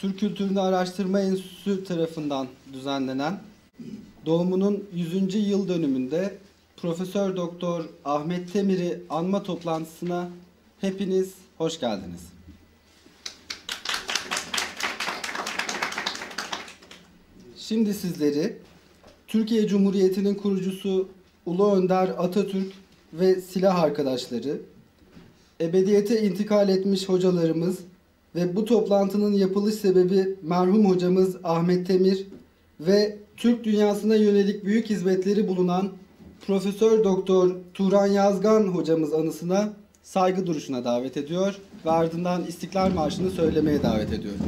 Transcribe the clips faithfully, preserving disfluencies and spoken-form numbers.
Türk Kültürünü Araştırma Enstitüsü tarafından düzenlenen doğumunun yüzüncü yıl dönümünde Profesör Doktor Ahmet Temir'i anma toplantısına hepiniz hoş geldiniz. Şimdi sizleri Türkiye Cumhuriyeti'nin kurucusu Ulu Önder Atatürk ve silah arkadaşları, ebediyete intikal etmiş hocalarımız ve bu toplantının yapılış sebebi merhum hocamız Ahmet Temir ve Türk dünyasına yönelik büyük hizmetleri bulunan Profesör Doktor Turan Yazgan hocamız anısına saygı duruşuna davet ediyor ve ardından İstiklal Marşı'nı söylemeye davet ediyorum.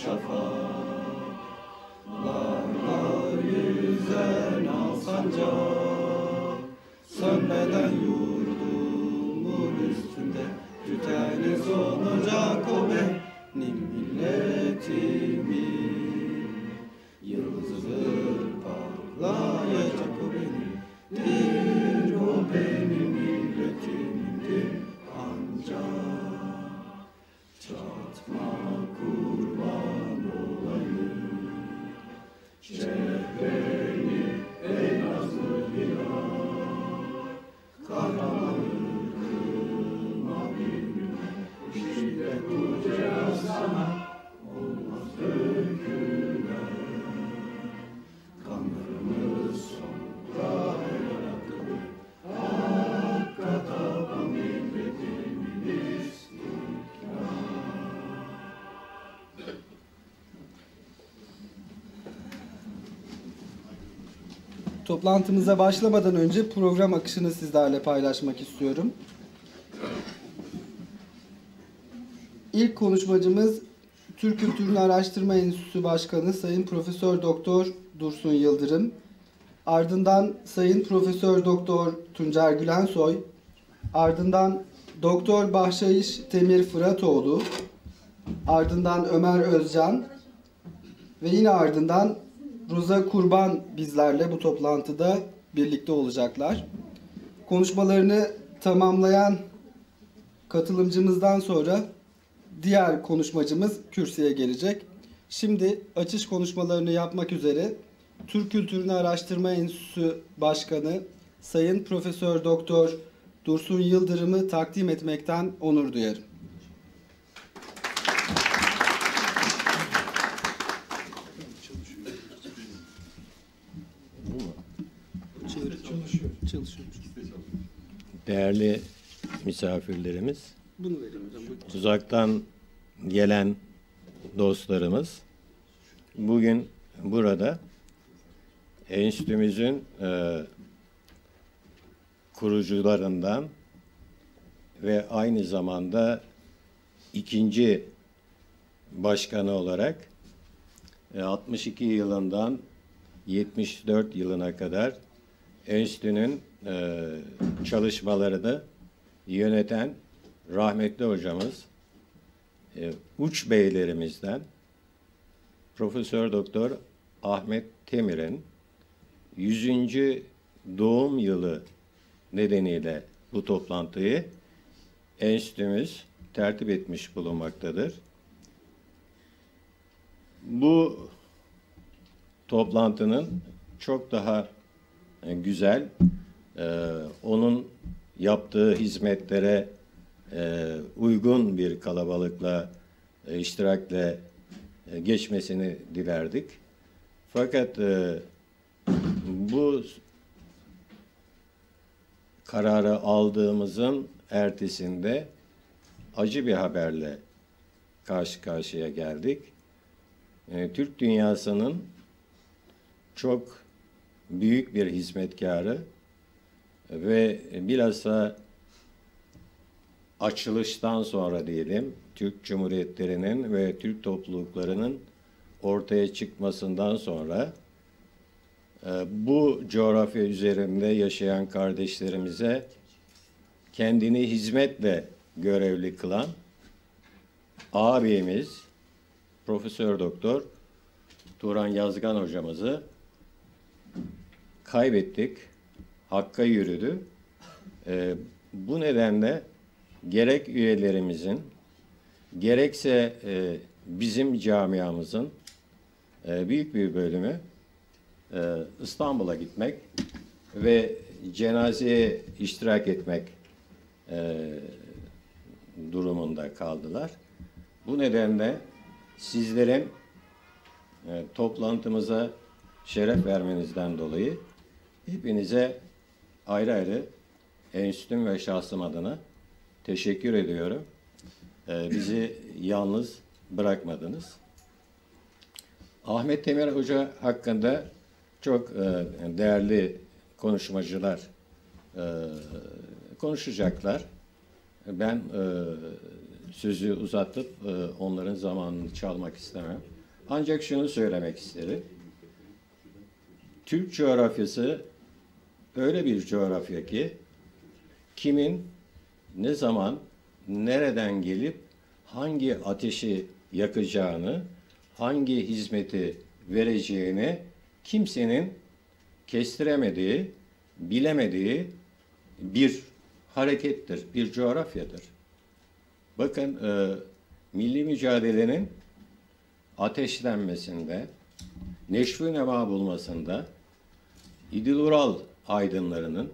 Şafaklarla yüzen al sancak, sönmeden yurdumun üstünde tüteni sonacak o benim milletimin. Yıldızdır parlayacak o benimdir, o benim milletimindir ancak. Çatma kurban olayım, şehveni ey nazlı hilal, kahramanın kılma bilmem, işte kucağı sana olmaz dökülen. Kanlarımız sonra el hakkı, hakka taban milletimiz. Toplantımıza başlamadan önce program akışını sizlerle paylaşmak istiyorum. İlk konuşmacımız Türk Kültürünü Araştırma Enstitüsü Başkanı Sayın Profesör Doktor Dursun Yıldırım. Ardından Sayın Profesör Doktor Tuncer Gülensoy. Ardından Doktor Bahşayiş Temir Fıratoğlu. Ardından Ömer Özcan ve yine ardından Ruza Kurban bizlerle bu toplantıda birlikte olacaklar. Konuşmalarını tamamlayan katılımcımızdan sonra diğer konuşmacımız kürsüye gelecek. Şimdi açış konuşmalarını yapmak üzere Türk Kültürünü Araştırma Enstitüsü Başkanı Sayın Profesör Doktor Dursun Yıldırım'ı takdim etmekten onur duyarım. Değerli misafirlerimiz, uzaktan gelen dostlarımız, bugün burada enstitümüzün e, kurucularından ve aynı zamanda ikinci başkanı olarak e, altmış iki yılından yetmiş dört yılına kadar enstitünün e, çalışmalarını yöneten rahmetli hocamız, e, uç beylerimizden Profesör Doktor Ahmet Temir'in yüzüncü doğum yılı nedeniyle bu toplantıyı enstitümüz tertip etmiş bulunmaktadır. bu toplantının çok daha güzel, e, onun yaptığı hizmetlere e, uygun bir kalabalıkla, e, iştirakle e, geçmesini dilerdik. Fakat e, bu kararı aldığımızın ertesinde acı bir haberle karşı karşıya geldik. E, Türk dünyasının çok büyük bir hizmetkarı ve bilhassa açılıştan sonra diyelim, Türk Cumhuriyetlerinin ve Türk topluluklarının ortaya çıkmasından sonra bu coğrafya üzerinde yaşayan kardeşlerimize kendini hizmetle görevli kılan ağabeyimiz Profesör Doktor Turan Yazgan hocamızı kaybettik. Hakka yürüdü. E, bu nedenle gerek üyelerimizin, gerekse e, bizim camiamızın e, büyük bir bölümü e, İstanbul'a gitmek ve cenazeye iştirak etmek e, durumunda kaldılar. Bu nedenle sizlerin e, toplantımıza şeref vermenizden dolayı hepinize ayrı ayrı enstitüm ve şahsım adına teşekkür ediyorum. Ee, bizi yalnız bırakmadınız. Ahmet Temel Hoca hakkında çok e, değerli konuşmacılar e, konuşacaklar. Ben e, sözü uzatıp e, onların zamanını çalmak istemem. Ancak şunu söylemek isterim. Türk coğrafyası öyle bir coğrafya ki kimin ne zaman nereden gelip hangi ateşi yakacağını, hangi hizmeti vereceğini kimsenin kestiremediği, bilemediği bir harekettir, bir coğrafyadır. Bakın e, milli mücadelenin ateşlenmesinde, neşv-i neva bulmasında İdil Ural aydınlarının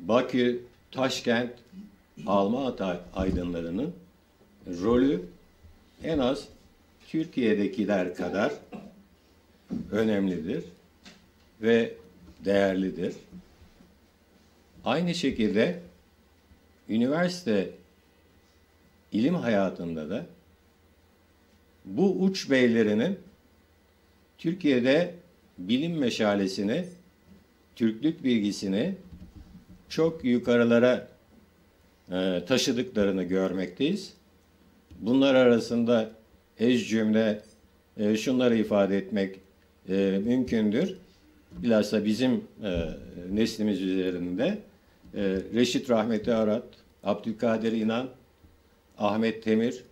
Bakü, Taşkent, Almatı aydınlarının rolü en az Türkiye'dekiler kadar önemlidir ve değerlidir. Aynı şekilde üniversite ilim hayatında da bu uç beylerinin Türkiye'de bilim meşalesini, Türklük bilgisini çok yukarılara e, taşıdıklarını görmekteyiz. Bunlar arasında ez cümle e, şunları ifade etmek e, mümkündür. Bilhassa bizim e, neslimiz üzerinde e, Reşit Rahmeti Arat, Abdülkadir İnan, Ahmet Temir,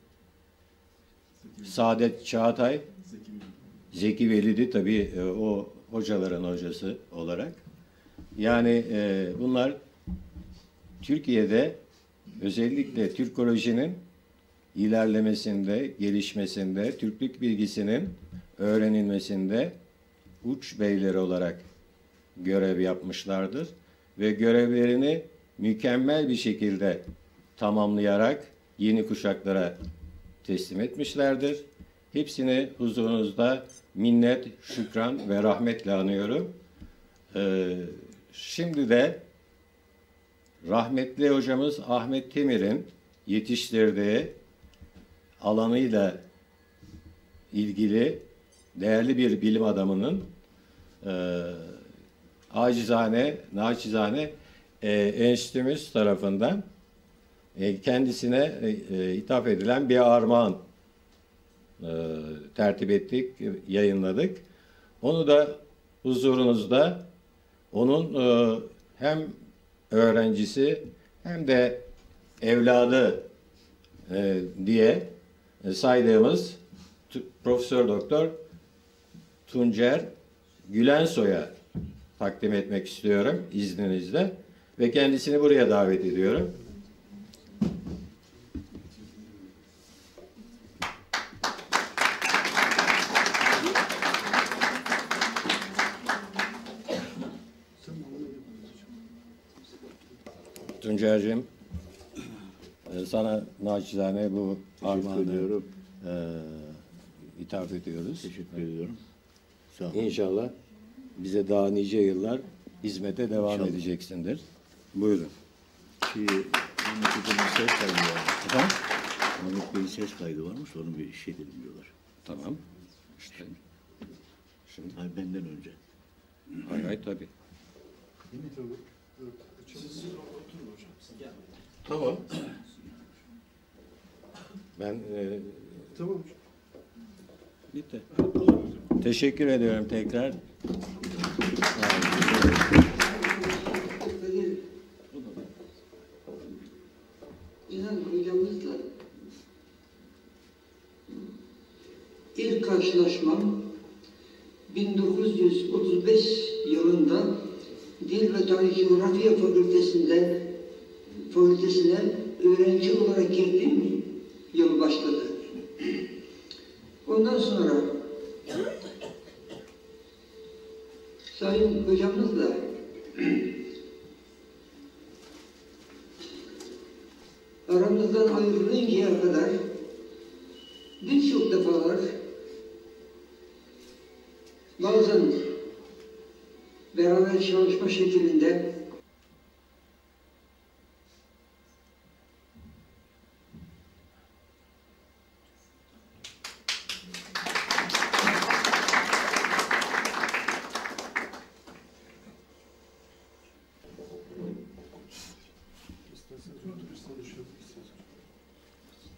Saadet Çağatay, Zeki Velidi tabii e, o hocaların hocası olarak. Yani e, bunlar Türkiye'de özellikle Türkolojinin ilerlemesinde, gelişmesinde, Türklük bilgisinin öğrenilmesinde uç beyleri olarak görev yapmışlardır. Ve görevlerini mükemmel bir şekilde tamamlayarak yeni kuşaklara teslim etmişlerdir. Hepsini huzurunuzda minnet, şükran ve rahmetle anıyorum. Ee, şimdi de rahmetli hocamız Ahmet Temir'in yetiştirdiği alanıyla ilgili değerli bir bilim adamının e, acizane, naçizane e, enstitümüz tarafından e, kendisine e, hitap edilen bir armağan e, tertip ettik, yayınladık. Onu da huzurunuzda onun e, hem öğrencisi hem de evladı e, diye saydığımız Profesör Doktor Tuncer Gülensoy'a takdim etmek istiyorum izninizle ve kendisini buraya davet ediyorum. Tuncer'cim, sana naçizane bu armağanı e, ithaf ediyoruz. Teşekkür evet. ediyorum. Sağ olun. İnşallah bize daha nice yıllar hizmete devam İnşallah. edeceksindir. Buyurun. Şey, ses kaydı var. Mahmut Bey'in ses kaydı var mı? Sonra bir şey dedim diyorlar. Tamam. İşte. Şimdi. Hayır, benden önce. Hayır, hayır tabii. Değil mi tabii? Siz oturun hocam. Tamam. Ben e, tamam. Bitti. Teşekkür ediyorum tekrar. İlhan hocamızla ilk karşılaşmam bin dokuz yüz otuz beş yılında Dil ve Tarih Coğrafya Fakültesi'nde Fakültesine öğrenci olarak girdiğim yıl başladı. Ondan sonra Sayın Hocamızla aramızdan ayrılıncaya kadar birçok defalar bazen beraber çalışma şeklinde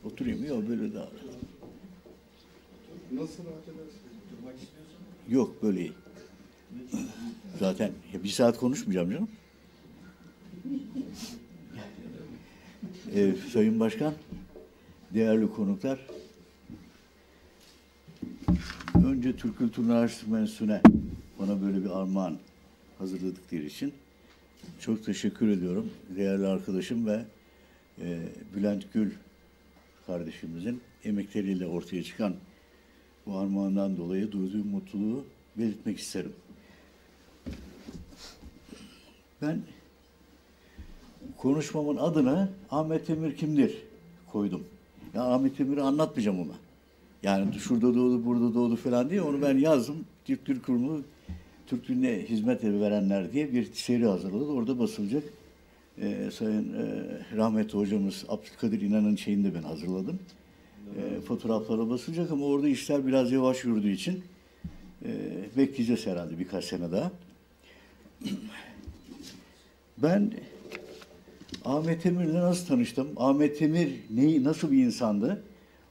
oturayım ya böyle daha. Nasıl rahat edersin? Durmak istiyorsun? Yok böyle. Zaten bir saat konuşmayacağım canım. Ee, Sayın Başkan, değerli konuklar. Önce Türk Kültür Araştırma Enstitüsü'ne bana böyle bir armağan hazırladıkları için çok teşekkür ediyorum. Değerli arkadaşım ve e, Bülent Gül kardeşimizin emekleriyle ortaya çıkan bu armağandan dolayı duyduğum mutluluğu belirtmek isterim. Ben konuşmamın adını Ahmet Emir kimdir koydum. Ya Ahmet Emir'i anlatmayacağım ona. Yani şurada doğdu, burada doğdu falan diye onu ben yazdım. Türk Dil Kurumu, Türk Diline Hizmet Verenler diye bir seri hazırladı. Orada basılacak. Ee, Sayın e, rahmetli hocamız Abdülkadir İnan'ın şeyini de ben hazırladım. E, fotoğraflara basılacak ama orada işler biraz yavaş yürüdüğü için e, bekleyeceğiz herhalde birkaç sene daha. Ben Ahmet Emir'le nasıl tanıştım? Ahmet Emir neyi, nasıl bir insandı?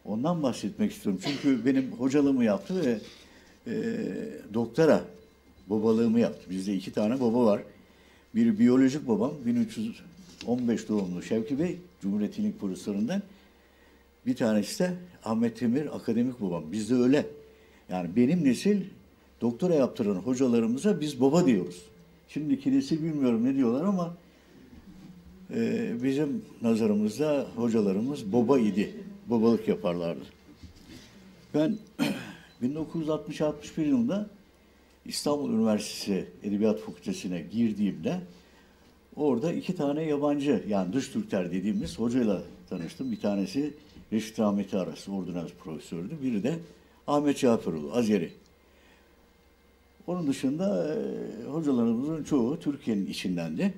Ondan bahsetmek istiyorum. Çünkü benim hocalığımı yaptı ve e, doktora babalığımı yaptı. Bizde iki tane baba var. Bir biyolojik babam, bin üç yüz on beş doğumlu Şevki Bey, Cumhuriyet'in ilk polislarından. Bir tanesi de Ahmet Emir, akademik babam. Bizde öyle. Yani benim nesil doktora yaptıran hocalarımıza biz baba diyoruz. Şimdiki nesil bilmiyorum ne diyorlar ama e, bizim nazarımızda hocalarımız baba idi. Babalık yaparlardı. Ben bin dokuz yüz altmış altmış bir yılında İstanbul Üniversitesi Edebiyat Fakültesi'ne girdiğimde orada iki tane yabancı, yani dış Türkler dediğimiz hocayla tanıştım. Bir tanesi Reşit Rahmeti Aras, ordinans profesördü. Biri de Ahmet Caferoğlu, Azeri. Onun dışında e, hocalarımızın çoğu Türkiye'nin içindendi.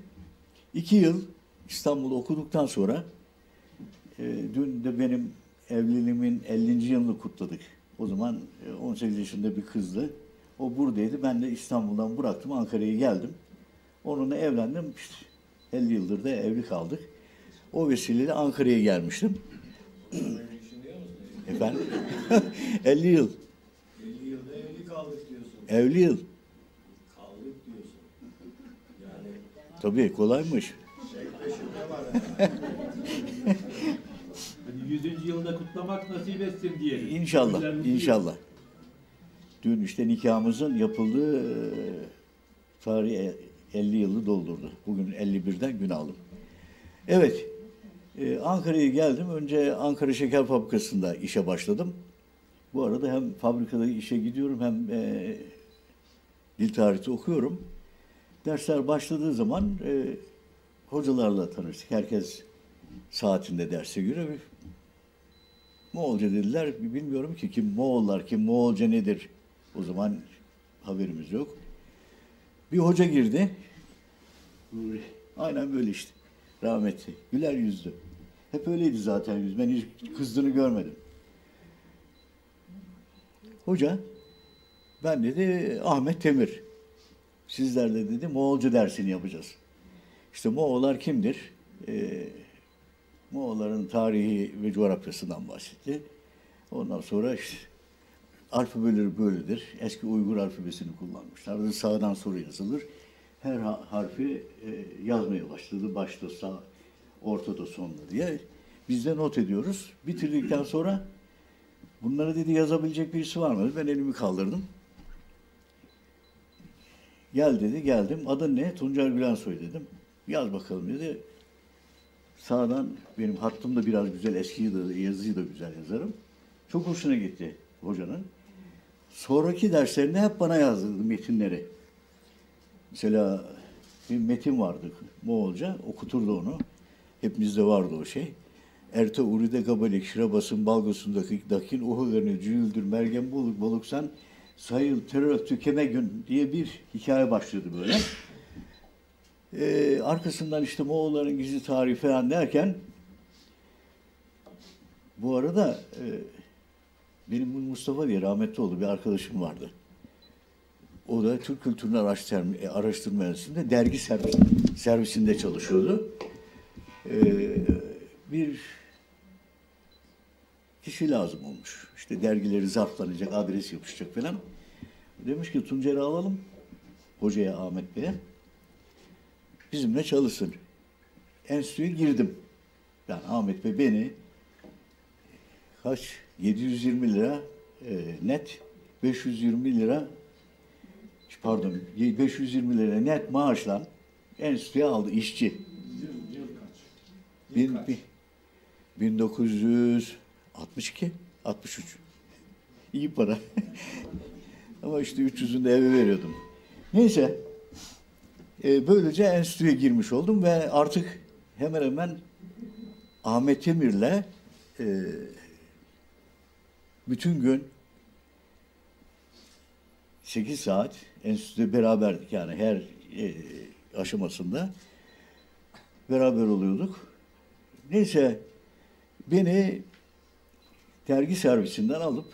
İki yıl İstanbul'da okuduktan sonra e, dün de benim evliliğimin ellinci yılını kutladık. O zaman e, on sekiz yaşında bir kızdı. O buradaydı. Ben de İstanbul'dan bıraktım. Ankara'ya geldim. Onunla evlendim. elli yıldır da evli kaldık. O vesileyle Ankara'ya gelmiştim. Efendim? elli yıl. elli yılda evli kaldık diyorsun. Evli yıl. Kaldık diyorsun. Yani... Tabii kolaymış. yüzüncü yılda kutlamak nasip etsin diyelim. İnşallah. İnşallah. Dün işte nikahımızın yapıldığı tarihi elli yılı doldurdu. Bugün elli birden gün aldım. Evet, Ankara'ya geldim. Önce Ankara Şeker Fabrikası'nda işe başladım. Bu arada hem fabrikada işe gidiyorum hem e, dil tarihi okuyorum. Dersler başladığı zaman e, hocalarla tanıştık. Herkes saatinde derse yürüyor. Moğolca dediler. Bilmiyorum ki kim Moğollar, kim Moğolca nedir? O zaman haberimiz yok. Bir hoca girdi. Aynen böyle işte. Rahmetli. Güler yüzlü. Hep öyleydi zaten yüz. Ben hiç kızdığını görmedim. Hoca, ben dedi Ahmet Temir. Sizler de dedi Moğolca dersini yapacağız. İşte Moğollar kimdir? Ee, Moğolların tarihi ve coğrafyasından bahsetti. Ondan sonra işte, alfabeleri böyledir. Eski Uygur alfabesini kullanmışlardı. Sağdan sola yazılır. Her harfi e, yazmaya başladı. Başta sağ, ortada sonda diye. Biz de not ediyoruz. Bitirdikten sonra bunları dedi yazabilecek birisi var mı? Ben elimi kaldırdım. Gel dedi, geldim. Adın ne? Tuncer Gülensoy dedim. Yaz bakalım dedi. Sağdan, benim hattım da biraz güzel, eskiyi de, yazıyı da güzel yazarım. Çok hoşuna gitti hocanın. Sonraki derslerinde hep bana yazdırdı metinleri. Mesela bir metin vardı Moğolca, okuturdu onu. Hepimizde vardı o şey. Erte uride gabalik, şirabasın, balgosundaki dakin, ohugarını, cüyüldür, mergen buluk, boluksan, sayıl, terör, tükeme gün diye bir hikaye başladı böyle. Ee, arkasından işte Moğolların gizli tarihi falan derken, bu arada e, benim Mustafa diye rahmetli oldu bir arkadaşım vardı. O da Türk Kültürünü Araştırma Enstitüsü'nde dergi servis, servisinde çalışıyordu. Ee, bir kişi lazım olmuş. İşte dergileri zarflanacak, adres yapışacak falan. Demiş ki Tuncer'i alalım, hocaya, Ahmet Bey'e. Bizimle çalışsın. Enstitüye girdim. Yani Ahmet Bey beni kaç? yedi yüz yirmi lira e, net, beş yüz yirmi lira pardon, beş yüz yirmi lira net maaşla enstitüye aldı işçi. Yıl, yıl kaç? Yıl bin, kaç? bin dokuz yüz altmış iki altmış üç. İyi para. Ama işte üç yüzünü de eve veriyordum. Neyse. Böylece enstitüye girmiş oldum ve artık hemen hemen Ahmet Emir'le e, bütün gün sekiz saat enstitüde beraberdik, yani her e, aşamasında beraber oluyorduk. Neyse beni dergi servisinden alıp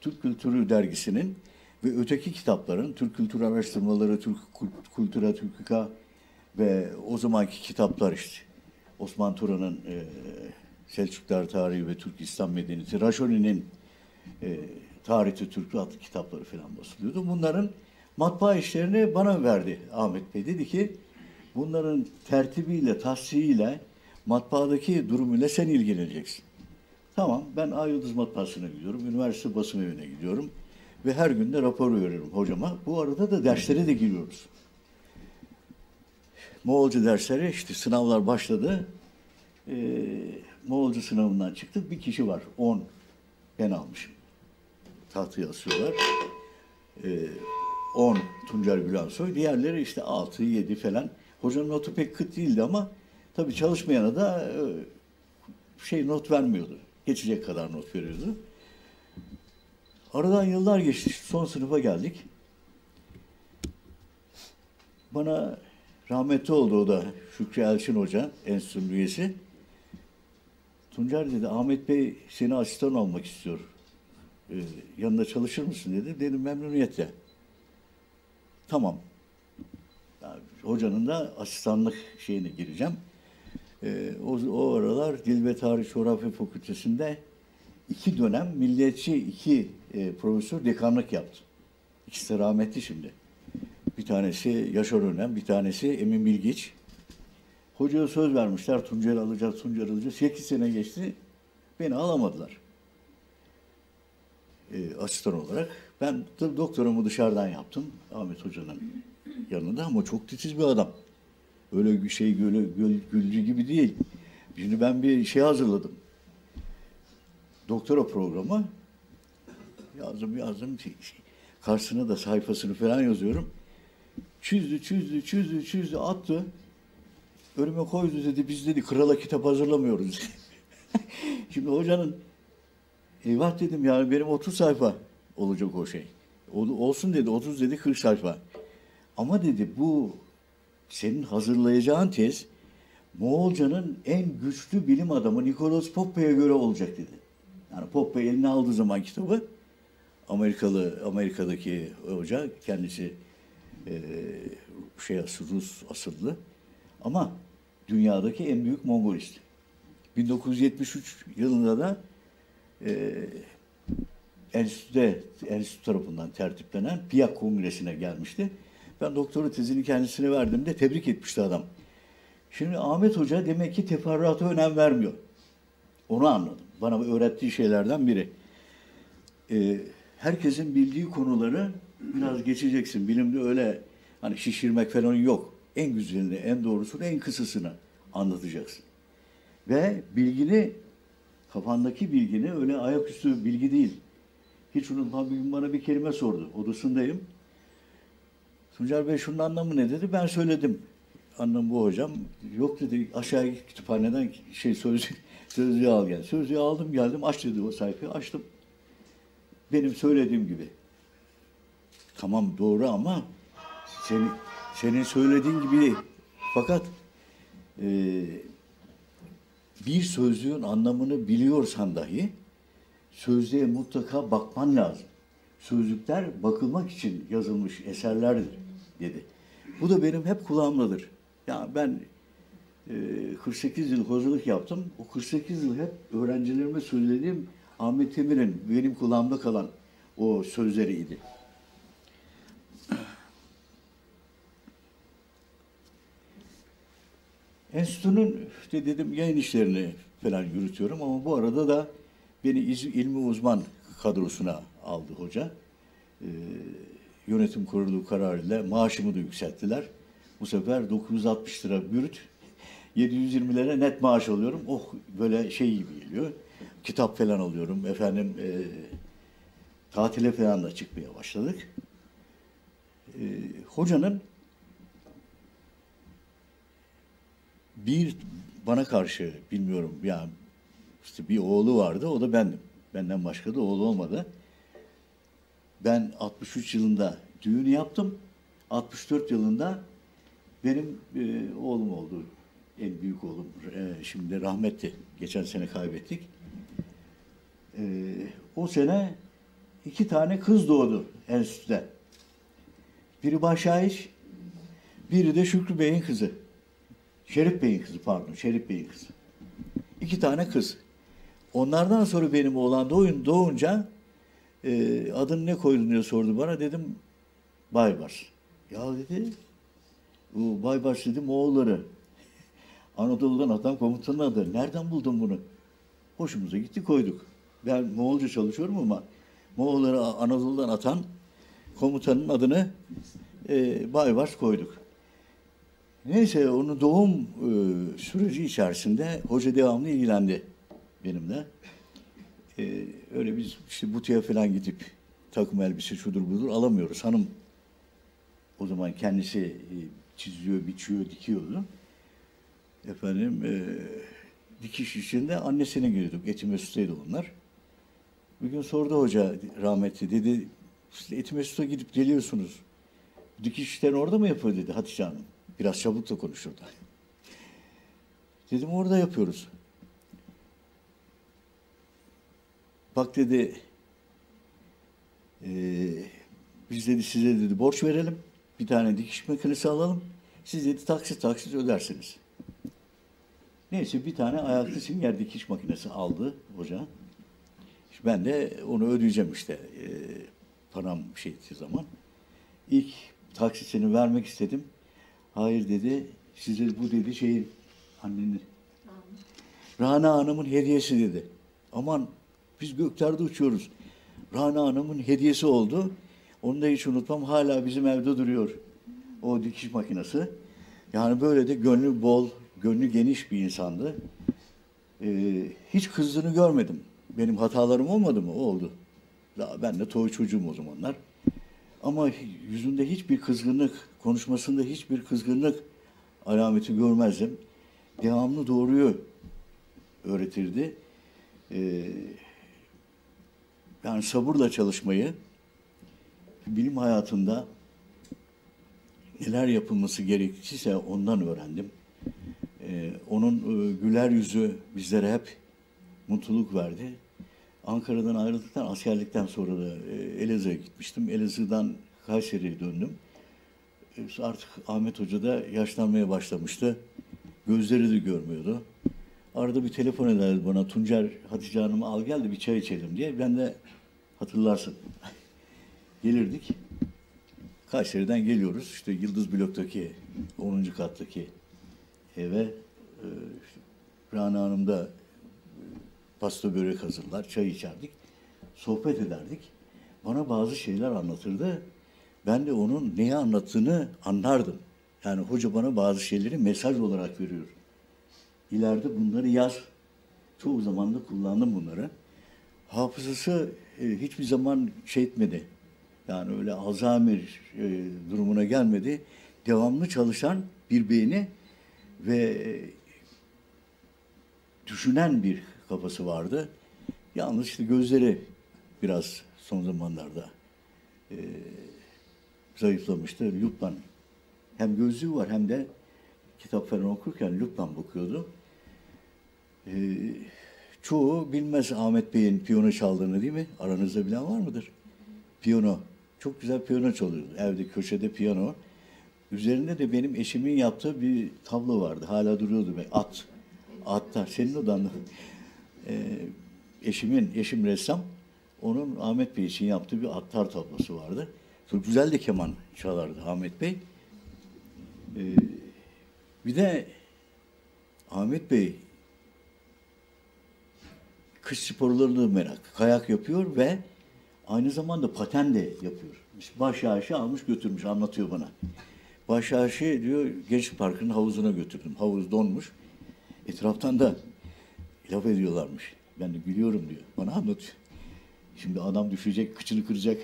Türk Kültürü dergisinin ve öteki kitapların, Türk Kültür Araştırmaları, Türk Kültüre Türkika ve o zamanki kitaplar işte. Osman Turan'ın e, Selçuklar Tarihi ve Türk İslam Medeniyeti, Raşoni'nin e, Tarihi Türk'ü adlı kitapları falan basılıyordu. Bunların matbaa işlerini bana verdi Ahmet Bey. Dedi ki bunların tertibiyle, tahsiyle, matbaadaki durumuyla sen ilgileneceksin. Tamam, ben Ayıldız Matbaası'na gidiyorum, üniversite basım evine gidiyorum. Ve her gün de rapor veriyorum hocama. Bu arada da derslere de giriyoruz. Moğolca dersleri, işte sınavlar başladı. Ee, Moğolca sınavından çıktık. Bir kişi var. on. Ben almışım. Tahtaya asıyorlar. on ee, Tuncer Gülensoy. Diğerleri işte altı, yedi falan. Hocanın notu pek kıt değildi ama tabii çalışmayana da şey not vermiyordu. Geçecek kadar not veriyordu. Aradan yıllar geçti. Son sınıfa geldik. Bana rahmetli oldu o da Şükrü Elçin Hoca, enstitünün üyesi. Tuncer dedi, Ahmet Bey seni asistan almak istiyor. Ee, yanında çalışır mısın dedi. Dedim memnuniyetle. Tamam. Yani, hocanın da asistanlık şeyine gireceğim. Ee, o, o aralar Dil ve Tarih Coğrafya Fakültesi'nde İki dönem milliyetçi iki e, profesör dekanlık yaptı. İkisi de rahmetli şimdi. Bir tanesi Yaşar Önem, bir tanesi Emin Bilgiç. Hocaya söz vermişler, Tuncer'i alacağız, Tuncer'i alacağız. Sekiz sene geçti, beni alamadılar. E, asistan olarak. Ben doktoramı dışarıdan yaptım, Ahmet Hoca'nın yanında, ama çok titiz bir adam. Öyle bir şey göl, göl, gülcü gibi değil. Şimdi ben bir şey hazırladım. Doktora programı yazdım yazdım. Karşısına da sayfasını falan yazıyorum. Çüzdü, çüzdü, çüzdü, çüzdü, attı. önüme koydu dedi, biz dedi krala kitap hazırlamıyoruz. Şimdi hocanın, eyvah dedim, yani benim otuz sayfa olacak o şey. Olsun dedi, otuz dedi, kırk sayfa. Ama dedi bu senin hazırlayacağın tez Moğolcanın en güçlü bilim adamı Nikolaus Pompey'e göre olacak dedi. Yani Pompey eline aldığı zaman kitabı, Amerikalı, Amerika'daki hoca, kendisi e, şey Rus asıllı ama dünyadaki en büyük Mongolist. bin dokuz yüz yetmiş üç yılında da e, enstitüde, enstitü tarafından tertiplenen P I A C Kongresi'ne gelmişti. Ben doktora tezini kendisine verdim de tebrik etmişti adam. Şimdi Ahmet Hoca demek ki teferruata önem vermiyor. Onu anladım. Bana öğrettiği şeylerden biri. Ee, herkesin bildiği konuları biraz geçeceksin. Bilimde öyle hani şişirmek falan yok. En güzelini, en doğrusunu, en kısasını anlatacaksın. Ve bilgini, kafandaki bilgini öyle ayaküstü bilgi değil. Hiç unutmam, bir gün bana bir kelime sordu. Odasındayım. Tuncer Bey şunun anlamı ne dedi? Ben söyledim. Annem bu hocam. Yok dedi, aşağı kütüphaneden şey sözlüğü, sözlüğü al gel. Sözlüğü aldım geldim, aç dedi o sayfayı, açtım. Benim söylediğim gibi. Tamam doğru ama senin, senin söylediğin gibi değil. Fakat e, bir sözlüğün anlamını biliyorsan dahi sözlüğe mutlaka bakman lazım. Sözlükler bakılmak için yazılmış eserlerdir dedi. Bu da benim hep kulağımdadır. Ya ben e, kırk sekiz yıl hocalık yaptım. O kırk sekiz yıl hep öğrencilerime söylediğim Ahmet Demir'in benim kulağımda kalan o sözleriydi. Enstitünün de dedim yayın işlerini falan yürütüyorum ama bu arada da beni ilmi uzman kadrosuna aldı hoca. Ee, Yönetim kurulu kararıyla maaşımı da yükselttiler. Bu sefer dokuz yüz altmış lira bürüt, yedi yüz yirmi lira net maaş alıyorum. Oh böyle şey gibi geliyor. Kitap falan alıyorum. Efendim e, tatile falan da çıkmaya başladık. E, hocanın bir bana karşı bilmiyorum yani işte bir oğlu vardı. O da bendim. Benden başka da oğlu olmadı. Ben altmış üç yılında düğünü yaptım. altmış dört yılında benim e, oğlum oldu. En büyük oğlum. E, şimdi rahmetli. Geçen sene kaybettik. E, o sene iki tane kız doğdu enstitüde. Biri Başahiç, biri de Şükrü Bey'in kızı. Şerif Bey'in kızı pardon. Şerif Bey'in kızı. İki tane kız. Onlardan sonra benim oğlan doğun, doğunca E, adını ne koydun diye sordu bana. Dedim Baybars. Ya dedi bu Baybars dedi Moğolları Anadolu'dan atan komutanın adı. Nereden buldun bunu? Hoşumuza gitti koyduk. Ben Moğolca çalışıyorum ama Moğolları Anadolu'dan atan komutanın adını e, Baybars koyduk. Neyse onun doğum e, süreci içerisinde hoca devamlı ilgilendi benimle. Ee, öyle biz işte butiğe falan gidip takım elbise şudur budur alamıyoruz. Hanım o zaman kendisi e, çiziyor, biçiyor, dikiyordu. Efendim e, dikiş içinde annesine giriyorduk. Etimesut'taydı onlar. Bir gün sordu hoca rahmetli dedi işte Etimesut'a gidip geliyorsunuz. Dikiş işlerini orada mı yapıyor dedi Hatice Hanım. Biraz çabuk da konuşurdu. Dedim orada yapıyoruz. Bak dedi, e, biz dedi size dedi borç verelim, bir tane dikiş makinesi alalım, siz dedi taksit taksit ödersiniz. Neyse bir tane ayaklı sünger dikiş makinesi aldı hoca. İşte ben de onu ödeyeceğim işte, e, param şey ettiği zaman. İlk taksitini vermek istedim. Hayır dedi, size bu dedi şey, annenin, Rana Hanım'ın hediyesi dedi. Aman. Biz göklerde uçuyoruz. Rana Hanım'ın hediyesi oldu. Onu da hiç unutmam. Hala bizim evde duruyor o dikiş makinesi. Yani böyle de gönlü bol, gönlü geniş bir insandı. Ee, hiç kızdığını görmedim. Benim hatalarım olmadı mı? Oldu. Daha ben de toy çocuğum o zamanlar. Ama yüzünde hiçbir kızgınlık, konuşmasında hiçbir kızgınlık, alameti görmezdim. Devamlı doğruyu öğretirdi. Ee, yani sabırla çalışmayı, bilim hayatında neler yapılması gerekirse ondan öğrendim. Ee, onun e, güler yüzü bizlere hep mutluluk verdi. Ankara'dan ayrıldıktan, askerlikten sonra da e, Elazığ'a gitmiştim. Elazığ'dan Kayseri'ye döndüm. E, artık Ahmet Hoca da yaşlanmaya başlamıştı. Gözleri de görmüyordu. Arada bir telefon ederdi bana, Tuncer Hatice Hanım'ı al gel de bir çay içelim diye. Ben de hatırlarsın. Gelirdik. Kayseri'den geliyoruz. İşte Yıldız Blok'taki onuncu kattaki eve e, işte, Rana Hanım da pasta börek hazırlar, çay içerdik, sohbet ederdik. Bana bazı şeyler anlatırdı. Ben de onun neyi anlattığını anlardım. Yani hoca bana bazı şeyleri mesaj olarak veriyor. İleride bunları yaz. Çoğu zaman da kullandım bunları. Hafızası e, hiçbir zaman şey etmedi. Yani öyle azamir e, durumuna gelmedi. Devamlı çalışan bir beyni ve e, düşünen bir kafası vardı. Yalnız işte gözleri biraz son zamanlarda e, zayıflamıştı. Lütfen. Hem gözlüğü var hem de kitap falan okurken lütfen bakıyordu. E, çoğu bilmez Ahmet Bey'in piyano çaldığını, değil mi? Aranızda bilen var mıdır? Piyano. Çok güzel piyano çalıyordu. Evde köşede piyano. Üzerinde de benim eşimin yaptığı bir tablo vardı. Hala duruyordu. Be. At. Atta. Senin odanda. E, eşimin, eşim ressam. Onun Ahmet Bey için yaptığı bir attar tablosu vardı. Çok güzel de keman çalardı Ahmet Bey. E, bir de Ahmet Bey kış sporlarına merak. Kayak yapıyor ve aynı zamanda paten de yapıyor. Baş aşı almış götürmüş, anlatıyor bana. Baş aşı diyor, Gençlik Parkı'nın havuzuna götürdüm. Havuz donmuş. Etraftan da laf ediyorlarmış. Ben de gülüyorum diyor. Bana anlatıyor. Şimdi adam düşecek, kıçını kıracak.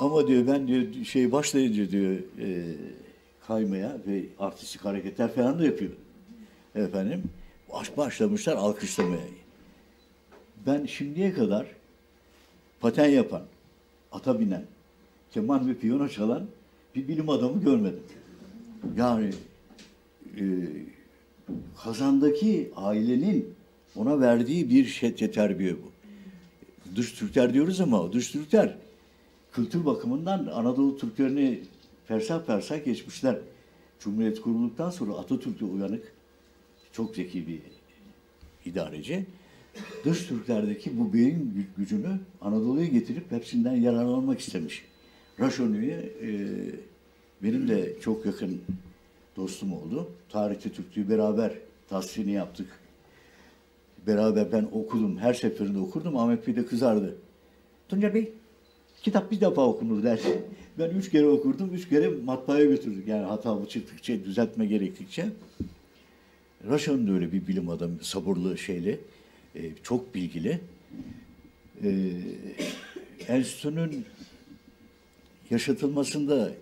Ama diyor ben diyor şey başlayınca diyor e, kaymaya ve artistik hareketler falan da yapıyor. Efendim baş başlamışlar alkışlamaya. Ben şimdiye kadar paten yapan, ata binen, keman ve piyano çalan bir bilim adamı görmedim. Yani e, kazandaki ailenin ona verdiği bir şey, terbiye bu. Dış Türkler diyoruz ama dış Türkler kültür bakımından Anadolu Türklerini fersah fersah geçmişler. Cumhuriyet kurulduktan sonra Atatürk'e uyanık, çok zeki bir idareci. Dış Türklerdeki bu beyin gücünü Anadolu'ya getirip hepsinden yararlanmak istemiş. Raşoni'ye e, benim de çok yakın dostum oldu. Tarihte Türklüğü beraber tahsisini yaptık. Beraber ben okudum. Her seferinde okurdum. Ahmet Bey de kızardı. Tuncer Bey, kitap bir defa okunur derdi. Ben üç kere okurdum. Üç kere matbaaya götürdük. Yani hata çıktıkça, düzeltme gerektikçe. Raşoni de öyle bir bilim adamı, sabırlı şeyli. Ee, çok bilgili. Ee, Enstitünün yaşatılmasında,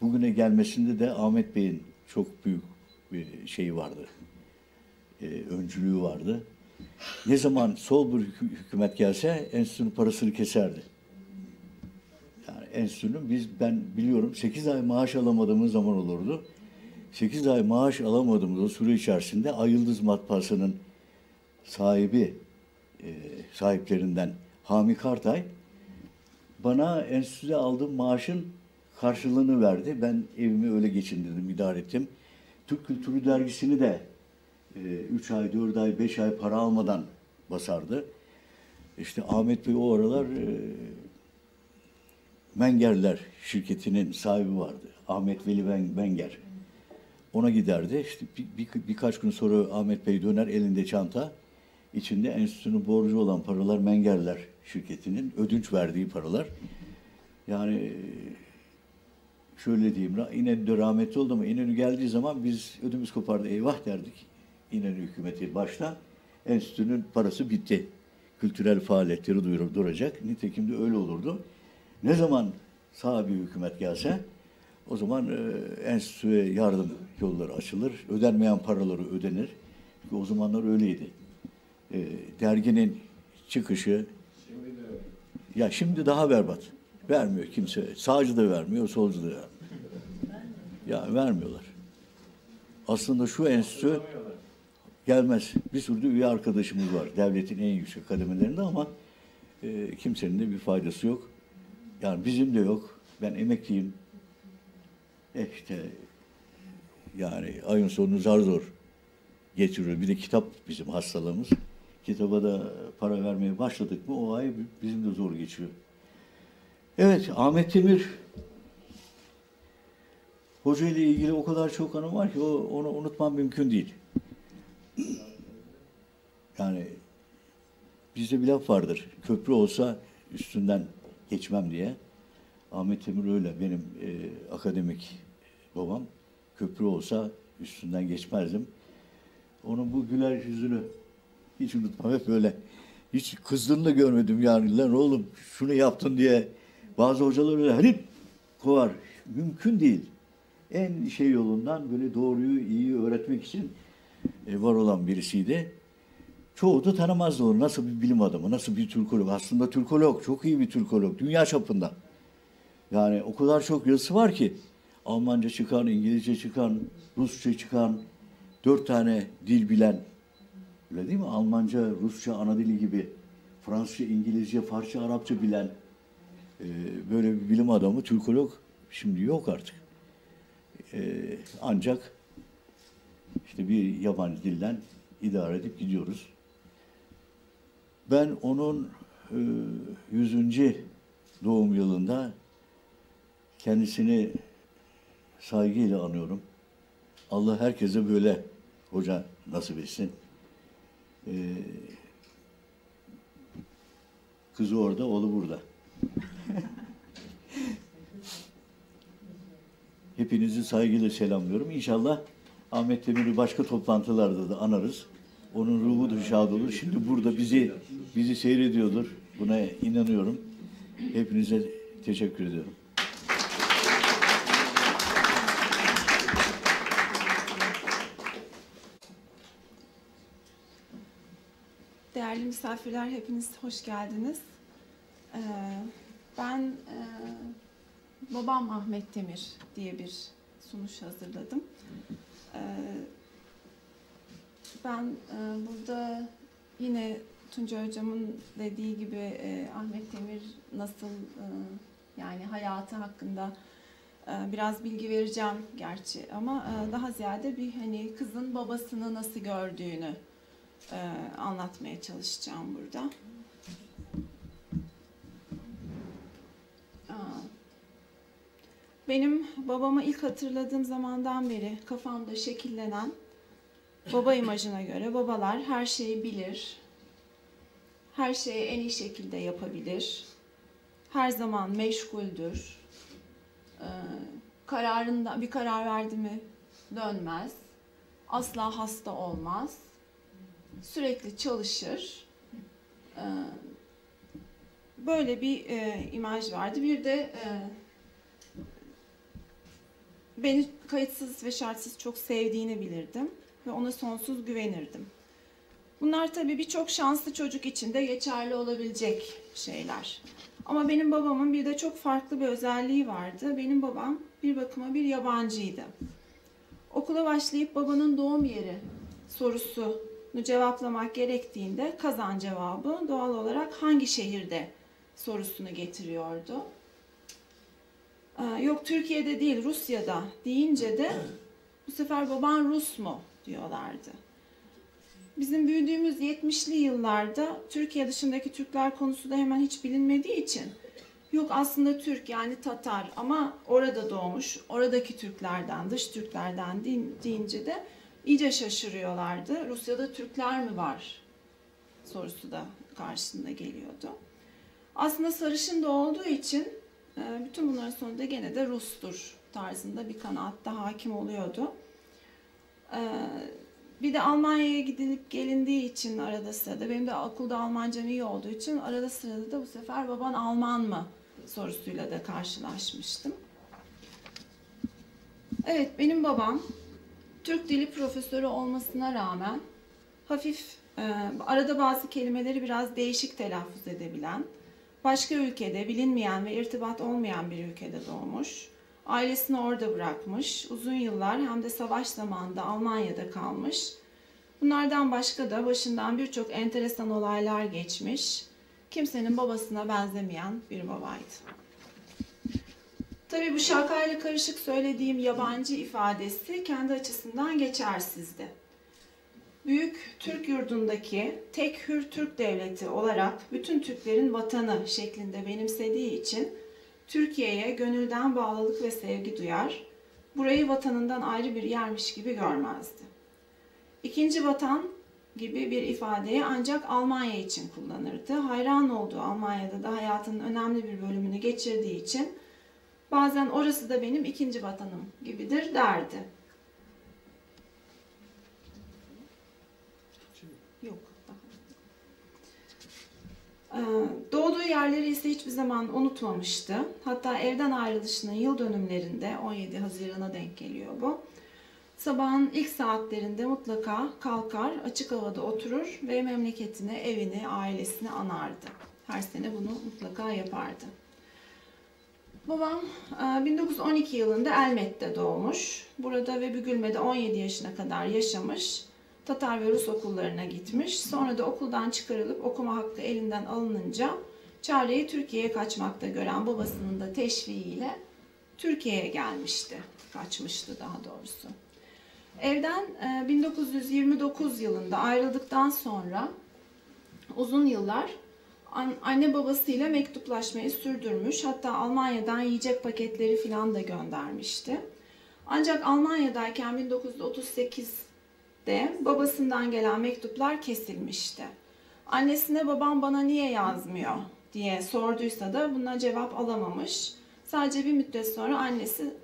bugüne gelmesinde de Ahmet Bey'in çok büyük bir şeyi vardı. Ee, öncülüğü vardı. Ne zaman sol bir hükümet gelse enstitünün parasını keserdi. Yani enstitünün biz, ben biliyorum sekiz ay maaş alamadığımız zaman olurdu. sekiz ay maaş alamadığımız o süre içerisinde Ay Yıldız Matbaası'nın sahibi, e, sahiplerinden Hami Kartay bana enstitüde aldığım maaşın karşılığını verdi. Ben evimi öyle geçindirdim, idare ettim. Türk Kültürü Dergisi'ni de e, üç ay, dört ay, beş ay para almadan basardı. İşte Ahmet Bey o aralar e, Mengerler şirketinin sahibi vardı. Ahmet Veli Menger. Ona giderdi. İşte bir, bir, birkaç gün sonra Ahmet Bey döner, elinde çanta. İçinde enstitünün borcu olan paralar, Mengerler şirketinin ödünç verdiği paralar. Yani şöyle diyeyim, İnönü de rahmetli oldu ama İnönü geldiği zaman biz ödümüz kopardı, eyvah derdik. İnönü hükümeti başta, enstitünün parası bitti. Kültürel faaliyetleri duyurup duracak. Nitekim de öyle olurdu. Ne zaman sağ bir hükümet gelse O zaman e, enstitüye yardım yolları açılır, ödenmeyen paraları ödenir. Çünkü o zamanlar öyleydi. E, derginin çıkışı, ya şimdi daha berbat. Vermiyor kimse. Sağcı da vermiyor, solcu da vermiyor. Ya vermiyorlar. Aslında şu enstitü gelmez. Bir sürü de üye arkadaşımız var. Devletin en yüksek kademelerinde ama e, kimsenin de bir faydası yok. Yani bizim de yok. Ben emekliyim. E işte yani ayın sonunu zar zor getiriyor. Bir de kitap bizim hastalığımız. Kitaba da para vermeye başladık mı o ay bizim de zor geçiyor. Evet, Ahmet Demir Hoca ile ilgili o kadar çok anım var ki onu unutmam mümkün değil. Yani bizde bir laf vardır. Köprü olsa üstünden geçmem diye. Ahmet Demir öyle. Benim e, akademik babam. Köprü olsa üstünden geçmezdim. Onun bu güler yüzünü hiç unutmam. Hep böyle. Hiç kızdığını da görmedim yani. Lan oğlum şunu yaptın diye. Bazı hocalar öyle hani kovar. Mümkün değil. En şey yolundan böyle doğruyu iyi öğretmek için e, var olan birisiydi. Çoğu da tanımazdı onu. Nasıl bir bilim adamı, nasıl bir Türkolog. Aslında Türkolog, çok iyi bir Türkolog. Dünya çapında. Yani o kadar çok yazısı var ki. Almanca çıkan, İngilizce çıkan, Rusça çıkan, dört tane dil bilen. Öyle değil mi? Almanca, Rusça, ana dili gibi. Fransızca, İngilizce, Farsça, Arapça bilen. E, böyle bir bilim adamı, Türkolog şimdi yok artık. E, ancak işte bir yabancı dilden idare edip gidiyoruz. Ben onun yüzüncü doğum yılında kendisini saygıyla anıyorum. Allah herkese böyle hoca nasip etsin. Ee, kızı orada, oğlu burada. Hepinizi saygıyla selamlıyorum. İnşallah Ahmet Demir'i başka toplantılarda da anarız. Onun ruhu da şad olur. Şimdi burada bizi bizi seyrediyordur. Buna inanıyorum. Hepinize teşekkür ediyorum. Değerli misafirler, hepiniz hoş geldiniz. Ee, ben e, babam Ahmet Demir diye bir sunuş hazırladım. Ee, ben e, burada yine Tuncay Hocam'ın dediği gibi e, Ahmet Demir nasıl e, yani hayatı hakkında e, biraz bilgi vereceğim gerçi ama e, daha ziyade bir hani kızın babasını nasıl gördüğünü e, anlatmaya çalışacağım burada. Benim babamı ilk hatırladığım zamandan beri kafamda şekillenen baba imajına göre babalar her şeyi bilir, her şeyi en iyi şekilde yapabilir, her zaman meşguldür, ee, kararında bir karar verdi mi dönmez, asla hasta olmaz, sürekli çalışır. Ee, böyle bir e, imaj vardı. Bir de e, beni kayıtsız ve şartsız çok sevdiğini bilirdim ve ona sonsuz güvenirdim. Bunlar tabii birçok şanslı çocuk için de geçerli olabilecek şeyler. Ama benim babamın bir de çok farklı bir özelliği vardı. Benim babam bir bakıma bir yabancıydı. Okula başlayıp babanın doğum yeri sorusunu cevaplamak gerektiğinde Kazan cevabı doğal olarak hangi şehirde sorusunu getiriyordu. Yok Türkiye'de değil Rusya'da deyince de bu sefer baban Rus mu diyorlardı. Bizim büyüdüğümüz yetmişli yıllarda Türkiye dışındaki Türkler konusu da hemen hiç bilinmediği için yok aslında Türk yani Tatar ama orada doğmuş, oradaki Türklerden, dış Türklerden deyince de iyice şaşırıyorlardı. Rusya'da Türkler mi var sorusu da karşısında geliyordu. Aslında sarışın da olduğu için bütün bunların sonunda gene de Rus'tur tarzında bir kanaatta hakim oluyordu. Bir de Almanya'ya gidilip gelindiği için arada sırada, benim de okulda Almancam iyi olduğu için arada sırada da bu sefer baban Alman mı sorusuyla da karşılaşmıştım. Evet, benim babam Türk dili profesörü olmasına rağmen hafif, e, arada bazı kelimeleri biraz değişik telaffuz edebilen, başka ülkede bilinmeyen ve irtibat olmayan bir ülkede doğmuş, ailesini orada bırakmış, uzun yıllar hem de savaş zamanında Almanya'da kalmış. Bunlardan başka da başından birçok enteresan olaylar geçmiş, kimsenin babasına benzemeyen bir babaydı. Tabii bu şakayla karışık söylediğim yabancı ifadesi kendi açısından geçersizdi. Büyük Türk yurdundaki tek hür Türk devleti olarak bütün Türklerin vatanı şeklinde benimsediği için Türkiye'ye gönülden bağlılık ve sevgi duyar, burayı vatanından ayrı bir yermiş gibi görmezdi. İkinci vatan gibi bir ifadeyi ancak Almanya için kullanırdı. Hayran olduğu Almanya'da da hayatının önemli bir bölümünü geçirdiği için bazen orası da benim ikinci vatanım gibidir derdi. Yok. Ee, doğduğu yerleri ise hiçbir zaman unutmamıştı. Hatta evden ayrılışının yıl dönümlerinde, on yedi Haziran'a denk geliyor bu, sabahın ilk saatlerinde mutlaka kalkar, açık havada oturur ve memleketini, evini, ailesini anardı. Her sene bunu mutlaka yapardı. Babam bin dokuz yüz on iki yılında Elmet'te doğmuş. Burada ve Bugülme'de on yedi yaşına kadar yaşamış. Tatar ve Rus okullarına gitmiş. Sonra da okuldan çıkarılıp okuma hakkı elinden alınınca çareyi Türkiye'ye kaçmakta gören babasının da teşviğiyle Türkiye'ye gelmişti. Kaçmıştı daha doğrusu. Evden bin dokuz yüz yirmi dokuz yılında ayrıldıktan sonra uzun yıllar anne babasıyla mektuplaşmayı sürdürmüş, hatta Almanya'dan yiyecek paketleri filan da göndermişti. Ancak Almanya'dayken bin dokuz yüz otuz sekiz'de babasından gelen mektuplar kesilmişti. Annesine babam bana niye yazmıyor diye sorduysa da buna cevap alamamış. Sadece bir müddet sonra annesi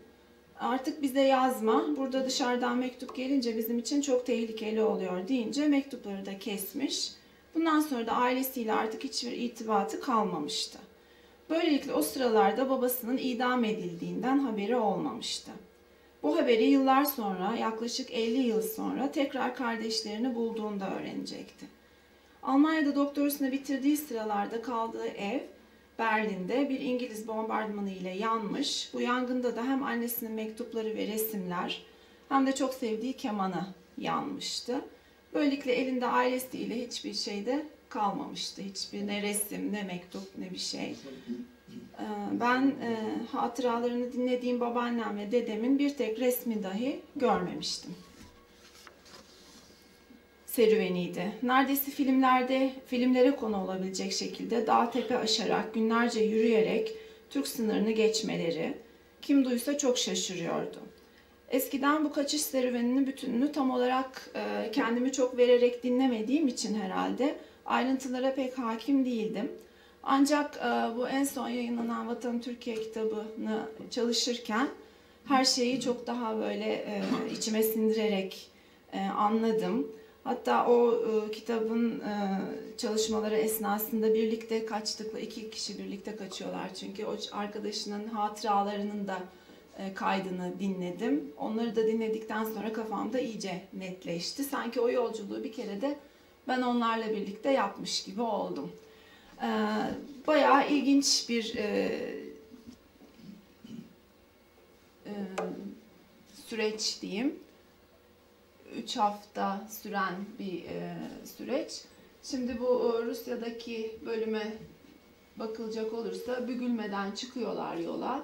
artık bize yazma, burada dışarıdan mektup gelince bizim için çok tehlikeli oluyor deyince mektupları da kesmiş. Bundan sonra da ailesiyle artık hiçbir irtibatı kalmamıştı. Böylelikle o sıralarda babasının idam edildiğinden haberi olmamıştı. Bu haberi yıllar sonra, yaklaşık elli yıl sonra tekrar kardeşlerini bulduğunda öğrenecekti. Almanya'da doktorasını bitirdiği sıralarda kaldığı ev Berlin'de bir İngiliz bombardımanı ile yanmış. Bu yangında da hem annesinin mektupları ve resimler hem de çok sevdiği kemanı yanmıştı. Böylelikle elinde ailesiyle hiçbir şey de kalmamıştı. Hiçbir ne resim, ne mektup, ne bir şey. Ben hatıralarını dinlediğim babaannem ve dedemin bir tek resmi dahi görmemiştim. Serüveniydi. Neredeyse filmlerde, filmlere konu olabilecek şekilde dağ tepe aşarak, günlerce yürüyerek Türk sınırını geçmeleri kim duysa çok şaşırıyordu. Eskiden bu kaçış serüveninin bütününü tam olarak e, kendimi çok vererek dinlemediğim için herhalde ayrıntılara pek hakim değildim. Ancak e, bu en son yayınlanan Vatan Türkiye kitabını çalışırken her şeyi çok daha böyle e, içime sindirerek e, anladım. Hatta o e, kitabın e, çalışmaları esnasında birlikte kaçtıkla, iki kişi birlikte kaçıyorlar çünkü o arkadaşının hatıralarının da kaydını dinledim. Onları da dinledikten sonra kafamda iyice netleşti. Sanki o yolculuğu bir kere de ben onlarla birlikte yapmış gibi oldum. Bayağı ilginç bir süreç diyeyim. Üç hafta süren bir süreç. Şimdi bu Rusya'daki bölüme bakılacak olursa Bugülme'den çıkıyorlar yola.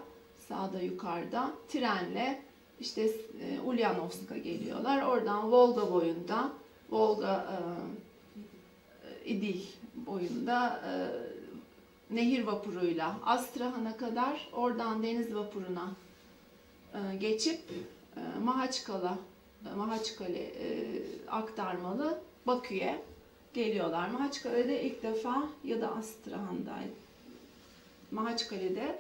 Sağda yukarıda trenle işte e, Ulyanovsk'a geliyorlar. Oradan Volga boyunda, Volga e, İdil boyunda e, nehir vapuruyla Astrahan'a kadar, oradan deniz vapuruna e, geçip e, Mahaçkala, Mahaçkale e, aktarmalı Bakü'ye geliyorlar. Mahaçkale'de ilk defa ya da Astrahan'da, Mahaçkale'de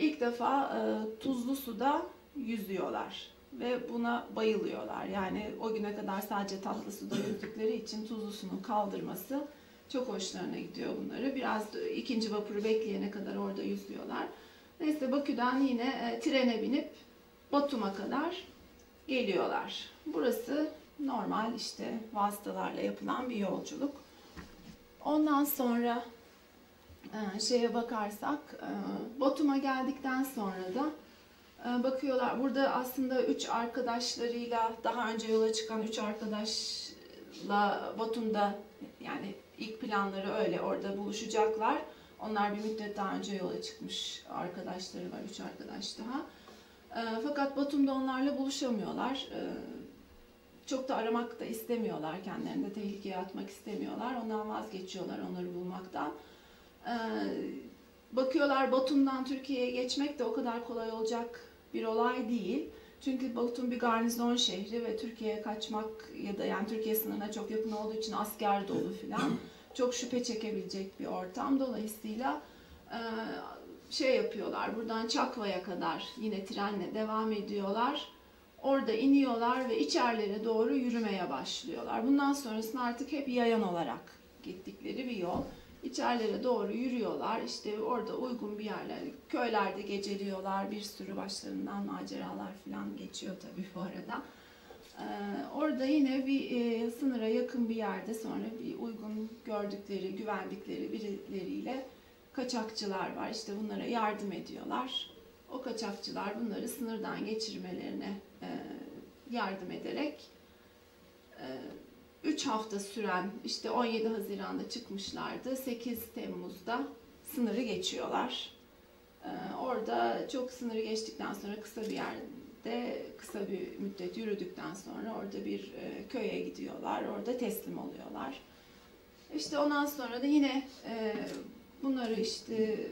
İlk defa tuzlu suda yüzüyorlar ve buna bayılıyorlar. Yani o güne kadar sadece tatlı suda yüzdükleri için tuzlu sunun kaldırması çok hoşlarına gidiyor bunları. Biraz ikinci vapuru bekleyene kadar orada yüzüyorlar. Neyse Bakü'den yine trene binip Batum'a kadar geliyorlar. Burası normal işte vasıtalarla yapılan bir yolculuk. Ondan sonra şeye bakarsak, Batum'a geldikten sonra da bakıyorlar. Burada aslında üç arkadaşlarıyla, daha önce yola çıkan üç arkadaşla Batum'da, yani ilk planları öyle, orada buluşacaklar. Onlar bir müddet daha önce yola çıkmış arkadaşları var, üç arkadaş daha. Fakat Batum'da onlarla buluşamıyorlar. Çok da aramak da istemiyorlar, kendilerini de tehlikeye atmak istemiyorlar. Ondan vazgeçiyorlar, onları bulmaktan. Bakıyorlar Batum'dan Türkiye'ye geçmek de o kadar kolay olacak bir olay değil. Çünkü Batum bir garnizon şehri ve Türkiye'ye kaçmak ya da yani Türkiye sınırına çok yakın olduğu için asker dolu filan. Çok şüphe çekebilecek bir ortam. Dolayısıyla şey yapıyorlar, buradan Çakva'ya kadar yine trenle devam ediyorlar. Orada iniyorlar ve içerlere doğru yürümeye başlıyorlar. Bundan sonrasını artık hep yayan olarak gittikleri bir yol. İçerlere doğru yürüyorlar, işte orada uygun bir yerler, köylerde geceliyorlar, bir sürü başlarından maceralar falan geçiyor tabii bu arada. Ee, orada yine bir e, sınıra yakın bir yerde sonra bir uygun gördükleri, güvendikleri birileriyle kaçakçılar var. İşte bunlara yardım ediyorlar. O kaçakçılar bunları sınırdan geçirmelerine e, yardım ederek e, üç hafta süren, işte on yedi Haziran'da çıkmışlardı. sekiz Temmuz'da sınırı geçiyorlar. Ee, orada çok sınırı geçtikten sonra kısa bir yerde, kısa bir müddet yürüdükten sonra orada bir e, köye gidiyorlar. Orada teslim oluyorlar. İşte ondan sonra da yine e, bunları işte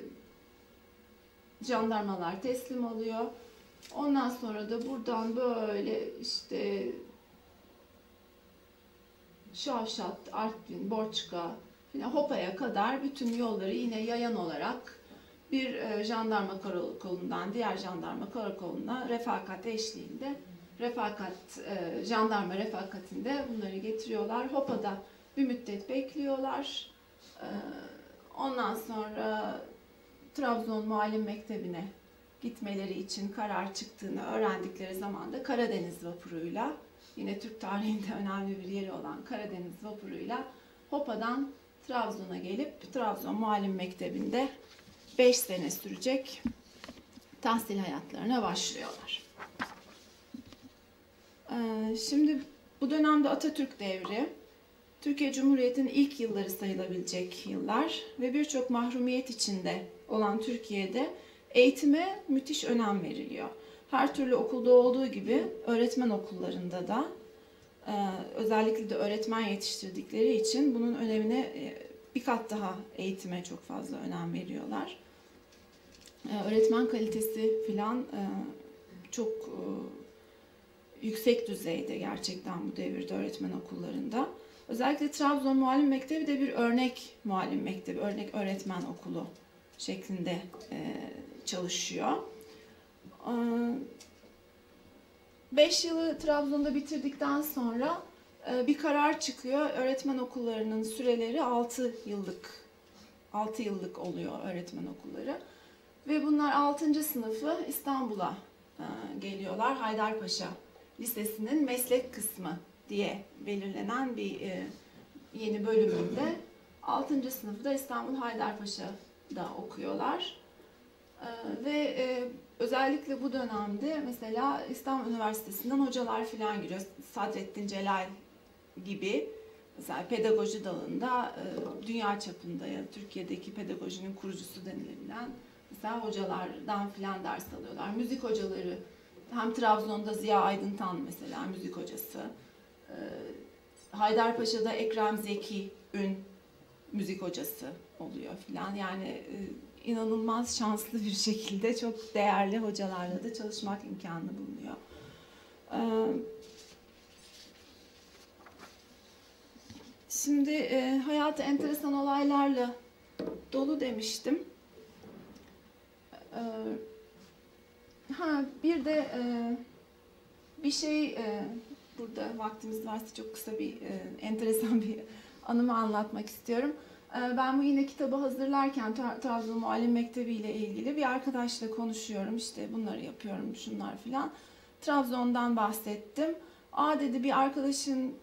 jandarmalar teslim alıyor. Ondan sonra da buradan böyle işte Şavşat, Artvin, Borçka, Hopa'ya kadar bütün yolları yine yayan olarak bir jandarma karakolundan diğer jandarma karakoluna refakat eşliğinde, refakat jandarma refakatinde bunları getiriyorlar. Hopa'da bir müddet bekliyorlar. Ondan sonra Trabzon Muallim Mektebi'ne gitmeleri için karar çıktığını öğrendikleri zaman da Karadeniz vapuruyla, yine Türk tarihinde önemli bir yeri olan Karadeniz vapuruyla Hopa'dan Trabzon'a gelip Trabzon Muallim Mektebi'nde beş sene sürecek tahsil hayatlarına başlıyorlar. Ee, şimdi bu dönemde Atatürk devri, Türkiye Cumhuriyeti'nin ilk yılları sayılabilecek yıllar ve birçok mahrumiyet içinde olan Türkiye'de eğitime müthiş önem veriliyor. Her türlü okulda olduğu gibi öğretmen okullarında da özellikle de öğretmen yetiştirdikleri için bunun önemine bir kat daha eğitime çok fazla önem veriyorlar. Öğretmen kalitesi filan çok yüksek düzeyde gerçekten bu devirde öğretmen okullarında. Özellikle Trabzon Muallim Mektebi de bir örnek muallim mektebi, örnek öğretmen okulu şeklinde çalışıyor. beş yılı Trabzon'da bitirdikten sonra bir karar çıkıyor. Öğretmen okullarının süreleri altı yıllık. altı yıllık oluyor öğretmen okulları. Ve bunlar altıncı sınıfı İstanbul'a geliyorlar. Haydarpaşa Lisesi'nin meslek kısmı diye belirlenen bir yeni bölümünde altıncı sınıfı da İstanbul Haydarpaşa'da okuyorlar. Ve özellikle bu dönemde mesela İstanbul Üniversitesi'nden hocalar filan giriyor. Sadrettin Celal gibi mesela pedagoji dalında dünya çapında ya Türkiye'deki pedagojinin kurucusu denilebilen mesela hocalardan filan ders alıyorlar. Müzik hocaları, hem Trabzon'da Ziya Aydıntan mesela müzik hocası, Haydarpaşa'da Ekrem Zeki Ün müzik hocası oluyor filan. Yani inanılmaz şanslı bir şekilde çok değerli hocalarla da çalışmak imkanı bulunuyor. Şimdi hayatı enteresan olaylarla dolu demiştim. Ha, bir de bir şey, burada vaktimiz varsa çok kısa bir enteresan bir anımı anlatmak istiyorum. Ben bu yine kitabı hazırlarken Trabzon Muallim Mektebi ile ilgili bir arkadaşla konuşuyorum. İşte bunları yapıyorum, şunlar filan. Trabzon'dan bahsettim. Aa dedi, bir arkadaşın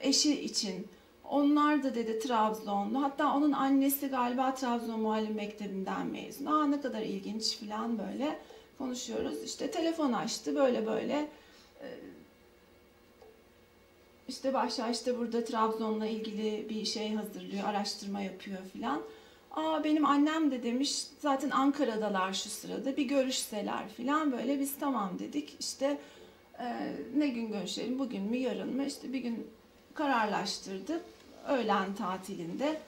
eşi için. Onlar da dedi Trabzonlu. Hatta onun annesi galiba Trabzon Muallim Mektebi'nden mezun. Aa ne kadar ilginç falan böyle konuşuyoruz. İşte telefon açtı böyle böyle. İşte Bahşa işte burada Trabzon'la ilgili bir şey hazırlıyor, araştırma yapıyor filan. Aa benim annem de demiş zaten Ankara'dalar şu sırada, bir görüşseler filan böyle. Biz tamam dedik. İşte e, ne gün görüşelim, bugün mü yarın mı, işte bir gün kararlaştırdık. Öğlen tatilinde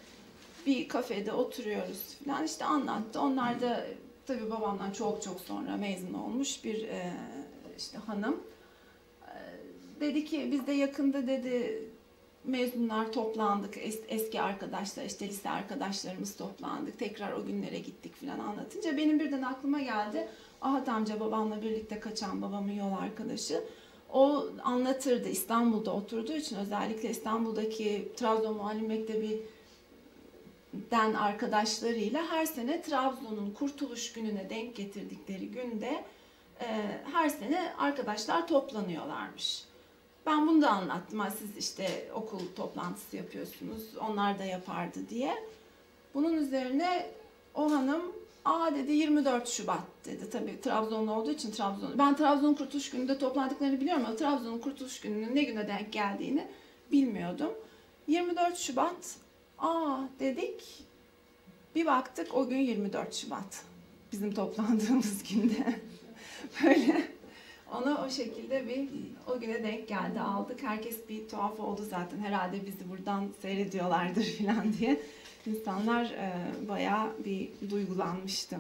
bir kafede oturuyoruz filan, işte anlattı. Onlar da tabii babamdan çok çok sonra mezun olmuş bir e, işte hanım. Dedi ki biz de yakında dedi mezunlar toplandık, es, eski arkadaşlar, işte lise arkadaşlarımız toplandık, tekrar o günlere gittik falan anlatınca benim birden aklıma geldi. Ahat amca, babamla birlikte kaçan babamın yol arkadaşı, o anlatırdı. İstanbul'da oturduğu için özellikle İstanbul'daki Trabzon Muallim Mektebi'den arkadaşlarıyla her sene Trabzon'un kurtuluş gününe denk getirdikleri günde e, her sene arkadaşlar toplanıyorlarmış. Ben bunu da anlattım. Siz işte okul toplantısı yapıyorsunuz, onlar da yapardı diye. Bunun üzerine o hanım, aa dedi yirmi dört Şubat dedi. Tabii Trabzonlu olduğu için Trabzon. Ben Trabzon'un kurtuluş gününde toplandıklarını biliyorum ama Trabzon'un kurtuluş gününün ne güne denk geldiğini bilmiyordum. yirmi dört Şubat, aa dedik. Bir baktık o gün yirmi dört Şubat. Bizim toplandığımız günde. Böyle. Ona o şekilde bir o güne denk geldi, aldık. Herkes bir tuhaf oldu zaten. Herhalde bizi buradan seyrediyorlardır falan diye. İnsanlar e, bayağı bir duygulanmıştı.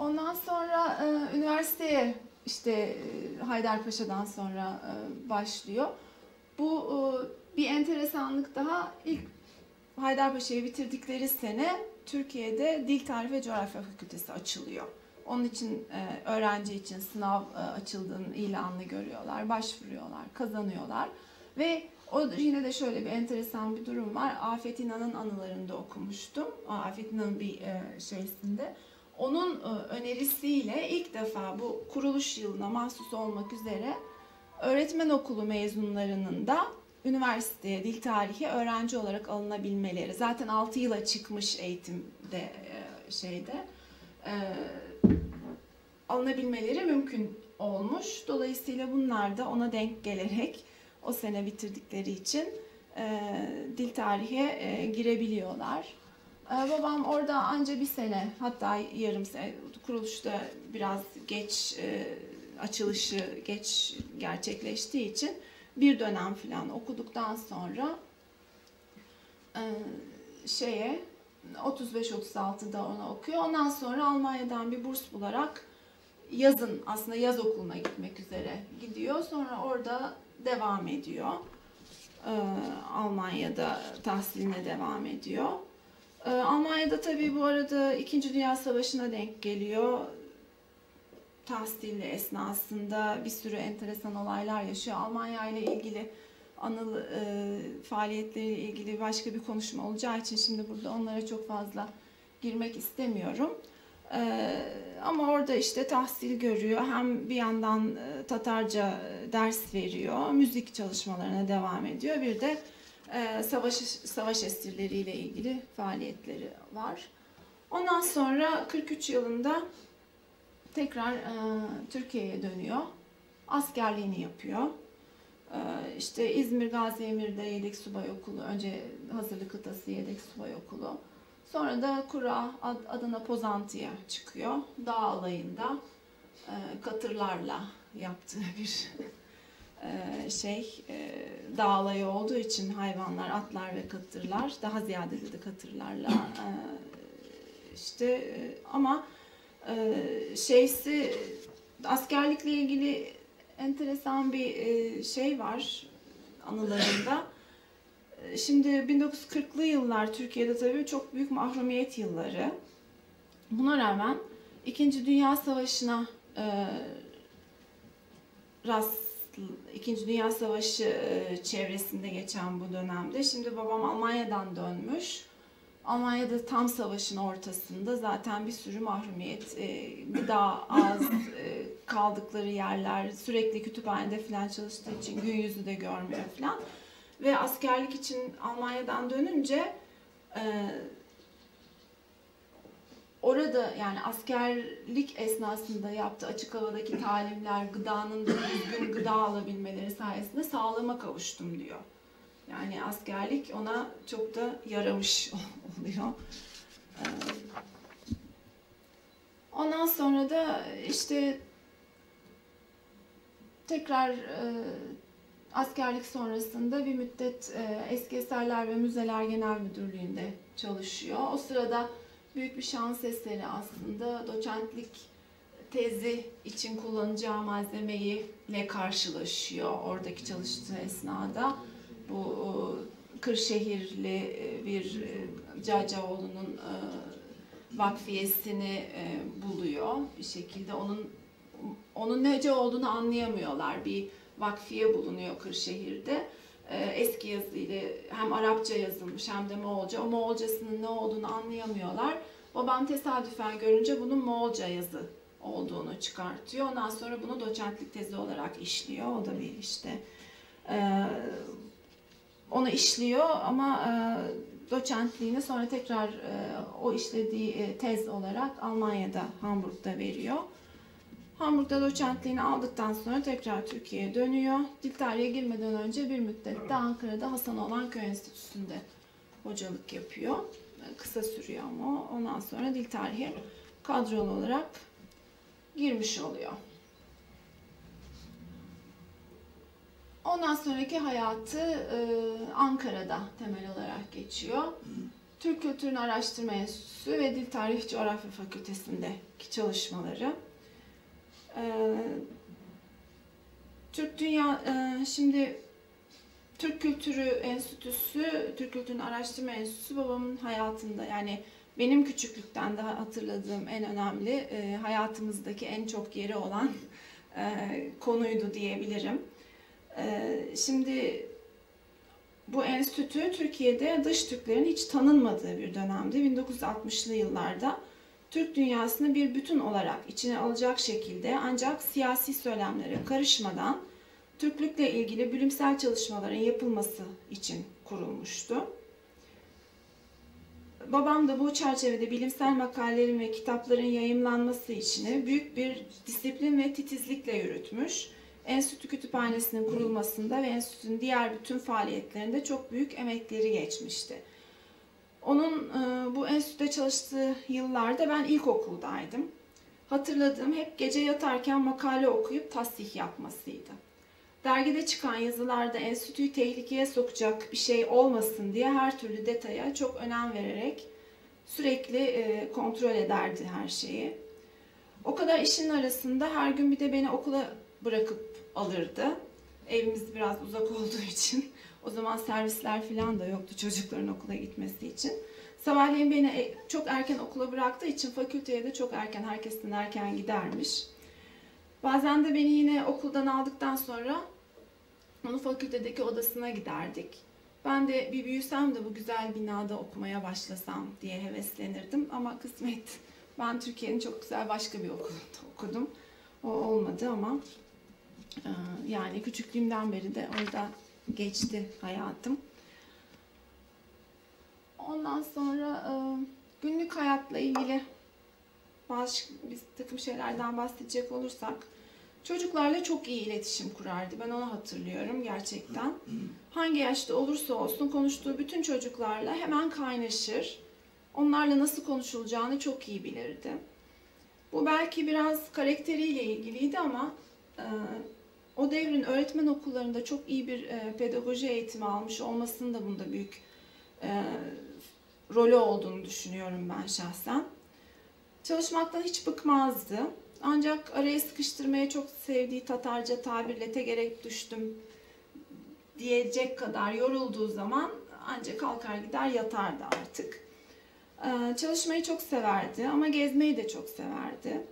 Ondan sonra e, üniversiteye işte e, Haydarpaşa'dan sonra e, başlıyor. Bu e, bir enteresanlık daha. İlk Haydarpaşa'yı bitirdikleri sene Türkiye'de Dil, Tarih ve Coğrafya Fakültesi açılıyor. Onun için öğrenci için sınav açıldığının ilanını görüyorlar, başvuruyorlar, kazanıyorlar. Ve o yine de şöyle bir enteresan bir durum var. Afet İnan'ın anılarında okumuştum. Afet İnan'ın bir şeysinde. Onun önerisiyle ilk defa bu kuruluş yılına mahsus olmak üzere öğretmen okulu mezunlarının da üniversiteye, dil tarihi öğrenci olarak alınabilmeleri. Zaten altı yıla çıkmış eğitimde şeyde. alınabilmeleri mümkün olmuş. Dolayısıyla bunlar da ona denk gelerek o sene bitirdikleri için e, dil tarihe e, girebiliyorlar. E, babam orada anca bir sene, hatta yarım sene, kuruluşta biraz geç e, açılışı geç gerçekleştiği için bir dönem falan okuduktan sonra e, şeye otuz beş otuz altıda ona okuyor. Ondan sonra Almanya'dan bir burs bularak yazın, aslında yaz okuluna gitmek üzere gidiyor. Sonra orada devam ediyor. Ee, Almanya'da tahsiline devam ediyor. Ee, Almanya'da tabii bu arada İkinci Dünya Savaşı'na denk geliyor. Tahsili esnasında bir sürü enteresan olaylar yaşıyor. Almanya ile ilgili anıl e, faaliyetleriyle ilgili başka bir konuşma olacağı için şimdi burada onlara çok fazla girmek istemiyorum. Ee, ama orada işte tahsil görüyor. Hem bir yandan e, Tatarca ders veriyor, müzik çalışmalarına devam ediyor. Bir de e, savaş savaş esirleriyle ilgili faaliyetleri var. Ondan sonra kırk üç yılında tekrar e, Türkiye'ye dönüyor. Askerliğini yapıyor. E, işte İzmir Gazi Emir'de Yedek Subay Okulu, önce Hazırlık Kıtası Yedek Subay Okulu. Sonra da Kura, Adana Pozantı'ya çıkıyor. Dağ alayında e, katırlarla yaptığı bir e, şey. E, dağ alayı olduğu için hayvanlar, atlar ve katırlar. Daha ziyade de katırlarla e, işte e, ama e, şeysi askerlikle ilgili enteresan bir e, şey var anılarında. Şimdi bin dokuz yüz kırklı yıllar Türkiye'de tabii çok büyük mahrumiyet yılları. Buna rağmen İkinci Dünya Savaşı'na e, rast, İkinci Dünya Savaşı e, çevresinde geçen bu dönemde. Şimdi babam Almanya'dan dönmüş. Almanya'da tam savaşın ortasında zaten bir sürü mahrumiyet, gıda az, kaldıkları yerler, sürekli kütüphanede falan çalıştığı için gün yüzü de görmüyor falan. Ve askerlik için Almanya'dan dönünce orada, yani askerlik esnasında yaptığı açık havadaki talimler, gıdanın da düzgün gıda alabilmeleri sayesinde sağlığıma kavuştum diyor. Yani askerlik ona çok da yaramış oluyor. Ondan sonra da işte tekrar askerlik sonrasında bir müddet Eski Eserler ve Müzeler Genel Müdürlüğü'nde çalışıyor. O sırada büyük bir şans eseri aslında doçentlik tezi için kullanacağı malzemeyle karşılaşıyor oradaki çalıştığı esnada. Bu Kırşehirli bir Cacaoğlu'nun vakfiyesini buluyor bir şekilde. Onun onun nece olduğunu anlayamıyorlar. Bir vakfiye bulunuyor Kırşehir'de. Eski yazıyla hem Arapça yazılmış hem de Moğolca. O Moğolcasının ne olduğunu anlayamıyorlar. Babam tesadüfen görünce bunun Moğolca yazı olduğunu çıkartıyor. Ondan sonra bunu doçentlik tezi olarak işliyor. O da bir işte... Onu işliyor ama e, doçentliğini sonra tekrar e, o işlediği e, tez olarak Almanya'da, Hamburg'da veriyor. Hamburg'da doçentliğini aldıktan sonra tekrar Türkiye'ye dönüyor. Dil tarihe girmeden önce bir müddet de Ankara'da Hasanoğlan Köy Enstitüsü'nde hocalık yapıyor. E, kısa sürüyor ama ondan sonra dil tarihi kadrolu olarak girmiş oluyor. Ondan sonraki hayatı e, Ankara'da temel olarak geçiyor. Türk Kültürünü Araştırma Enstitüsü ve Dil Tarih Coğrafya Fakültesi'ndeki çalışmaları. E, Türk Dünya e, şimdi Türk Kültürü Enstitüsü, Türk Kültürünü Araştırma Enstitüsü babamın hayatında, yani benim küçüklükten daha hatırladığım en önemli, e, hayatımızdaki en çok yeri olan e, konuydu diyebilirim. Şimdi bu enstitü Türkiye'de dış Türklerin hiç tanınmadığı bir dönemde, bin dokuz yüz altmışlı yıllarda Türk dünyasını bir bütün olarak içine alacak şekilde, ancak siyasi söylemlere karışmadan Türklükle ilgili bilimsel çalışmaların yapılması için kurulmuştu. Babam da bu çerçevede bilimsel makalelerin ve kitapların yayımlanması işini büyük bir disiplin ve titizlikle yürütmüş. Enstitü Kütüphanesi'nin kurulmasında ve enstitünün diğer bütün faaliyetlerinde çok büyük emekleri geçmişti. Onun bu enstitüde çalıştığı yıllarda ben ilkokuldaydım. Hatırladığım hep gece yatarken makale okuyup tasih yapmasıydı. Dergide çıkan yazılarda enstitüyü tehlikeye sokacak bir şey olmasın diye her türlü detaya çok önem vererek sürekli kontrol ederdi her şeyi. O kadar işin arasında her gün bir de beni okula bırakıp alırdı. Evimiz biraz uzak olduğu için, o zaman servisler falan da yoktu çocukların okula gitmesi için. Sabahleyin beni çok erken okula bıraktığı için fakülteye de çok erken, herkesten erken gidermiş. Bazen de beni yine okuldan aldıktan sonra onu fakültedeki odasına giderdik. Ben de bir büyüsem de bu güzel binada okumaya başlasam diye heveslenirdim ama kısmet. Ben Türkiye'nin çok güzel başka bir okulunda okudum. O olmadı ama yani küçüklüğümden beri de orada geçti hayatım. Ondan sonra günlük hayatla ilgili bazı bir takım şeylerden bahsedecek olursak, çocuklarla çok iyi iletişim kurardı. Ben onu hatırlıyorum gerçekten. Hangi yaşta olursa olsun konuştuğu bütün çocuklarla hemen kaynaşır. Onlarla nasıl konuşulacağını çok iyi bilirdi. Bu belki biraz karakteriyle ilgiliydi ama e, o devrin öğretmen okullarında çok iyi bir e, pedagoji eğitimi almış olmasının da bunda büyük e, rolü olduğunu düşünüyorum ben şahsen. Çalışmaktan hiç bıkmazdı. Ancak araya sıkıştırmaya çok sevdiği Tatarca tabirle tegerek düştüm diyecek kadar yorulduğu zaman ancak kalkar gider yatardı artık. Çalışmayı çok severdi ama gezmeyi de çok severdi.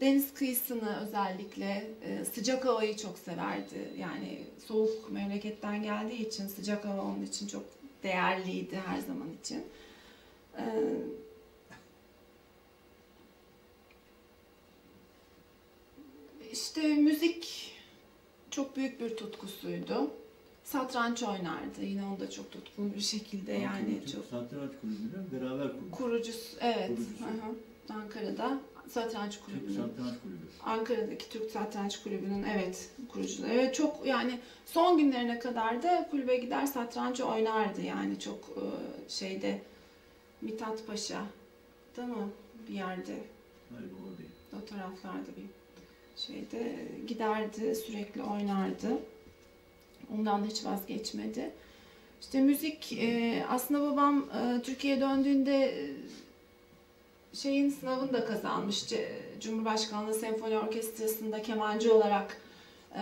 Deniz kıyısını, özellikle sıcak havayı çok severdi. Yani soğuk memleketten geldiği için sıcak hava onun için çok değerliydi her zaman için. çok büyük bir tutkusuydu. Satranç oynardı. Yine onda çok tutkulu bir şekilde Ankara yani çok. Satranç kulübünü beraber kurdu. Kurucusu, evet. Kurucusu. Aha. Ankara'da satranç kulübünün. Satranç kulübü. Ankara'daki Türk Satranç Kulübü'nün evet kurucusu. Evet, çok yani son günlerine kadar da kulübe gider satranç oynardı yani çok şeyde Mithat Paşa değil mi? Bir yerde. Hayır, o değil. O taraflarda bir şeyde giderdi, sürekli oynardı. Ondan da hiç vazgeçmedi. İşte müzik, e, aslında babam e, Türkiye'ye döndüğünde e, şeyin sınavını da kazanmış. Cumhurbaşkanlığı Senfoni Orkestrası'nda kemancı olarak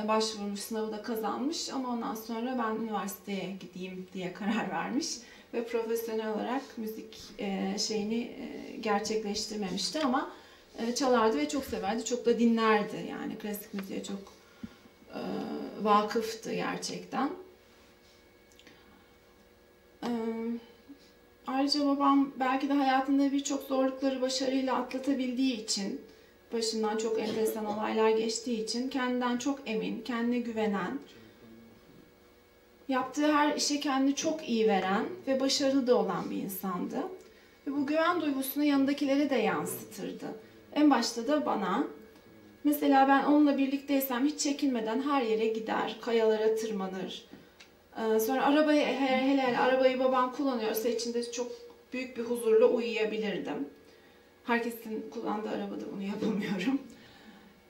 e, başvurmuş, sınavı da kazanmış. Ama ondan sonra ben üniversiteye gideyim diye karar vermiş. Ve profesyonel olarak müzik e, şeyini e, gerçekleştirmemişti ama e, çalardı ve çok severdi, çok da dinlerdi. Yani klasik müziğe çok vakıftı gerçekten. Ayrıca babam belki de hayatında birçok zorlukları başarıyla atlatabildiği için, başından çok enteresan olaylar geçtiği için kendinden çok emin, kendine güvenen, yaptığı her işe kendini çok iyi veren ve başarılı da olan bir insandı. Ve bu güven duygusunu yanındakilere de yansıtırdı. En başta da bana. Mesela ben onunla birlikteysem hiç çekinmeden her yere gider, kayalara tırmanır. Sonra arabayı, hele hele arabayı babam kullanıyorsa içinde çok büyük bir huzurla uyuyabilirdim. Herkesin kullandığı arabada bunu yapamıyorum.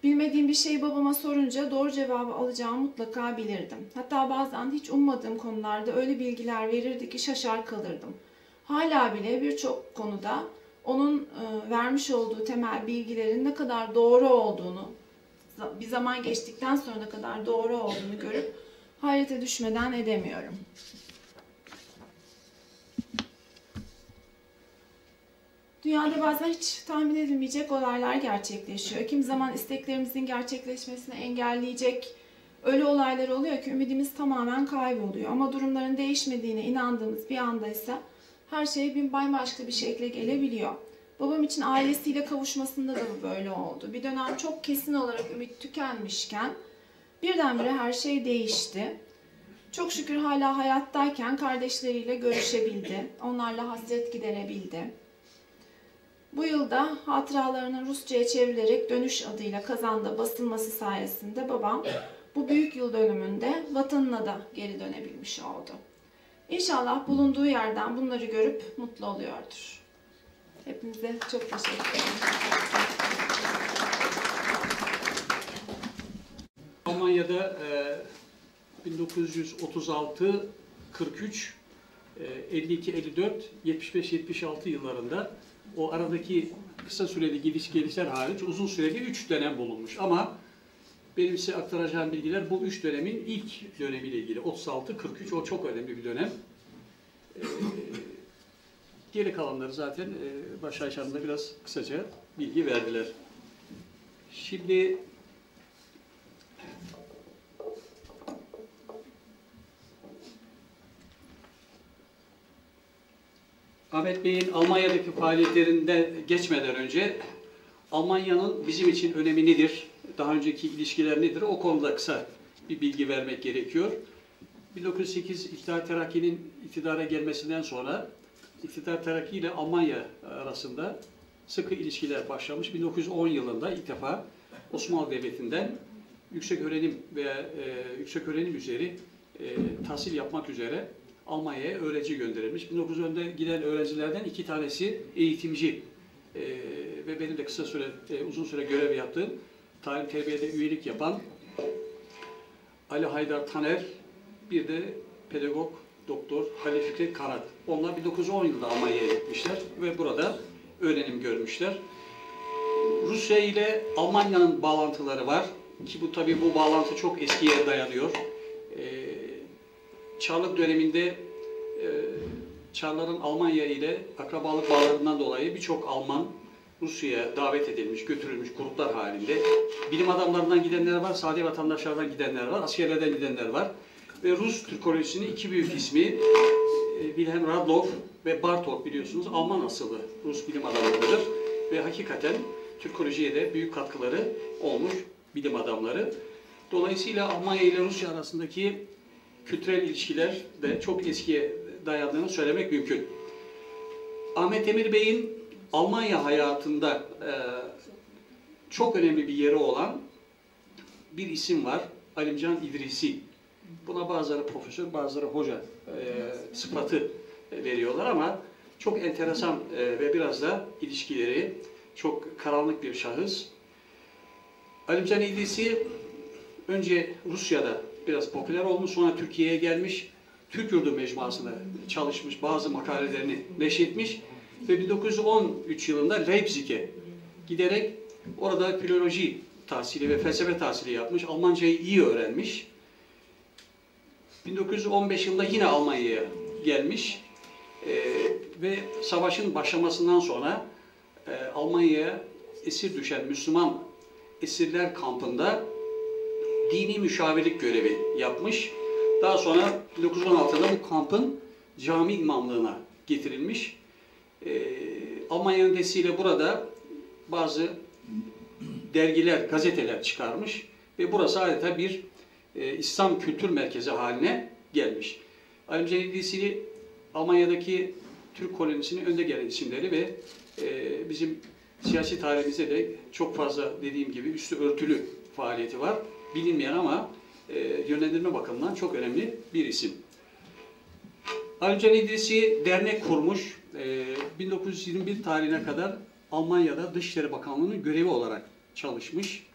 Bilmediğim bir şeyi babama sorunca doğru cevabı alacağımı mutlaka bilirdim. Hatta bazen hiç ummadığım konularda öyle bilgiler verirdi ki şaşar kalırdım. Hala bile birçok konuda onun vermiş olduğu temel bilgilerin ne kadar doğru olduğunu, bir zaman geçtikten sonra ne kadar doğru olduğunu görüp hayrete düşmeden edemiyorum. Dünyada bazen hiç tahmin edilmeyecek olaylar gerçekleşiyor. Kimi zaman isteklerimizin gerçekleşmesini engelleyecek öyle olaylar oluyor ki ümidimiz tamamen kayboluyor. Ama durumların değişmediğine inandığımız bir anda ise her şey bin bambaşka bir şekle gelebiliyor. Babam için ailesiyle kavuşmasında da bu böyle oldu. Bir dönem çok kesin olarak ümit tükenmişken birdenbire her şey değişti. Çok şükür hala hayattayken kardeşleriyle görüşebildi. Onlarla hasret giderebildi. Bu yılda hatıralarını Rusça'ya çevrilerek Dönüş adıyla Kazan'da basılması sayesinde babam bu büyük yıl dönümünde vatanına da geri dönebilmiş oldu. İnşallah bulunduğu yerden bunları görüp mutlu oluyordur. Hepinize çok teşekkür ederim. Almanya'da bin dokuz yüz otuz altı kırk üç, elli iki elli dört, yetmiş beş yetmiş altı yıllarında o aradaki kısa süreli gidiş gelişler hariç uzun süreli üç dönem bulunmuş. Ama benim size aktaracağım bilgiler bu üç dönemin ilk dönemiyle ilgili. otuz altı kırk üç o çok önemli bir dönem. Ee, geri kalanları zaten e, Başay Hanım da biraz kısaca bilgi verdiler. Şimdi Ahmet Bey'in Almanya'daki faaliyetlerinde geçmeden önce Almanya'nın bizim için önemi nedir? Daha önceki ilişkiler nedir? O konuda kısa bir bilgi vermek gerekiyor. bin dokuz yüz sekiz İttihat Terakki'nin iktidara gelmesinden sonra İttihat Terakki ile Almanya arasında sıkı ilişkiler başlamış. bin dokuz yüz on yılında ilk defa Osmanlı Devleti'nden yüksek öğrenim veya e, yüksek öğrenim üzeri e, tahsil yapmak üzere Almanya'ya öğrenci gönderilmiş. bin dokuz yüz on'da giden öğrencilerden iki tanesi eğitimci e, ve benim de kısa süre e, uzun süre görev yaptığım Talim Terbiye'de üyelik yapan Ali Haydar Taner, bir de pedagog doktor Halil Fikret Kanat. Onlar bin dokuz yüz on yılında Almanya'ya gitmişler ve burada öğrenim görmüşler. Rusya ile Almanya'nın bağlantıları var ki bu tabii bu bağlantı çok eskiye dayanıyor. Ee, Çarlık döneminde e, Çarların Almanya ile akrabalık bağlarından dolayı birçok Alman Rusya'ya davet edilmiş, götürülmüş gruplar halinde. Bilim adamlarından gidenler var, sade vatandaşlardan gidenler var, askerlerden gidenler var. Ve Rus Türkolojisi'nin iki büyük ismi Wilhelm Radloff ve Bartok biliyorsunuz Alman asıllı Rus bilim adamlarıdır. Ve hakikaten Türkolojiye de büyük katkıları olmuş bilim adamları. Dolayısıyla Almanya ile Rusya arasındaki kültürel ilişkiler de çok eskiye dayandığını söylemek mümkün. Ahmet Emir Bey'in Almanya hayatında e, çok önemli bir yeri olan bir isim var. Alimcan İdrisi. Buna bazıları profesör, bazıları hoca e, sıfatı veriyorlar ama çok enteresan e, ve biraz da ilişkileri çok karanlık bir şahıs. Alimcan İdrisi önce Rusya'da biraz popüler olmuş, sonra Türkiye'ye gelmiş, Türk Yurdu Mecmuası'nda çalışmış, bazı makalelerini neşretmiş ve bin dokuz yüz on üç yılında Leipzig'e giderek orada filoloji tahsili ve felsefe tahsili yapmış, Almancayı iyi öğrenmiş. bin dokuz yüz on beş yılında yine Almanya'ya gelmiş e, ve savaşın başlamasından sonra e, Almanya'ya esir düşen Müslüman esirler kampında dini müşavirlik görevi yapmış. Daha sonra bin dokuz yüz on altıda bu kampın cami imamlığına getirilmiş. E, Almanya öncesiyle burada bazı dergiler, gazeteler çıkarmış ve burası adeta bir e, İslam kültür merkezi haline gelmiş. Alimcan İdrisi Almanya'daki Türk kolonisinin önde gelen isimleri ve e, bizim siyasi tarihimizde de çok fazla dediğim gibi üstü örtülü faaliyeti var. Bilinmeyen ama e, yönlendirme bakımından çok önemli bir isim. Alimcan İdrisi dernek kurmuş. E, bin dokuz yüz yirmi bir tarihine kadar Almanya'da Dışişleri Bakanlığı'nın görevi olarak çalışmış.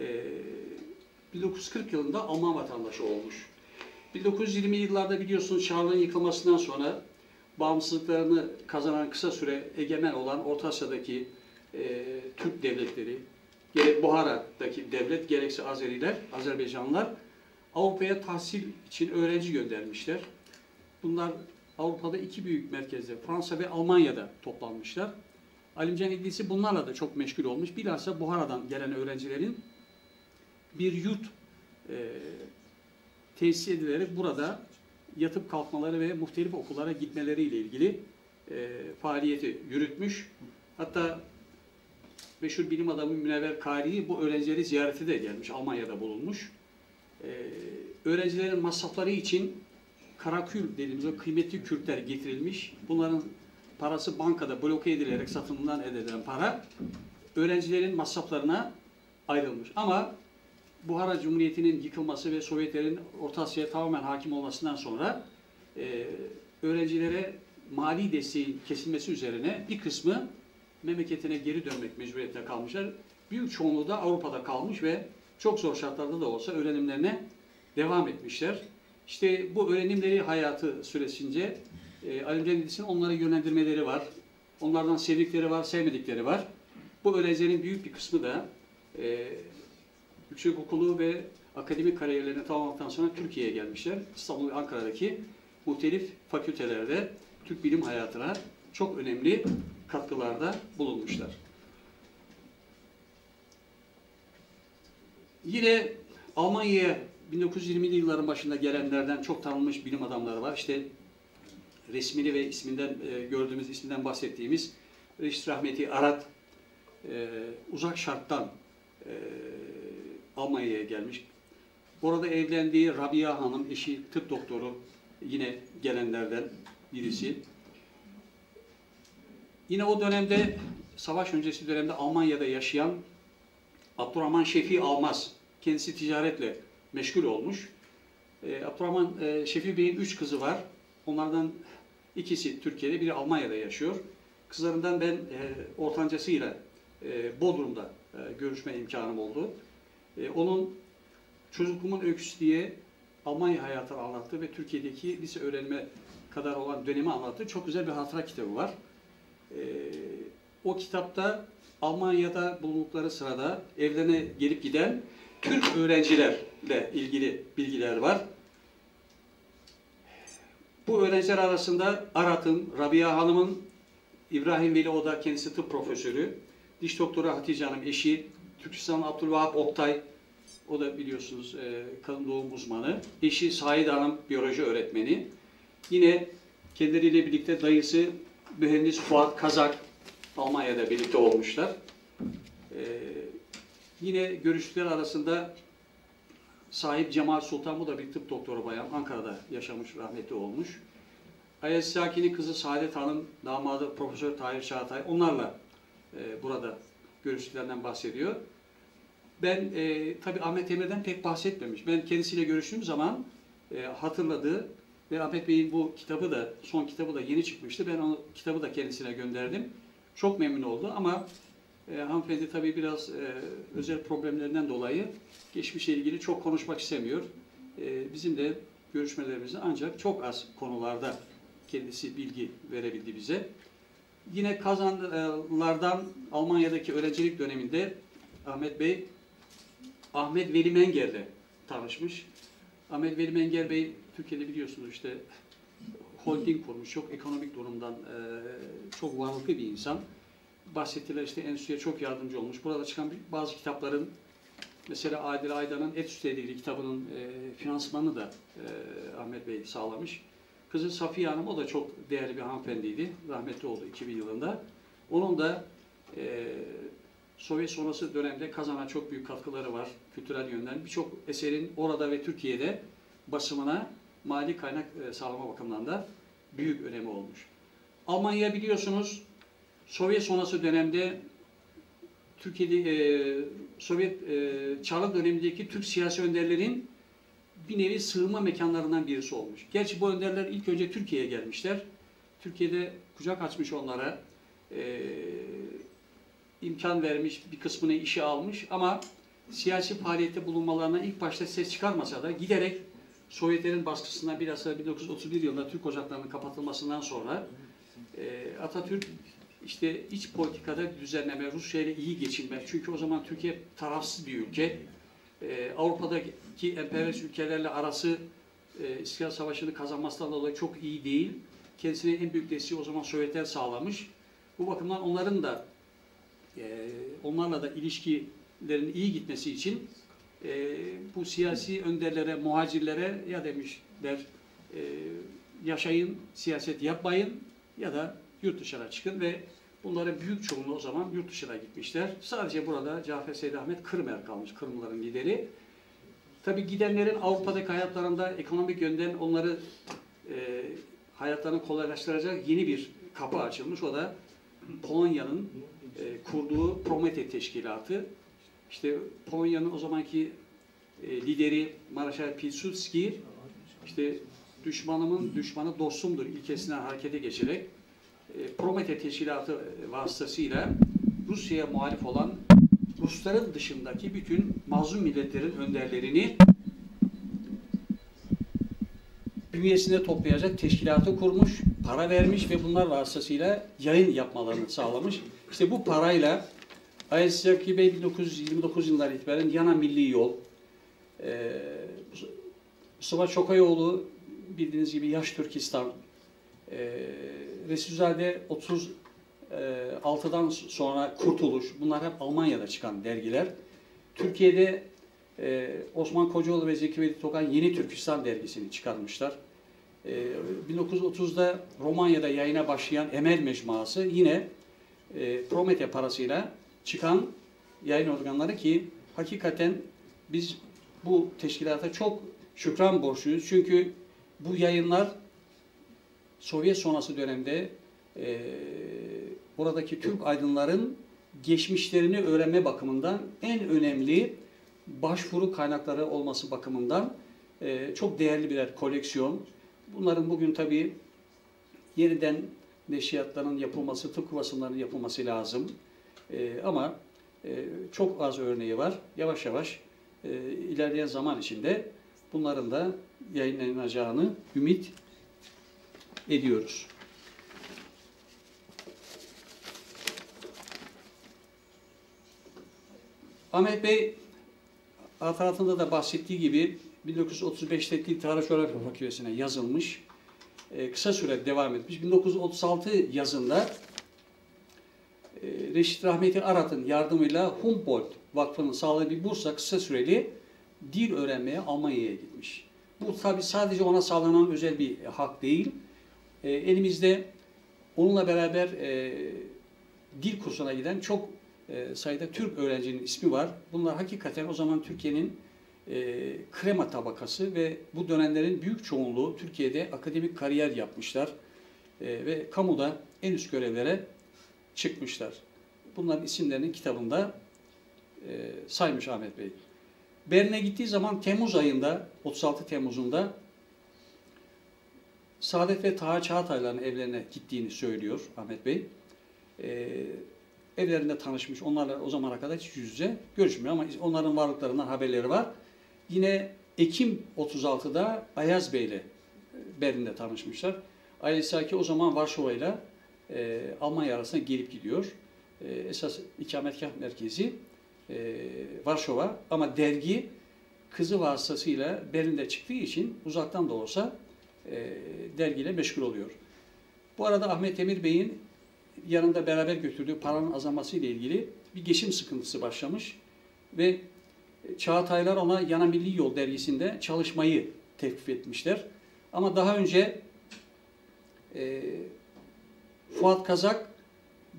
E, bin dokuz yüz kırk yılında Alman vatandaşı olmuş. bin dokuz yüz yirmi yıllarda biliyorsunuz Çarlık'ın yıkılmasından sonra bağımsızlıklarını kazanan kısa süre egemen olan Orta Asya'daki e, Türk devletleri, gerek Buhara'daki devlet, gerekse Azeriler, Azerbaycanlılar Avrupa'ya tahsil için öğrenci göndermişler. Bunlar Avrupa'da iki büyük merkezde, Fransa ve Almanya'da toplanmışlar. Alimcan İdrisi bunlarla da çok meşgul olmuş. Bilhassa Buhara'dan gelen öğrencilerin bir yurt e, tesis edilerek burada yatıp kalkmaları ve muhtelif okullara gitmeleriyle ilgili e, faaliyeti yürütmüş. Hatta meşhur bilim adamı Münevver Kari'yi bu öğrencileri ziyareti de gelmiş, Almanya'da bulunmuş. E, öğrencilerin masrafları için karakül dediğimiz o kıymetli kürkler getirilmiş. Bunların parası bankada bloke edilerek satımından elde edilen para öğrencilerin masraflarına ayrılmış. Ama Buhara Cumhuriyeti'nin yıkılması ve Sovyetlerin Orta Asya'ya tamamen hakim olmasından sonra e, öğrencilere mali desteğin kesilmesi üzerine bir kısmı memleketine geri dönmek mecburiyetine kalmışlar. Büyük çoğunluğu da Avrupa'da kalmış ve çok zor şartlarda da olsa öğrenimlerine devam etmişler. İşte bu öğrenimleri hayatı süresince e, Alimcan İdrisi'nin onlara yönlendirmeleri var. Onlardan sevdikleri var, sevmedikleri var. Bu öğrencilerin büyük bir kısmı da e, yüksek okulu ve akademik kariyerlerini tamamladıktan sonra Türkiye'ye gelmişler. İstanbul ve Ankara'daki muhtelif fakültelerde Türk bilim hayatına çok önemli katkılarda bulunmuşlar. Yine Almanya'ya bin dokuz yüz yirmili yılların başında gelenlerden çok tanınmış bilim adamları var. İşte resmini ve isminden gördüğümüz isminden bahsettiğimiz Reşit Rahmeti Arat uzak şarttan Almanya'ya gelmiş. Orada evlendiği Rabia Hanım, eşi tıp doktoru, yine gelenlerden birisi. Yine o dönemde, savaş öncesi dönemde Almanya'da yaşayan Abdurrahman Şefi Almaz, kendisi ticaretle meşgul olmuş. E, Abdurrahman e, Şefi Bey'in üç kızı var. Onlardan ikisi Türkiye'de, biri Almanya'da yaşıyor. Kızlarından ben e, ortancasıyla e, Bodrum'da e, görüşme imkanım oldu. E, onun Çocukluğumun Öyküsü diye Almanya hayatını anlattığı ve Türkiye'deki lise öğrenme kadar olan dönemi anlattığı çok güzel bir hatıra kitabı var. Ee, o kitapta Almanya'da bulundukları sırada evlerine gelip giden Türk öğrencilerle ilgili bilgiler var. Bu öğrenciler arasında Arat'ın, Rabia Hanım'ın, İbrahim Veli Oda, kendisi tıp profesörü, diş doktoru Hatice Hanım eşi, Türkistan'ın Abdülvahap Oktay, o da biliyorsunuz e, kadın doğum uzmanı, eşi Said Hanım biyoloji öğretmeni, yine kendileriyle birlikte dayısı mühendis Fuat Kazak, Almanya'da birlikte olmuşlar. Ee, yine görüştükleri arasında Sahip Cemal Sultan, bu da bir tıp doktoru bayan, Ankara'da yaşamış, rahmetli olmuş. Ayaz Sakin'in kızı Saadet Hanım, damadı Profesör Tahir Çağatay, onlarla e, burada görüştüklerinden bahsediyor. Ben e, tabii Ahmet Emir'den pek bahsetmemiş. Ben kendisiyle görüştüğüm zaman e, hatırladığı ve Ahmet Bey'in bu kitabı da, son kitabı da yeni çıkmıştı. Ben o kitabı da kendisine gönderdim. Çok memnun oldu ama e, hanımefendi tabii biraz e, özel problemlerinden dolayı geçmişle ilgili çok konuşmak istemiyor. E, bizim de görüşmelerimizde ancak çok az konularda kendisi bilgi verebildi bize. Yine Kazanlardan Almanya'daki öğrencilik döneminde Ahmet Bey, Ahmet Veli Menger'le tanışmış. Ahmet Veli Menger Bey, Türkiye'de biliyorsunuz işte holding kurmuş, çok ekonomik durumdan çok varlıklı bir insan. Bahsettiler işte endüstriye çok yardımcı olmuş. Burada çıkan bazı kitapların, mesela Adil Aydan'ın Etüs'le ilgili kitabının finansmanını da Ahmet Bey sağlamış. Kızı Safiye Hanım, o da çok değerli bir hanımefendiydi. Rahmetli oldu iki bin yılında. Onun da e, Sovyet sonrası dönemde Kazan'a çok büyük katkıları var kültürel yönden. Birçok eserin orada ve Türkiye'de basımına mali kaynak e, sağlama bakımından da büyük önemi olmuş. Almanya biliyorsunuz Sovyet sonrası dönemde Türkiye'de e, Sovyet e, Çarlık dönemindeki Türk siyasi önderlerin bir nevi sığınma mekanlarından birisi olmuş. Gerçi bu önderler ilk önce Türkiye'ye gelmişler. Türkiye'de kucak açmış onlara, e, imkan vermiş, bir kısmını işe almış ama siyasi faaliyette bulunmalarına ilk başta ses çıkarmasa da giderek Sovyetlerin baskısından biraz da bin dokuz yüz otuz bir yılında Türk ocaklarının kapatılmasından sonra e, Atatürk işte iç politikada düzenleme, Rusya ile iyi geçinme, çünkü o zaman Türkiye tarafsız bir ülke. Ee, Avrupa'daki emperyalist ülkelerle arası e, İstiklal Savaşı'nı kazanmasından dolayı çok iyi değil. Kendisine en büyük desteği o zaman Sovyetler sağlamış. Bu bakımdan onların da e, onlarla da ilişkilerin iyi gitmesi için e, bu siyasi önderlere, muhacirlere ya demişler e, yaşayın, siyaset yapmayın ya da yurt dışına çıkın ve bunların büyük çoğunluğu o zaman yurt dışına gitmişler. Sadece burada Cafer Seyit Ahmet Kırmer kalmış, Kırmlıların lideri. Tabii gidenlerin Avrupa'daki hayatlarında ekonomik yönden onları e, hayatlarını kolaylaştıracak yeni bir kapı açılmış. O da Polonya'nın e, kurduğu Promete Teşkilatı. İşte Polonya'nın o zamanki e, lideri Maraşal Piłsudski, işte düşmanımın düşmanı dostumdur ilkesine harekete geçerek Promete Teşkilatı vasıtasıyla Rusya'ya muhalif olan Rusların dışındaki bütün mazlum milletlerin önderlerini bünyesinde toplayacak teşkilatı kurmuş, para vermiş ve bunlar vasıtasıyla yayın yapmalarını sağlamış. İşte bu parayla Ayaz Zeki Bey bin dokuz yüz yirmi dokuz yılından itibaren Yana Milli Yol, Mustafa Çokayoğlu bildiğiniz gibi Yaş Türkistan, Ee, Resulzade otuz altıdan sonra Kurtuluş, bunlar hep Almanya'da çıkan dergiler. Türkiye'de e, Osman Kocaoğlu ve Zeki Veli Tokan Yeni Türkistan dergisini çıkarmışlar. E, bin dokuz yüz otuzda Romanya'da yayına başlayan Emel Mecmuası yine e, Promete parasıyla çıkan yayın organları ki hakikaten biz bu teşkilata çok şükran borçluyuz. Çünkü bu yayınlar Sovyet sonrası dönemde e, buradaki Türk aydınların geçmişlerini öğrenme bakımından en önemli başvuru kaynakları olması bakımından e, çok değerli birer koleksiyon. Bunların bugün tabii yeniden neşriyatların yapılması, tıpkı basımlarının yapılması lazım. E, ama e, çok az örneği var. Yavaş yavaş e, ilerleyen zaman içinde bunların da yayınlanacağını ümit ediyoruz. Ahmet Bey hatıratında da bahsettiği gibi bin dokuz yüz otuz beşteki Tarih Coğrafya Fakültesi'ne yazılmış. Ee, kısa süre devam etmiş. bin dokuz yüz otuz altı yazında e, Reşit Rahmeti Arat'ın yardımıyla Humboldt Vakfı'nın sağladığı bir bursla kısa süreli dil öğrenmeye Almanya'ya gitmiş. Bu tabi sadece ona sağlanan özel bir hak değil. E, elimizde onunla beraber e, dil kursuna giden çok e, sayıda Türk öğrencinin ismi var. Bunlar hakikaten o zaman Türkiye'nin e, krema tabakası ve bu dönenlerin büyük çoğunluğu Türkiye'de akademik kariyer yapmışlar e, ve kamuda en üst görevlere çıkmışlar. Bunların isimlerinin kitabında e, saymış Ahmet Bey. Berlin'e gittiği zaman Temmuz ayında, otuz altı Temmuz'unda Saadet ve Taha Çağatay'ların evlerine gittiğini söylüyor Ahmet Bey. E, evlerinde tanışmış, onlarla o zamana kadar hiç yüz yüze görüşmüyor ama onların varlıklarından haberleri var. Yine Ekim otuz altıda Ayaz Bey'le Berlin'de tanışmışlar. Ayasaki o zaman Varşova'yla e, Almanya arasında gelip gidiyor. E, esas ikametgah merkezi e, Varşova ama dergi kızı vasıtasıyla Berlin'de çıktığı için uzaktan da olsa e, dergiyle meşgul oluyor. Bu arada Ahmet Emir Bey'in yanında beraber götürdüğü paranın azalması ile ilgili bir geçim sıkıntısı başlamış ve Çağataylar ona Yana Milli Yol dergisinde çalışmayı teklif etmişler. Ama daha önce e, Fuat Kazak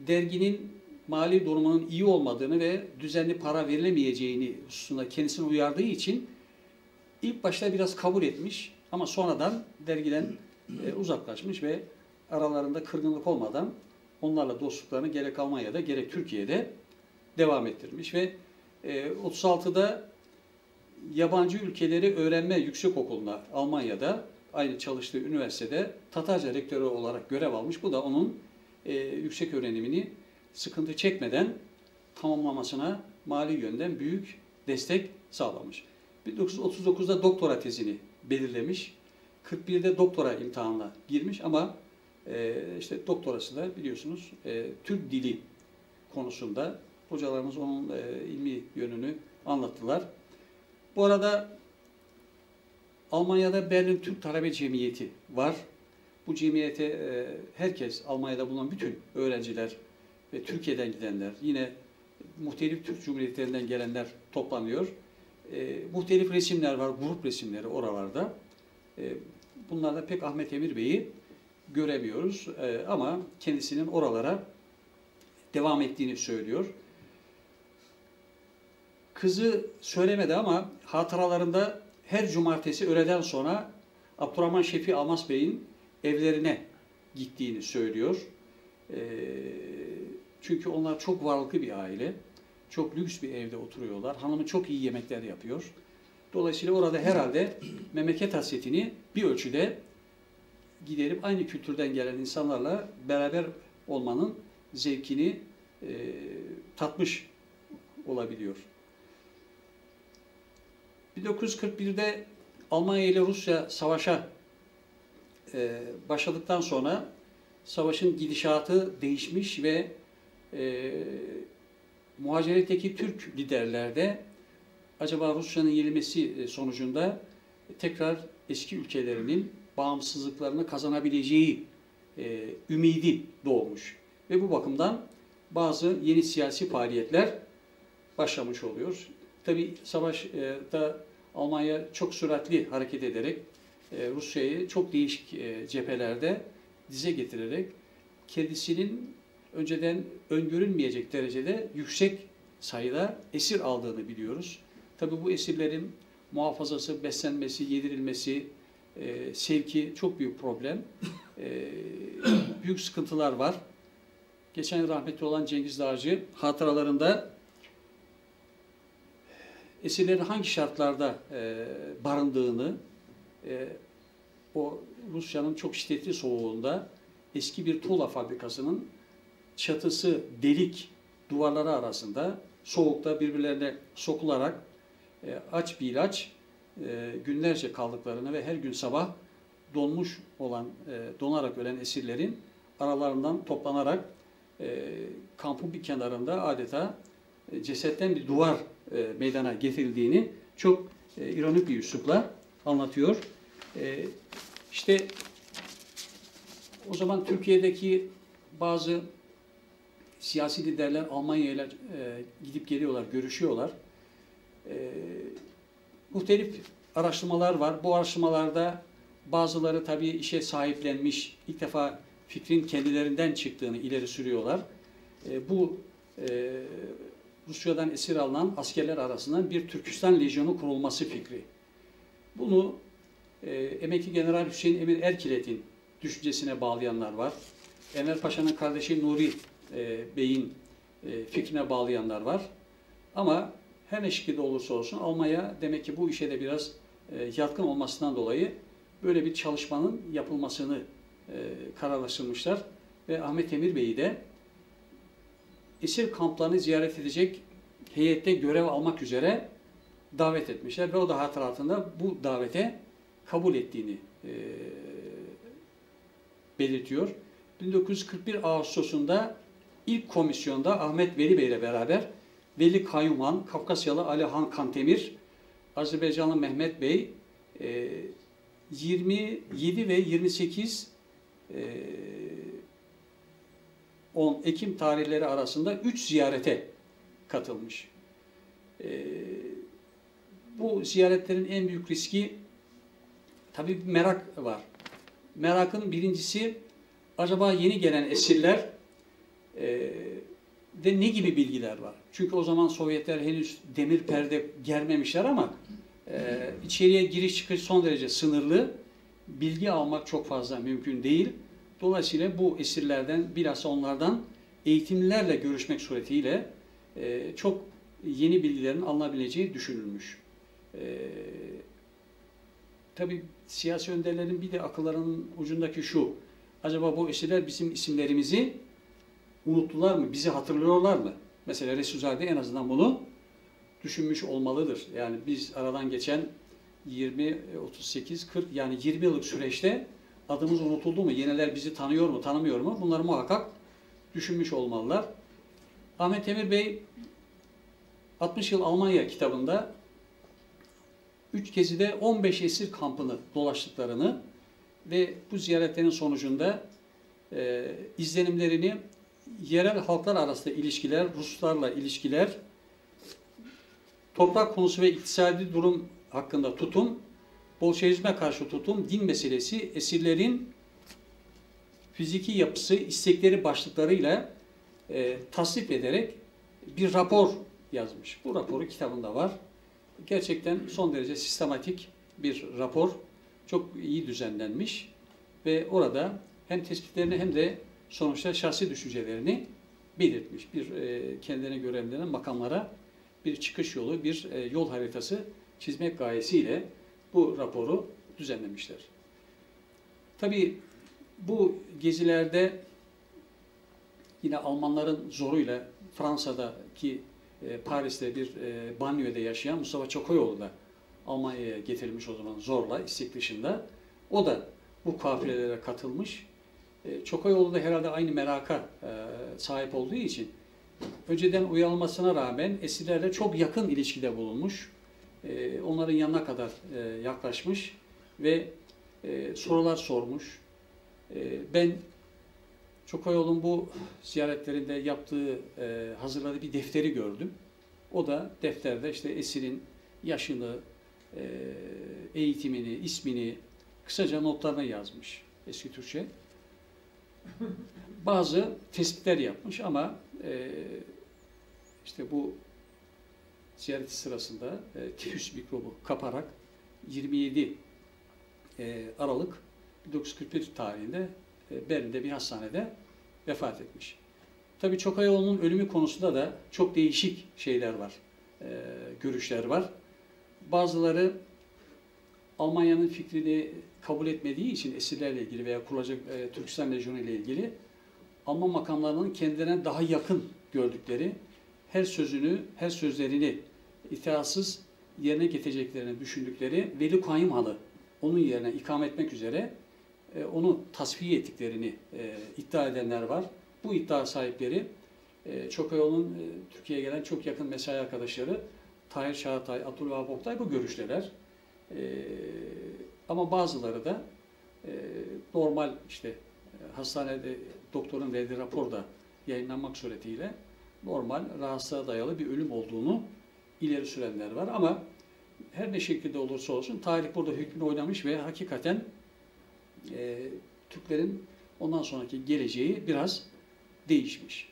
derginin mali durumunun iyi olmadığını ve düzenli para verilemeyeceğini hususunda kendisini uyardığı için ilk başta biraz kabul etmiş ama sonradan dergiden e, uzaklaşmış ve aralarında kırgınlık olmadan onlarla dostluklarını gerek Almanya'da gerek Türkiye'de devam ettirmiş ve otuz altıda yabancı ülkeleri öğrenme yüksekokulu'na Almanya'da aynı çalıştığı üniversitede Tatarca rektörü olarak görev almış. Bu da onun e, yüksek öğrenimini sıkıntı çekmeden tamamlamasına mali yönden büyük destek sağlamış. bin dokuz yüz otuz dokuzda doktora tezini belirlemiş. kırk birde doktora imtihanına girmiş ama Ee, işte doktorası da biliyorsunuz e, Türk dili konusunda hocalarımız onun e, ilmi yönünü anlattılar. Bu arada Almanya'da Berlin Türk Talebe Cemiyeti var. Bu cemiyete e, herkes, Almanya'da bulunan bütün öğrenciler ve Türkiye'den gidenler, yine muhtelif Türk Cumhuriyetlerinden gelenler toplanıyor. E, muhtelif resimler var, grup resimleri oralarda. E, bunlarda pek Ahmet Emir Bey'i göremiyoruz ee, ama kendisinin oralara devam ettiğini söylüyor. Kızı söylemedi ama hatıralarında her cumartesi öğleden sonra Abdurrahman Şefi Almas Bey'in evlerine gittiğini söylüyor. Ee, çünkü onlar çok varlıklı bir aile. Çok lüks bir evde oturuyorlar. Hanımı çok iyi yemekler yapıyor. Dolayısıyla orada herhalde memleket hasretini bir ölçüde gidelim, aynı kültürden gelen insanlarla beraber olmanın zevkini e, tatmış olabiliyor. bin dokuz yüz kırk birde Almanya ile Rusya savaşa e, başladıktan sonra savaşın gidişatı değişmiş ve e, muhaciretteki Türk liderlerde acaba Rusya'nın yenilmesi sonucunda tekrar eski ülkelerinin bağımsızlıklarını kazanabileceği e, ümidi doğmuş. Ve bu bakımdan bazı yeni siyasi faaliyetler başlamış oluyor. Tabi savaşta Almanya çok süratli hareket ederek e, Rusya'yı çok değişik e, cephelerde dize getirerek kendisinin önceden öngörülmeyecek derecede yüksek sayıda esir aldığını biliyoruz. Tabi bu esirlerin muhafazası, beslenmesi, yedirilmesi, Ee, sevki çok büyük problem. Ee, büyük sıkıntılar var. Geçen rahmetli olan Cengiz Dağcı hatıralarında esirlerin hangi şartlarda e, barındığını e, o Rusya'nın çok şiddetli soğuğunda eski bir tuğla fabrikasının çatısı delik duvarları arasında soğukta birbirlerine sokularak e, aç bir ilaç E, günlerce kaldıklarını ve her gün sabah donmuş olan, e, donarak ölen esirlerin aralarından toplanarak e, kampın bir kenarında adeta e, cesetten bir duvar e, meydana getirildiğini çok e, ironik bir üslupla anlatıyor. E, işte o zaman Türkiye'deki bazı siyasi liderler Almanya'yla e, gidip geliyorlar, görüşüyorlar. E, Muhtelif araştırmalar var. Bu araştırmalarda bazıları tabii işe sahiplenmiş, ilk defa fikrin kendilerinden çıktığını ileri sürüyorlar. E, bu e, Rusya'dan esir alınan askerler arasından bir Türkistan Lejyonu kurulması fikri. Bunu e, emekli General Hüseyin Emir Erkilet'in düşüncesine bağlayanlar var. Enver Paşa'nın kardeşi Nuri e, Bey'in e, fikrine bağlayanlar var. Ama her ne şekilde olursa olsun Almanya demek ki bu işe de biraz e, yatkın olmasından dolayı böyle bir çalışmanın yapılmasını e, kararlaştırmışlar. Ve Ahmet Emir Bey'i de esir kamplarını ziyaret edecek heyette görev almak üzere davet etmişler. Ve o da hatıratında bu davete kabul ettiğini e, belirtiyor. bin dokuz yüz kırk bir Ağustos'unda ilk komisyonda Ahmet Veli Bey ile beraber Veli Kayyumhan, Kafkasyalı Ali Han Kantemir, Azerbaycanlı Mehmet Bey, e, yirmi yedi ve yirmi sekiz e, on Ekim tarihleri arasında üç ziyarete katılmış. E, bu ziyaretlerin en büyük riski tabii merak var. Merakın birincisi, acaba yeni gelen esirler e, de ne gibi bilgiler var? Çünkü o zaman Sovyetler henüz demir perde germemişler ama e, içeriye giriş çıkış son derece sınırlı. Bilgi almak çok fazla mümkün değil. Dolayısıyla bu esirlerden, bilhassa onlardan eğitimlilerle görüşmek suretiyle e, çok yeni bilgilerin alınabileceği düşünülmüş. E, tabii siyasi önderlerin bir de akıllarının ucundaki şu: acaba bu esirler bizim isimlerimizi unuttular mı? Bizi hatırlıyorlar mı? Mesela Resulzade en azından bunu düşünmüş olmalıdır. Yani biz aradan geçen yirmi, otuz sekiz, kırk yani yirmi yıllık süreçte adımız unutuldu mu? Yeniler bizi tanıyor mu, tanımıyor mu? Bunları muhakkak düşünmüş olmalılar. Ahmet Emir Bey altmış yıl Almanya kitabında üç gezide on beş esir kampını dolaştıklarını ve bu ziyaretlerin sonucunda e, izlenimlerini yerel halklar arasında ilişkiler, Ruslarla ilişkiler, toprak konusu ve iktisadi durum hakkında tutum, Bolşevizme karşı tutum, din meselesi, esirlerin fiziki yapısı, istekleri başlıklarıyla e, tasnif ederek bir rapor yazmış. Bu raporu kitabında var. Gerçekten son derece sistematik bir rapor. Çok iyi düzenlenmiş ve orada hem tespitlerini hem de sonuçta şahsi düşüncelerini belirtmiş. Bir e, kendine görevlenen makamlara bir çıkış yolu, bir e, yol haritası çizmek gayesiyle bu raporu düzenlemişler. Tabii bu gezilerde yine Almanların zoruyla Fransa'daki e, Paris'te bir e, banyoda yaşayan Mustafa Çakoyoğlu da Almanya'ya getirilmiş o zaman zorla, istek dışında. O da bu kafilelere katılmış. E, Çakoyoğlu da herhalde aynı meraka e, sahip olduğu için önceden uyarılmasına rağmen esirlerle çok yakın ilişkide bulunmuş. E, onların yanına kadar e, yaklaşmış ve e, sorular sormuş. E, ben Çakoyoğlu'nun bu ziyaretlerinde yaptığı, e, hazırladığı bir defteri gördüm. O da defterde işte esirin yaşını, eğitimini, ismini, kısaca notlarına yazmış eski Türkçe. Bazı tespitler yapmış ama e, işte bu ziyareti sırasında e, tifüs mikrobu kaparak yirmi yedi Aralık bin dokuz yüz kırk bir tarihinde e, Berlin'de bir hastanede vefat etmiş. Tabii Çakoyoğlu'nun ölümü konusunda da çok değişik şeyler var, e, görüşler var. Bazıları Almanya'nın fikrini kabul etmediği için esirlerle ilgili veya kurulacak e, Türkistan Lejyonu ile ilgili Alman makamlarının kendilerine daha yakın gördükleri, her sözünü, her sözlerini itirazsız yerine getireceklerini düşündükleri Veli Kayyumhan'ı onun yerine ikame etmek üzere e, onu tasfiye ettiklerini e, iddia edenler var. Bu iddia sahipleri e, Çakoyoğlu'nun e, Türkiye'ye gelen çok yakın mesai arkadaşları Tahir Şahatay, Abdülvahap Oktay bu görüşteler. Ee, ama bazıları da e, normal işte hastanede doktorun verdiği raporda yayınlanmak suretiyle normal rahatsızlığa dayalı bir ölüm olduğunu ileri sürenler var. Ama her ne şekilde olursa olsun tarih burada hükmünü oynamış ve hakikaten e, Türklerin ondan sonraki geleceği biraz değişmiş.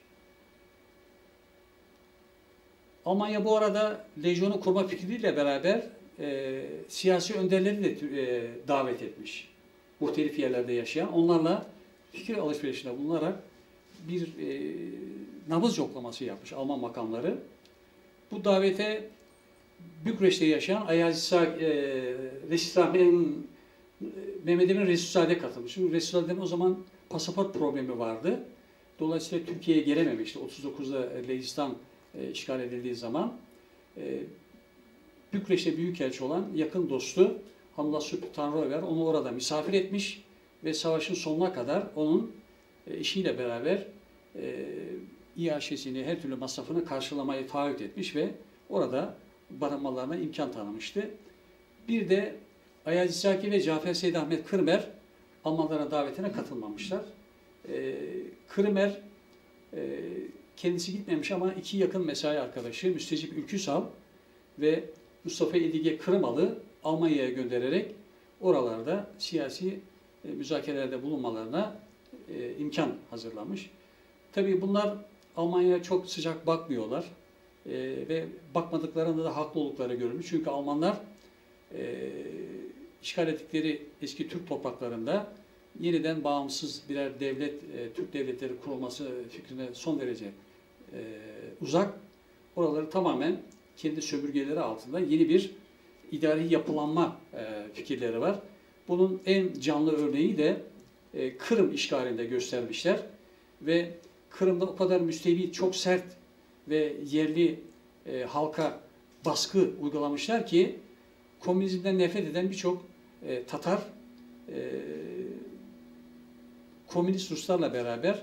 Almanya bu arada lejyonu kurma fikriyle beraber e, siyasi önderleri de e, davet etmiş. Muhtelif yerlerde yaşayan, onlarla fikir alışverişinde bulunarak bir e, nabız yoklaması yapmış Alman makamları. Bu davete Bükreş'te yaşayan Ayazisa e, Mehmet Emin Resulzade katılmış. Çünkü Resulzade'nin o zaman pasaport problemi vardı. Dolayısıyla Türkiye'ye gelememişti. otuz dokuzda Lecistan e, işgal edildiği zaman e, Bükreş'te büyükelçi olan yakın dostu Hamdullah Sultanrover onu orada misafir etmiş ve savaşın sonuna kadar onun eşiyle beraber e, İ H S'ini, her türlü masrafını karşılamayı taahhüt etmiş ve orada barınmalarına imkan tanımıştı. Bir de Ayaz İshaki ve Cafer Seyyid Ahmet Kırmer Almanlara davetine katılmamışlar. E, Kırmer e, kendisi gitmemiş ama iki yakın mesai arkadaşı Müstecip Ülküsal ve Mustafa Edige Kırmalı Almanya'ya göndererek oralarda siyasi e, müzakerelerde bulunmalarına e, imkan hazırlamış. Tabii bunlar Almanya'ya çok sıcak bakmıyorlar e, ve bakmadıklarında da haklı oldukları görülmüş. Çünkü Almanlar e, işgal ettikleri eski Türk topraklarında yeniden bağımsız birer devlet, e, Türk devletleri kurulması fikrine son derece e, uzak. Oraları tamamen kendi sömürgeleri altında yeni bir idari yapılanma e, fikirleri var. Bunun en canlı örneği de e, Kırım işgalinde göstermişler ve Kırım'da o kadar müstevi, çok sert ve yerli e, halka baskı uygulamışlar ki komünizmden nefret eden birçok e, Tatar e, komünist Ruslarla beraber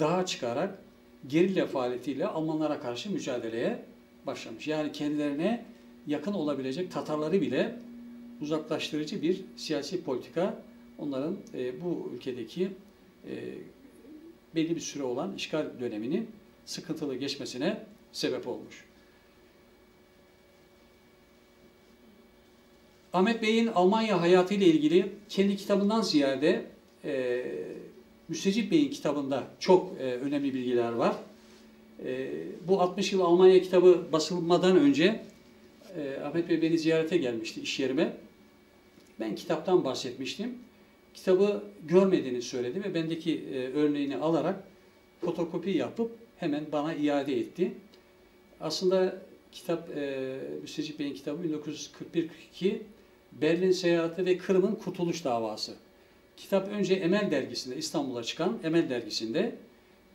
dağa çıkarak gerilla faaliyetiyle Almanlara karşı mücadeleye başlamış. Yani kendilerine yakın olabilecek Tatarları bile uzaklaştırıcı bir siyasi politika onların e, bu ülkedeki e, belli bir süre olan işgal döneminin sıkıntılı geçmesine sebep olmuş. Ahmet Bey'in Almanya hayatı ile ilgili kendi kitabından ziyade e, Müstecip Bey'in kitabında çok e, önemli bilgiler var. E, bu altmış yıl Almanya kitabı basılmadan önce e, Ahmet Bey beni ziyarete gelmişti iş yerime. Ben kitaptan bahsetmiştim. Kitabı görmediğini söyledi ve bendeki e, örneğini alarak fotokopi yapıp hemen bana iade etti. Aslında kitap, e, Müstecip Bey'in kitabı bin dokuz yüz kırk bir kırk iki Berlin Seyahati ve Kırım'ın Kurtuluş Davası. Kitap önce Emel dergisinde, İstanbul'a çıkan Emel dergisinde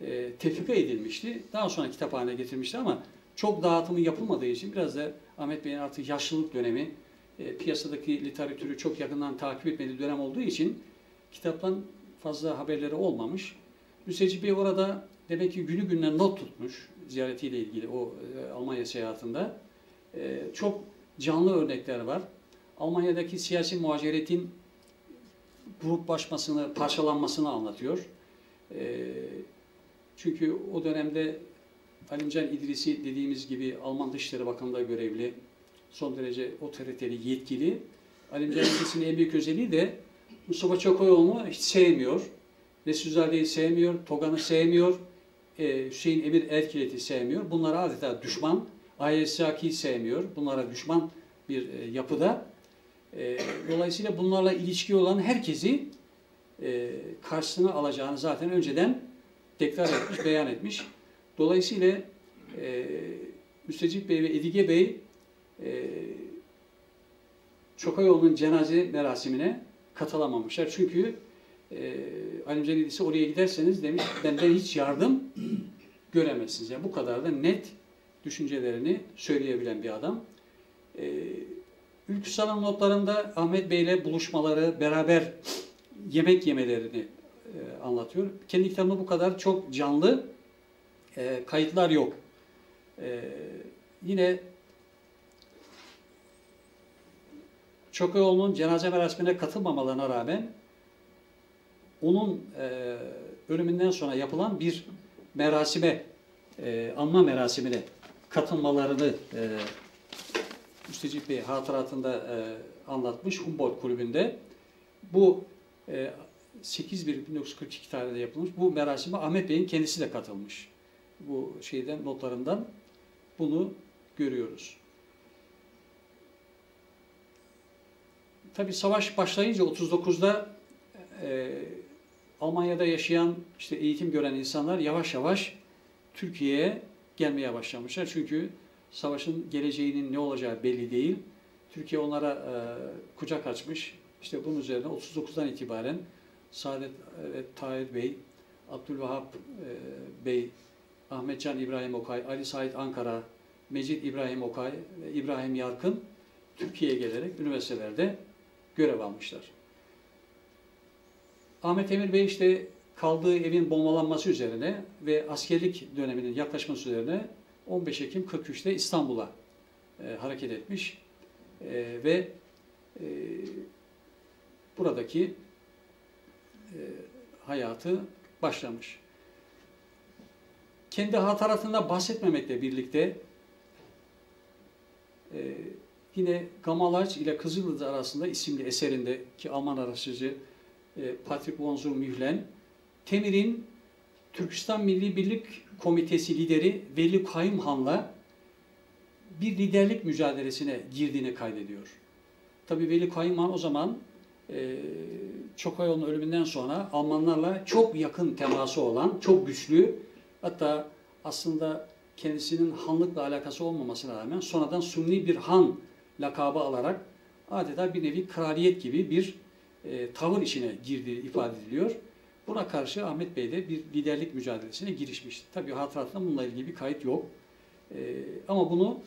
e, tefrika edilmişti. Daha sonra kitaphaneye getirilmişti ama çok dağıtımı yapılmadığı için biraz da Ahmet Bey'in artık yaşlılık dönemi, e, piyasadaki literatürü çok yakından takip etmediği dönem olduğu için kitaptan fazla haberleri olmamış. Müstecip Bey orada demek ki günü gününe not tutmuş ziyaretiyle ilgili o e, Almanya seyahatinde. E, çok canlı örnekler var. Almanya'daki siyasi muhaciretin gruplaşmasını, parçalanmasını anlatıyor. E, çünkü o dönemde Halimcan İdrisi dediğimiz gibi Alman Dışişleri Bakanlığı'nda görevli, son derece otoriteli, yetkili. Halimcan İdrisi'nin en büyük özelliği de Mustafa Çakoyoğlu'nu hiç sevmiyor. Resulzade'yi sevmiyor, Togan'ı sevmiyor, e, Hüseyin Emir Erkilet'i sevmiyor. Bunlara adeta düşman, Ayesaki sevmiyor. Bunlara düşman bir e, yapıda. E, dolayısıyla bunlarla ilişki olan herkesi e, karşısına alacağını zaten önceden tekrar etmiş, beyan etmiş. Dolayısıyla e, Müstecip Bey ve Edige Bey e, Çokayoğlu'nun cenaze merasimine katılamamışlar. Çünkü e, Halimcan İdrisi oraya giderseniz demiş, benden hiç yardım göremezsiniz. Yani bu kadar da net düşüncelerini söyleyebilen bir adam. E, Ülküsal'ın notlarında Ahmet Bey'le buluşmaları, beraber yemek yemelerini e, anlatıyor. Kendi kitabında bu kadar çok canlı e, kayıtlar yok. E, yine Çokayoğlu'nun cenaze merasimine katılmamalarına rağmen onun e, ölümünden sonra yapılan bir merasime, e, anma merasimine katılmalarını e, Müstecip Bey hatıratında e, anlatmış Humboldt Kulübü'nde. Bu e, sekiz bir bin dokuz yüz kırk iki tarihinde yapılmış. Bu merasime Ahmet Bey'in kendisi de katılmış. Bu şeyden, notlarından bunu görüyoruz. Tabii savaş başlayınca otuz dokuzda e, Almanya'da yaşayan, işte eğitim gören insanlar yavaş yavaş Türkiye'ye gelmeye başlamışlar. Çünkü savaşın geleceğinin ne olacağı belli değil. Türkiye onlara e, kucak açmış. İşte bunun üzerine otuz dokuzdan itibaren Saadet e, Tahir Bey, Abdülvahap e, Bey, Ahmetcan İbrahim Okay, Ali Said Ankara, Mecid İbrahim Okay ve İbrahim Yarkın Türkiye'ye gelerek üniversitelerde görev almışlar. Ahmet Emir Bey işte kaldığı evin bombalanması üzerine ve askerlik döneminin yaklaşması üzerine on beş Ekim kırk üçte İstanbul'a e, hareket etmiş e, ve e, buradaki e, hayatı başlamış. Kendi hataratında bahsetmemekle birlikte e, yine Gamalaç ile Kızıldız arasında isimli eserindeki Alman araştırıcı e, Patrick Wonzer Mühlen, Temir'in Türkistan Milli Birlik Komitesi lideri Veli Kayımhan'la bir liderlik mücadelesine girdiğini kaydediyor. Tabii Veli Kayımhan o zaman e, Çokayol'un ölümünden sonra Almanlarla çok yakın teması olan, çok güçlü, hatta aslında kendisinin hanlıkla alakası olmamasına rağmen sonradan Sunni bir han lakabı alarak adeta bir nevi kraliyet gibi bir e, tavır içine girdiği ifade ediliyor. Buna karşı Ahmet Bey de bir liderlik mücadelesine girişmişti. Tabii hatıratında bununla ilgili bir kayıt yok. E, ama bunu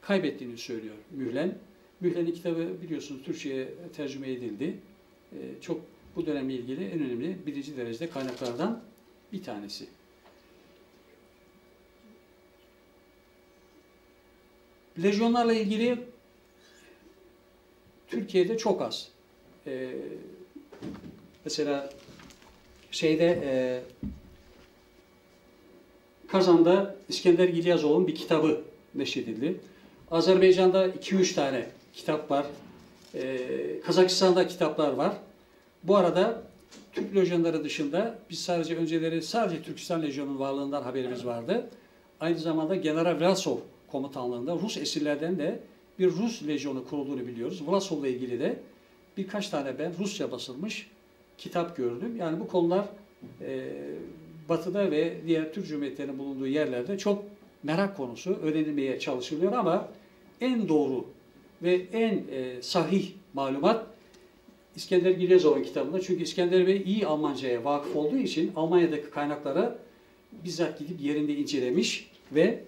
kaybettiğini söylüyor Mühlen. Mühlen'in kitabı biliyorsunuz Türkçe'ye tercüme edildi. E, çok bu dönemle ilgili en önemli birinci derecede kaynaklardan bir tanesi. Lejyonlarla ilgili Türkiye'de çok az. Ee, mesela şeyde e, Kazan'da İskender Gilyazoğlu'nun bir kitabı neşredildi. Azerbaycan'da iki üç tane kitap var. Ee, Kazakistan'da kitaplar var. Bu arada Türk lejyonları dışında biz sadece önceleri sadece Türkistan Lejyonu'nun varlığından haberimiz vardı. Aynı zamanda General Vlasov komutanlığında Rus esirlerden de bir Rus lejyonu kurulduğunu biliyoruz. Vlasov'la ilgili de birkaç tane ben Rusça basılmış kitap gördüm. Yani bu konular e, Batı'da ve diğer Türk Cumhuriyetlerinin bulunduğu yerlerde çok merak konusu, öğrenilmeye çalışılıyor ama en doğru ve en e, sahih malumat İskender Gilyazoğlu'nun kitabında. Çünkü İskender Bey iyi Almanca'ya vakıf olduğu için Almanya'daki kaynaklara bizzat gidip yerinde incelemiş ve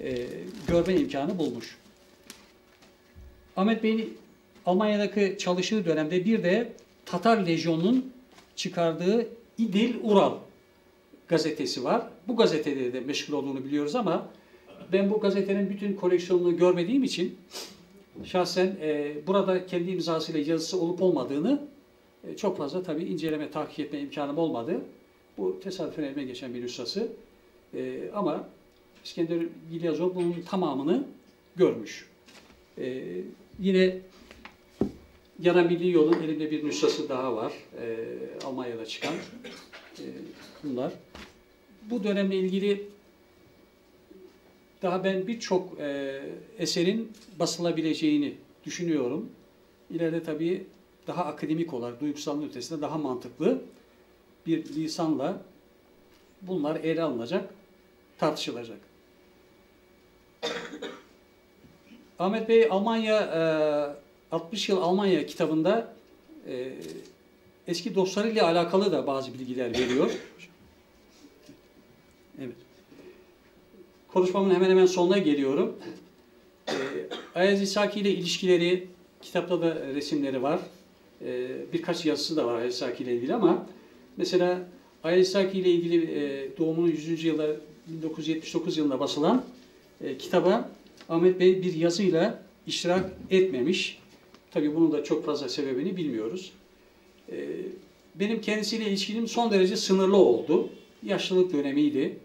E, görme imkanı bulmuş. Ahmet Bey'in Almanya'daki çalıştığı dönemde bir de Tatar Lejyonu'nun çıkardığı İdil Ural gazetesi var. Bu gazetede de meşgul olduğunu biliyoruz ama ben bu gazetenin bütün koleksiyonunu görmediğim için şahsen e, burada kendi imzasıyla yazısı olup olmadığını e, çok fazla tabii inceleme, tahkik etme imkanım olmadı. Bu tesadüfen elime geçen bir nüshası. E, ama İskender Gilyazov bunun tamamını görmüş. Ee, yine Yara Milli Yol'un elimde bir nüshası daha var. Ee, Almanya'da çıkan ee, bunlar. Bu dönemle ilgili daha ben birçok e, eserin basılabileceğini düşünüyorum. İleride tabii daha akademik olarak, duygusalın ötesinde daha mantıklı bir lisanla bunlar ele alınacak, tartışılacak. Ahmet Bey Almanya altmış yıl Almanya kitabında eski dostlarıyla alakalı da bazı bilgiler veriyor. Evet. Konuşmamın hemen hemen sonuna geliyorum. Ayaz İshaki ile ilişkileri, kitapta da resimleri var. Birkaç yazısı da var Ayaz İshaki ile ilgili ama mesela Ayaz İshaki ile ilgili doğumunun yüzüncü yılda bin dokuz yüz yetmiş dokuz yılında basılan e, kitaba Ahmet Bey bir yazıyla iştirak etmemiş. Tabii bunun da çok fazla sebebini bilmiyoruz. E, benim kendisiyle ilişkim son derece sınırlı oldu. Yaşlılık dönemiydi.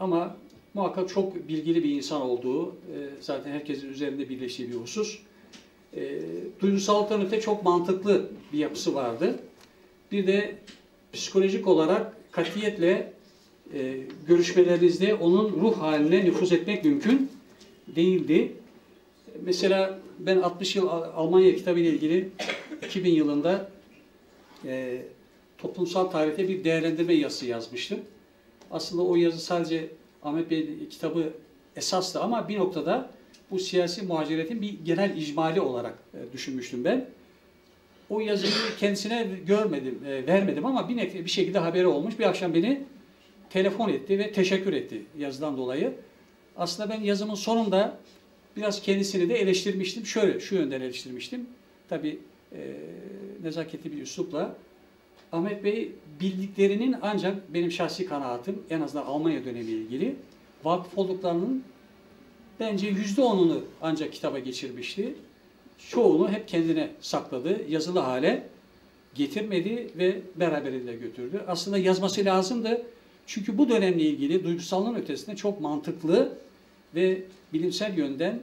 Ama muhakkak çok bilgili bir insan olduğu, e, zaten herkesin üzerinde birleştiği bir husus. E, duygusallıktan öte çok mantıklı bir yapısı vardı. Bir de psikolojik olarak katiyetle Ee, görüşmelerinizde onun ruh haline nüfuz etmek mümkün. değildi. Mesela ben altmış yıl Almanya kitabı ile ilgili iki bin yılında e, toplumsal tarihte bir değerlendirme yazısı yazmıştım. Aslında o yazı sadece Ahmet Bey'in kitabı esastı ama bir noktada bu siyasi muhaciretin bir genel icmali olarak e, düşünmüştüm ben. O yazıyı kendisine görmedim, e, vermedim ama bir, bir şekilde haberi olmuş. Bir akşam beni telefon etti ve teşekkür etti yazıdan dolayı. Aslında ben yazımın sonunda biraz kendisini de eleştirmiştim. Şöyle, şu yönden eleştirmiştim. Tabii e, nezaketli bir üslupla. Ahmet Bey bildiklerinin ancak benim şahsi kanaatim, en azından Almanya dönemi ilgili, vakıf olduklarının bence yüzde onunu ancak kitaba geçirmişti. Çoğunu hep kendine sakladı, yazılı hale getirmedi ve beraberinde götürdü. Aslında yazması lazımdı. Çünkü bu dönemle ilgili duygusallığın ötesinde çok mantıklı ve bilimsel yönden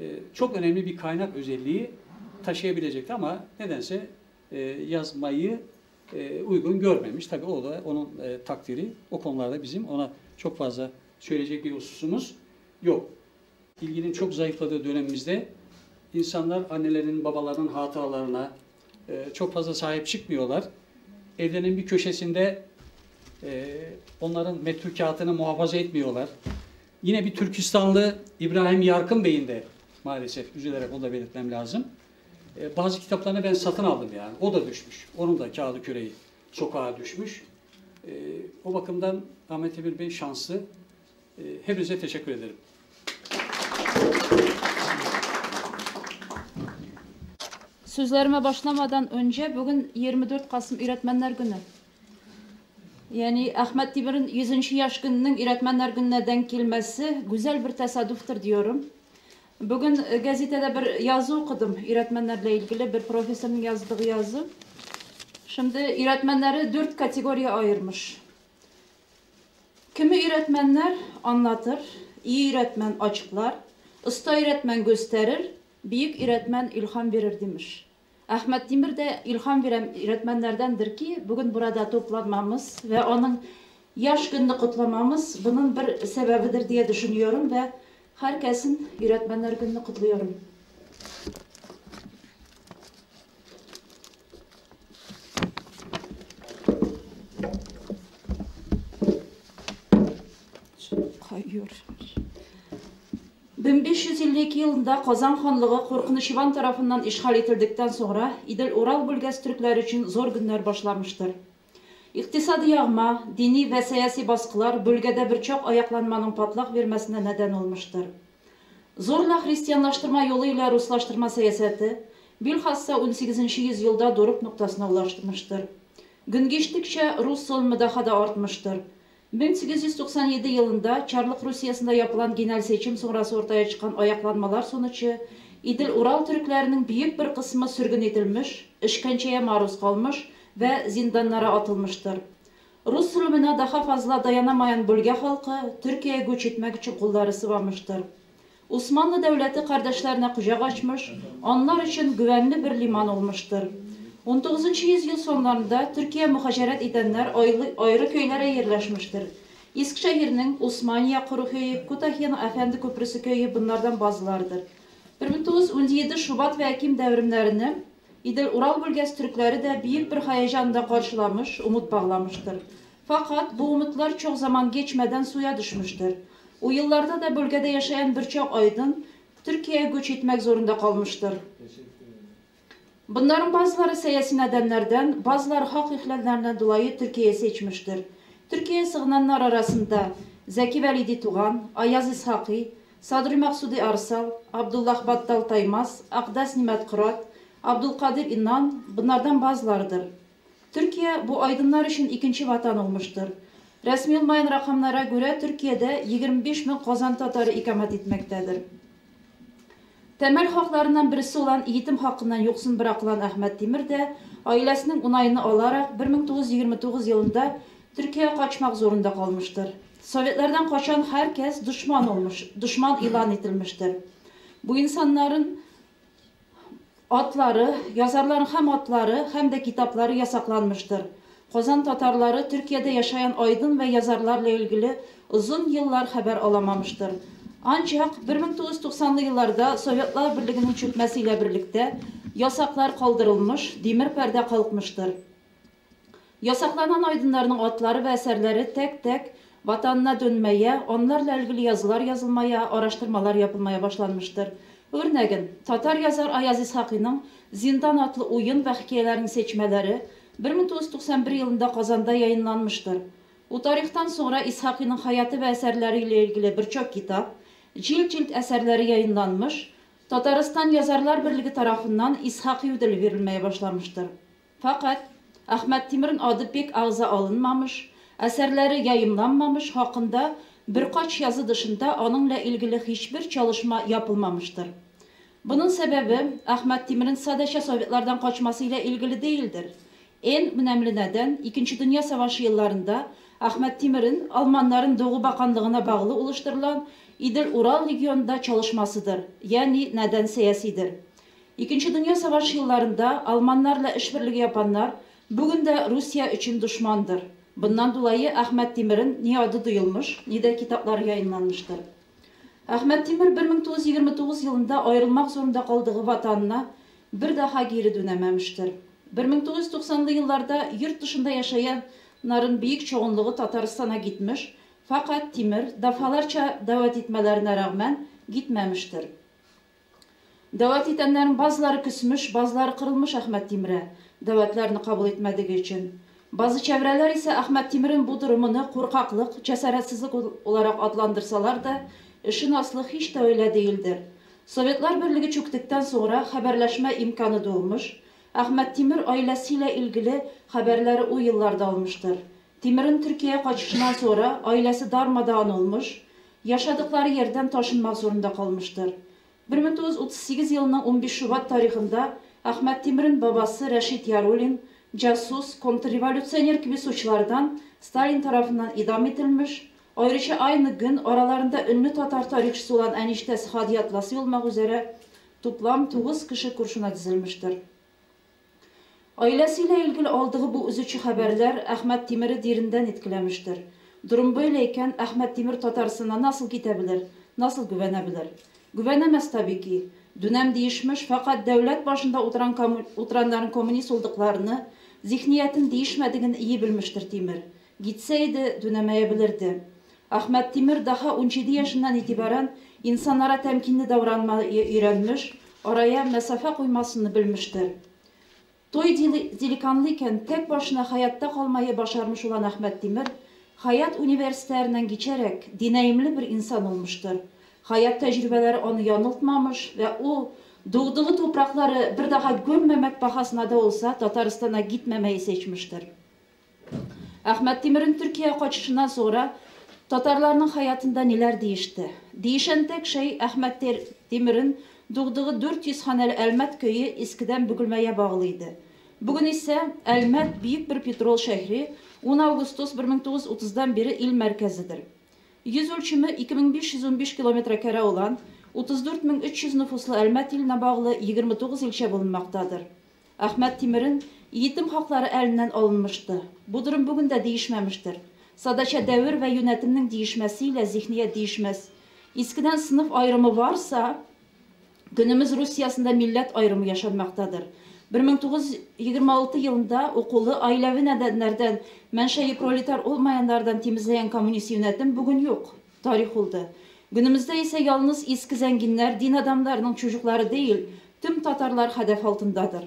e, çok önemli bir kaynak özelliği taşıyabilecekti ama nedense e, yazmayı e, uygun görmemiş. Tabii o da onun e, takdiri. O konularda bizim ona çok fazla söyleyecek bir hususumuz yok. İlginin çok zayıfladığı dönemimizde insanlar annelerin, babaların hatıralarına e, çok fazla sahip çıkmıyorlar. Evlerinin bir köşesinde e, onların metrikatını muhafaza etmiyorlar. Yine bir Türkistanlı İbrahim Yarkın Bey'in de maalesef üzülerek onu da belirtmem lazım. Ee, bazı kitaplarını ben satın aldım yani. O da düşmüş. Onun da kağıdı küreği sokağa düşmüş. Ee, o bakımdan Ahmet Emir Bey şanslı. Ee, hepinize teşekkür ederim. Sözlerime başlamadan önce bugün yirmi dört Kasım Öğretmenler Günü. Yani Ahmet Demir'in yüzüncü yaş gününün öğretmenler gününe denk gelmesi güzel bir tesadüftür diyorum. Bugün gazetede bir yazı okudum öğretmenlerle ilgili, bir profesörün yazdığı yazı. Şimdi öğretmenleri dört kategoriye ayırmış. Kimi öğretmenler anlatır, iyi öğretmen açıklar, usta öğretmen gösterir, büyük öğretmen ilham verir demiş. Ahmet Demir de ilham veren öğretmenlerdendir ki bugün burada toplanmamız ve onun yaş gününü kutlamamız bunun bir sebebidir diye düşünüyorum ve herkesin öğretmenler gününü kutluyorum. Kayıyor. bin beş yüz elli iki yılında Kazan Hanlığı Korkunuş Ivan tarafından işgal edildikten sonra İdil Ural bölgesi Türkler için zor günler başlamıştır. İktisadi yağma, dini ve siyasi baskılar bölgede birçok ayaklanmanın patlak vermesine neden olmuştur. Zorla Hristiyanlaştırma yoluyla Ruslaştırma siyaseti bilhassa on sekizinci yüzyılda doruk noktasına ulaşmıştır. Gün geçtikçe Rus zulmü daha da artmıştır. bin sekiz yüz doksan yedi yılında Çarlık Rusyasında yapılan genel seçim sonrası ortaya çıkan ayaklanmalar sonucu İdil-Ural Türklerinin büyük bir kısmı sürgün edilmiş, işkenceye maruz kalmış ve zindanlara atılmıştır. Rus zulmüne daha fazla dayanamayan bölge halkı Türkiye'ye göç etmek için kolları sıvamıştır. Osmanlı Devleti kardeşlerine kucak açmış, onlar için güvenli bir liman olmuştur. on dokuzuncu yüzyıl sonlarında Türkiye muhaciret edenler ayrı, ayrı köylere yerleşmiştir. Eskişehir'nin Osmaniye Kuruköy, Kütahya'nın Efendi Köprüsü köyü bunlardan bazılarıdır. bin dokuz yüz on yedi Şubat ve Ekim devrimlerini İdil-Ural bölgesi Türkleri de büyük bir heyecanla karşılamış, umut bağlamıştır. Fakat bu umutlar çok zaman geçmeden suya düşmüştür. O yıllarda da bölgede yaşayan birçok aydın Türkiye'ye göç etmek zorunda kalmıştır. Bunların bazıları siyasi nedenlerden, bazıları hak ihlallerinden dolayı Türkiye'yi seçmiştir. Türkiye'ye sığınanlar arasında Zeki Velidi Tuğan, Ayaz İshaki, Sadri Maksudi Arsal, Abdullah Battal Taymaz, Akdas Nimet Kurat, Abdülkadir İnan bunlardan bazılarıdır. Türkiye bu aydınlar için ikinci vatan olmuştur. Resmi olmayan rakamlara göre Türkiye'de yirmi beş bin Kazan Tatarı ikamet etmektedir. Temel haklarından birisi olan eğitim hakkından yoksun bırakılan Ahmet Demir de ailesinin onayını alarak bin dokuz yüz yirmi dokuz yılında Türkiye'ye kaçmak zorunda kalmıştır. Sovyetlerden kaçan herkes düşman olmuş, düşman ilan edilmiştir. Bu insanların atları, yazarların hem atları hem de kitapları yasaklanmıştır. Kazan Tatarları Türkiye'de yaşayan aydın ve yazarlarla ilgili uzun yıllar haber alamamıştır. Ancak bin dokuz yüz doksanlı yıllarda Sovetler Birliği'nin çökmesiyle birlikte yasaklar kaldırılmış, demir perde kalkmıştır. Yasaklanan aydınlarının adları ve eserleri tek tek vatanına dönmeye, onlarla ilgili yazılar yazılmaya, araştırmalar yapılmaya başlanmıştır. Örneğin, Tatar yazar Ayaz İshaki'nin Zindan adlı oyun ve hikayelerini seçmeleri bin dokuz yüz doksan bir yılında Kazan'da yayınlanmıştır. O tarixdən sonra İshaki'nin hayatı ve eserleri ile ilgili birçok kitap, cilt cilt eserleri yayınlanmış, Tataristan Yazarlar Birliği tarafından İshaki ödülü verilmeye başlamıştır. Fakat Ahmet Timir'in adı pek ağza alınmamış, eserleri yayımlanmamış hakkında birkaç yazı dışında onunla ilgili hiçbir çalışma yapılmamıştır. Bunun sebebi Ahmet Timir'in sadece Sovetlerden kaçmasıyla ilgili değildir. En önemli neden İkinci Dünya Savaşı yıllarında Ahmet Timir'in Almanların Doğu Bakanlığına bağlı oluşturulan İdil-Ural Legionu'nda çalışmasıdır, yani neden siyasidir. İkinci Dünya Savaşı yıllarında Almanlarla işbirliği yapanlar bugün de Rusya için düşmandır. Bundan dolayı Ahmet Timir'in ne adı duyulmuş, ne de kitapları yayınlanmıştır. Ahmet Timir bin dokuz yüz yirmi dokuz yılında ayrılmak zorunda kaldığı vatanına bir daha geri dönememiştir. bin dokuz yüz doksanlı yıllarda yurt dışında yaşayanların büyük çoğunluğu Tataristan'a gitmiş, fakat Timir defalarca davet etmelerine rağmen gitmemiştir. Davet edenlerin bazıları küsmüş, bazıları kırılmış Ahmet Timir'e, davetlerini kabul etmediği için. Bazı çevreler ise Ahmet Timir'in bu durumunu korkaklık, cesaretsizlik olarak adlandırsalar da işin aslı hiç de öyle değildir. Sovetler Birliği çöktükten sonra haberleşme imkanı doğmuş, Ahmet Timir ailesiyle ilgili haberleri o yıllarda almıştır. Timir'in Türkiye'ye kaçışından sonra ailesi darmadağın olmuş, yaşadıkları yerden taşınmak zorunda kalmıştır. bin dokuz yüz otuz sekiz yılının on beş Şubat tarihinde Ahmet Timir'in babası Reşit Yarulin, casus, kontrrevolüsyoner gibi suçlardan Stalin tarafından idam edilmiş, ayrıca aynı gün aralarında ünlü Tatar tarihçisi olan eniştesi Hadi Atlas'ı olmak üzere toplam dokuz kişi kurşuna dizilmiştir. Ailesiyle ilgili aldığı bu üzücü haberler Ahmet Timir'i derinden etkilemiştir. Durum böyleyken Ahmet Timir Tataristan'a nasıl gidebilir, nasıl güvenebilir? Güvenemez tabii ki. Dönem değişmiş, fakat devlet başında oturan komun, oturanların komünist olduklarını, zihniyetin değişmediğini iyi bilmiştir Timir. Gitseydi dönemeyebilirdi. Ahmet Timir daha on yedi yaşından itibaren insanlara temkinli davranmayı öğrenmiş, oraya mesafe koymasını bilmiştir. Toy delikanlıyken tek başına hayatta kalmayı başarmış olan Ahmet Timir, hayat üniversitelerinden geçerek deneyimli bir insan olmuştur. Hayat tecrübeleri onu yanıltmamış ve o doğduğu toprakları bir daha gömmemek bahasına da olsa Tataristan'a gitmemeyi seçmiştir. Ahmet Timir'in Türkiye'ye kaçışından sonra Tatarların hayatında neler değişti? Değişen tek şey Ahmet Timir'in doğduğu dört yüz haneli Elmet köyü eskiden bükülmeye bağlıydı. Bugün ise Elmet büyük bir petrol şehri, on Ağustos bin dokuz yüz otuzdan beri il merkezidir. Yüz ölçümü iki bin beş yüz on beş kilometre kare olan otuz dört bin üç yüz nüfuslu Elmet iline bağlı yirmi dokuz ilçe bulunmaktadır. Ahmet Timir'in yetim hakları elinden alınmıştı. Bu durum bugün de değişmemiştir. Sadece devir ve yönetiminin değişmesiyle zihniyet değişmez. Eskiden sınıf ayrımı varsa, günümüz Rusiyasında millet ayrımı yaşanmaktadır. bin dokuz yüz yirmi altı yılında okulu ailevi nedenlerden, menşei proletar olmayanlardan temizleyen komünist yönetim bugün yok, tarih oldu. Günümüzde ise yalnız eski zenginler, din adamlarının çocukları değil, tüm Tatarlar hedef altındadır.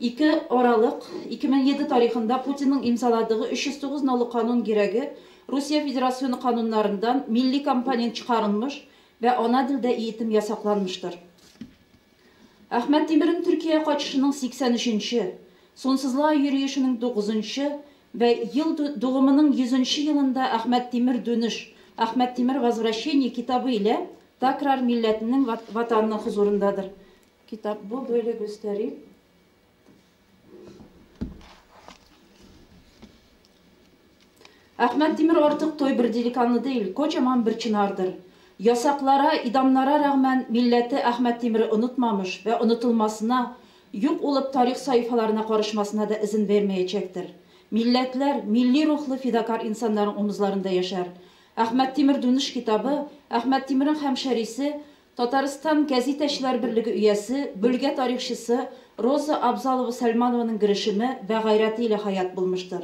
iki Aralık iki bin yedi tarihinde Putin'in imzaladığı üç yüz dokuz nolu kanun gereği Rusya Federasyonu kanunlarından milli komponent çıkarılmış ve ana dilde eğitim yasaklanmıştır. Ahmet Timir'in Türkiye'ye kaçışının seksen üçüncü, sonsuzluğa yürüyüşünün dokuzuncu ve yıl doğumunun yüzüncü yılında Ahmet Timir Dönüş, Ahmet Timir Vazvrasheniye kitabı ile tekrar milletinin vat vatanının huzurundadır. Kitap bu, böyle göstereyim. Ahmet Timir artık toy bir delikanlı değil, kocaman bir çınardır. Yasaklara, idamlara rağmen milleti Ahmet Timir'i unutmamış ve unutulmasına, yok olup tarih sayfalarına karışmasına da izin vermeyecektir. Milletler, milli ruhlu fidakar insanların omuzlarında yaşar. Ahmet Timur Dönüş kitabı, Ahmet Timur'un hemşerisi, Tataristan Gazeteciler Birliği üyesi, bölge tarihçisi Roza Abzalova Salmanova'nın girişimi ve gayretiyle hayat bulmuştur.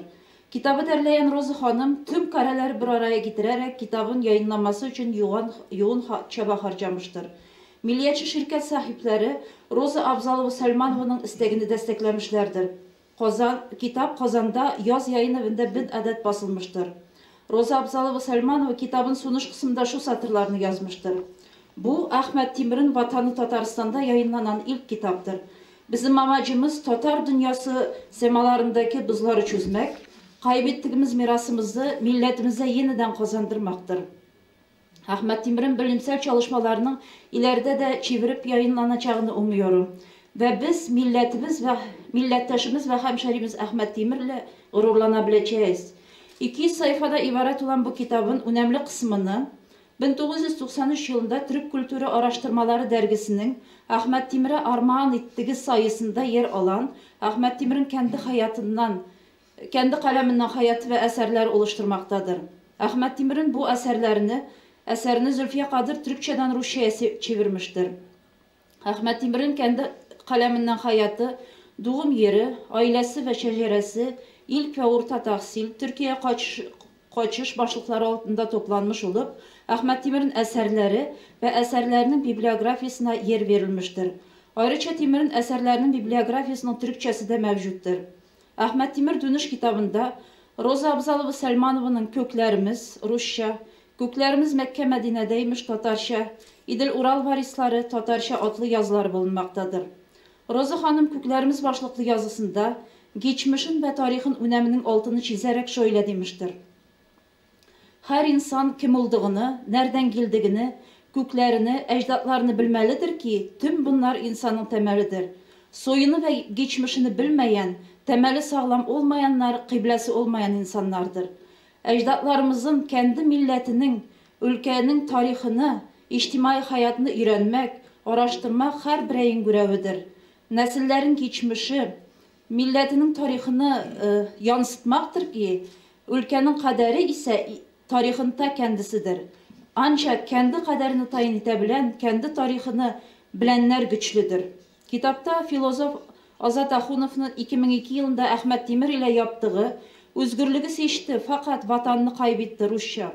Kitabı derleyen Roza Hanım tüm kareleri bir araya getirerek kitabın yayınlanması için yoğun, yoğun çaba harcamıştır. Milliyetçi şirket sahipleri Roza Abzalova Salmanova'nın istekini desteklemişlerdir. Kozan, kitap Kozan'da yaz yayın evinde bin adet basılmıştır. Roza Abzalova Salmanova kitabın sunuş kısmında şu satırlarını yazmıştır. Bu, Ahmet Timur'un Vatanı Tataristan'da yayınlanan ilk kitaptır. Bizim amacımız Tatar dünyası semalarındaki buzları çözmek, kaybettiğimiz mirasımızı milletimize yeniden kazandırmaktır. Ahmet Timur'un bilimsel çalışmalarının ileride de çevirip yayınlanacağını umuyorum. Ve biz milletimiz ve milletdaşımız ve hemşerimiz Ahmet Timur'la gururlanabileceğiz. İki sayfada ibaret olan bu kitabın önemli kısmını bin dokuz yüz doksan üç yılında Türk Kültürü Araştırmaları dergisinin Ahmet Timur'a armağan ettiği sayısında yer alan Ahmet Timur'un kendi hayatından, kendi kaleminden hayat ve eserler oluşturmaktadır. Ahmet Timur'un bu eserlerini, eserini Zülfiye Kadir Türkçeden Rusça'ya çevirmiştir. Ahmet Timur'un kendi kaleminden hayatı, doğum yeri, ailesi ve şeceresi, ilk ve orta tahsil, Türkiye'ye kaçış, kaçış başlıkları altında toplanmış olup, Ahmet Timur'un eserleri ve eserlerinin bibliografisine yer verilmiştir. Ayrıca Timur'un eserlerinin bibliografisinin Türkçesi de mevcuttur. Ahmet Timur Dönüş kitabında Roza Abzalova Salmanova'nın Köklerimiz Rusça, Köklerimiz Mekke Medine'deymiş Tatarşa, İdil Ural Varisları Tatarşa adlı yazılar bulunmaktadır. Roza Hanım Köklerimiz başlıklı yazısında geçmişin ve tarihin öneminin altını çizerek şöyle demiştir. Her insan kim olduğunu, nereden geldiğini, köklerini, ecdatlarını bilmelidir ki tüm bunlar insanın temelidir. Soyunu ve geçmişini bilmeyen, temeli sağlam olmayanlar kıblesi olmayan insanlardır. Ecdatlarımızın kendi milletinin, ülkenin tarihini, içtimai hayatını öğrenmek, araştırmak her bireyin görevidir. Nesillerin geçmişi, milletinin tarihini e, yansıtmaktır ki, ülkenin kaderi ise tarihin ta kendisidir. Ancak kendi kaderini tayin edebilen, kendi tarihini bilenler güçlüdür. Kitapta filozof Azat Axunov'un iki min iki yılında Ahmet Timur ile yaptığı özgürlüğü seçti fakat vatanını kaybetti Rusça,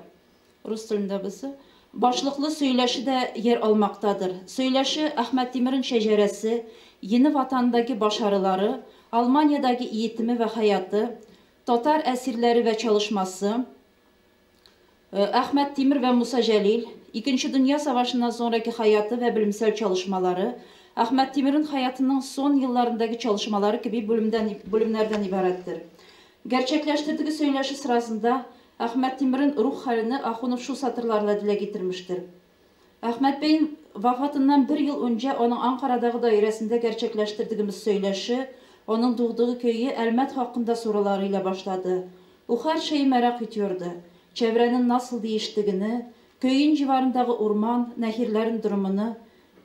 Rus dilinde bizi, başlıklı söyleşi de yer almaktadır. Söyleşi Ahmet Timur'un şeceresi, yeni vatandaki başarıları, Almanya'daki eğitimi ve hayatı, Tatar esirleri ve çalışması, Ahmet Timur ve Musa Celil, İkinci Dünya Savaşı'ndan sonraki hayatı ve bilimsel çalışmaları, Ahmet Timur'un hayatının son yıllarındaki çalışmaları gibi bölümden, bölümlerden ibarettir. Gerçekleştirdiği söyleşi sırasında Ahmet Timur'un ruh halini Axunov şu satırlarla dile getirmiştir. Ahmet Bey'in vefatından bir yıl önce onun Ankara'daki dairesinde gerçekleştirdiğimiz söyleşi, onun doğduğu köyü Elmet hakkında sorularıyla başladı. O her şeyi merak ediyordu. Çevrenin nasıl değiştiğini, köyün civarındaki orman, nehirlerin durumunu,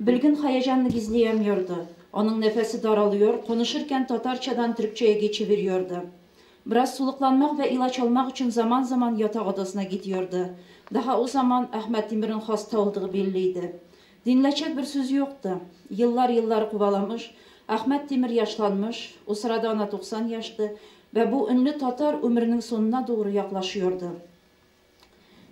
bilgin heyecanını gizleyemiyordu. Onun nefesi daralıyor, konuşurken Tatarçadan Türkçe'ye geçiveriyordu. Biraz soluklanmak ve ilaç almak için zaman zaman yatak odasına gidiyordu. Daha o zaman Ahmet Timur'un hasta olduğu belliydi. Dinleyecek bir sözü yoktu. Yıllar yıllar kovalamış, Ahmet Timur yaşlanmış, o sırada ona doksan yaştı ve bu ünlü Tatar ömrünün sonuna doğru yaklaşıyordu.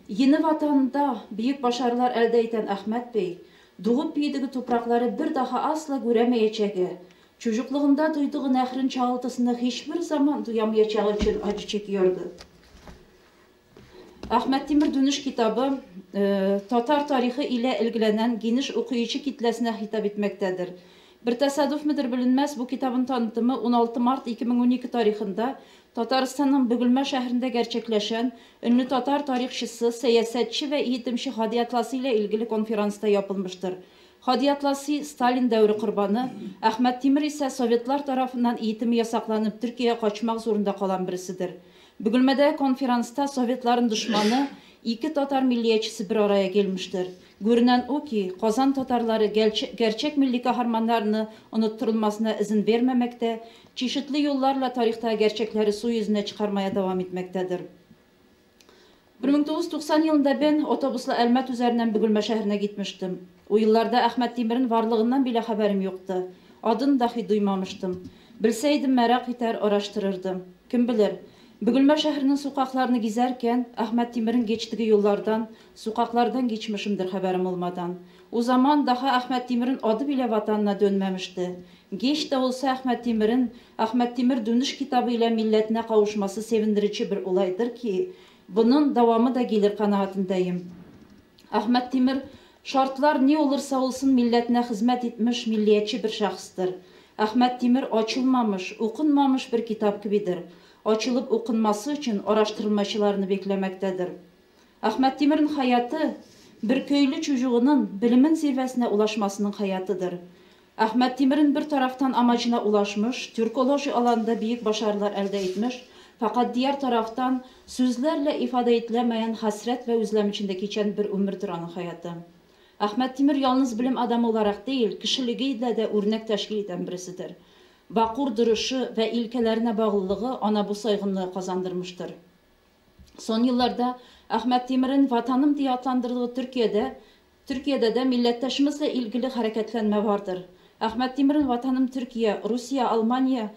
Yeni vatanda büyük başarılar elde eden Ahmet Bey, doğup büyüdüğü toprakları bir daha asla göremeyeceği, çocukluğunda duyduğu nehrin çağıltısını hiçbir zaman duyamayacağı için acı çekiyordu. Ahmet Timur Dönüş kitabı e, Tatar tarihi ile ilgilenen geniş okuyucu kitlesine hitap etmektedir. Bir tesadüf müdür bilinmez, bu kitabın tanıtımı on altı Mart iki min on iki tarihinde Tataristan'ın Bögülmə şehrinde gerçekleşen ünlü Tatar tarihçisi, siyasetçi ve eğitimci Hadi Atlasi ile ilgili konferansta yapılmıştır. Hadi Atlasi, Stalin devri kurbanı, Ahmet Timur ise Sovetler tarafından eğitimi yasaklanıp Türkiye'ye kaçmak zorunda kalan birisidir. Bögülmədə konferansta Sovetlerin düşmanı iki Tatar milliyetçisi bir araya gelmiştir. Görünen o ki, Kozan Tatarları gerçek, gerçek milli kahramanlarını unutturulmasına izin vermemekte, çeşitli yollarla tarihte gerçekleri su yüzüne çıkarmaya devam etmektedir. bin dokuz yüz doksan yılında ben otobusla Elmet üzerinden Bugülme şehrine gitmiştim. O yıllarda Ahmet Demir'in varlığından bile haberim yoktu. Adını dahi duymamıştım. Bilseydim merak eder, araştırırdım. Kim bilir, Bugülme şehrinin sokaklarını gezerken Ahmet Demir'in geçtiği yollardan, sokaklardan geçmişimdir haberim olmadan. O zaman daha Ahmet Demir'in adı bile vatanına dönmemişti. Geç de olsa Ahmet Demir'in, Ahmet Demir dönüş kitabı ile milletine kavuşması sevindirici bir olaydır ki, bunun devamı da gelir kanaatindeyim. Ahmet Demir, şartlar ne olursa olsun milletine hizmet etmiş milliyetçi bir şahıstır. Ahmet Demir açılmamış, okunmamış bir kitap gibidir. Açılıp okunması için araştırmacılarını beklemektedir. Ahmet Demir'in hayatı, bir köylü çocuğunun bilimin zirvesine ulaşmasının hayatıdır. Ahmet Demir'in bir taraftan amacına ulaşmış, Türkoloji alanında büyük başarılar elde etmiş, fakat diğer taraftan sözlerle ifade edilemeyen hasret ve özlem içinde geçen bir ömürdür onun hayatı. Ahmet Demir yalnız bilim adamı olarak değil, kişiliğiyle de örnek teşkil eden birisidir. Vakur duruşu ve ilkelerine bağlılığı ona bu saygınlığı kazandırmıştır. Son yıllarda Ahmet Demir'in vatanım diye adlandırdığı Türkiye'de, Türkiye'de de milletleşimizle ilgili hareketlenme vardır. Ahmet Demir'in vatanım Türkiye, Rusya, Almanya,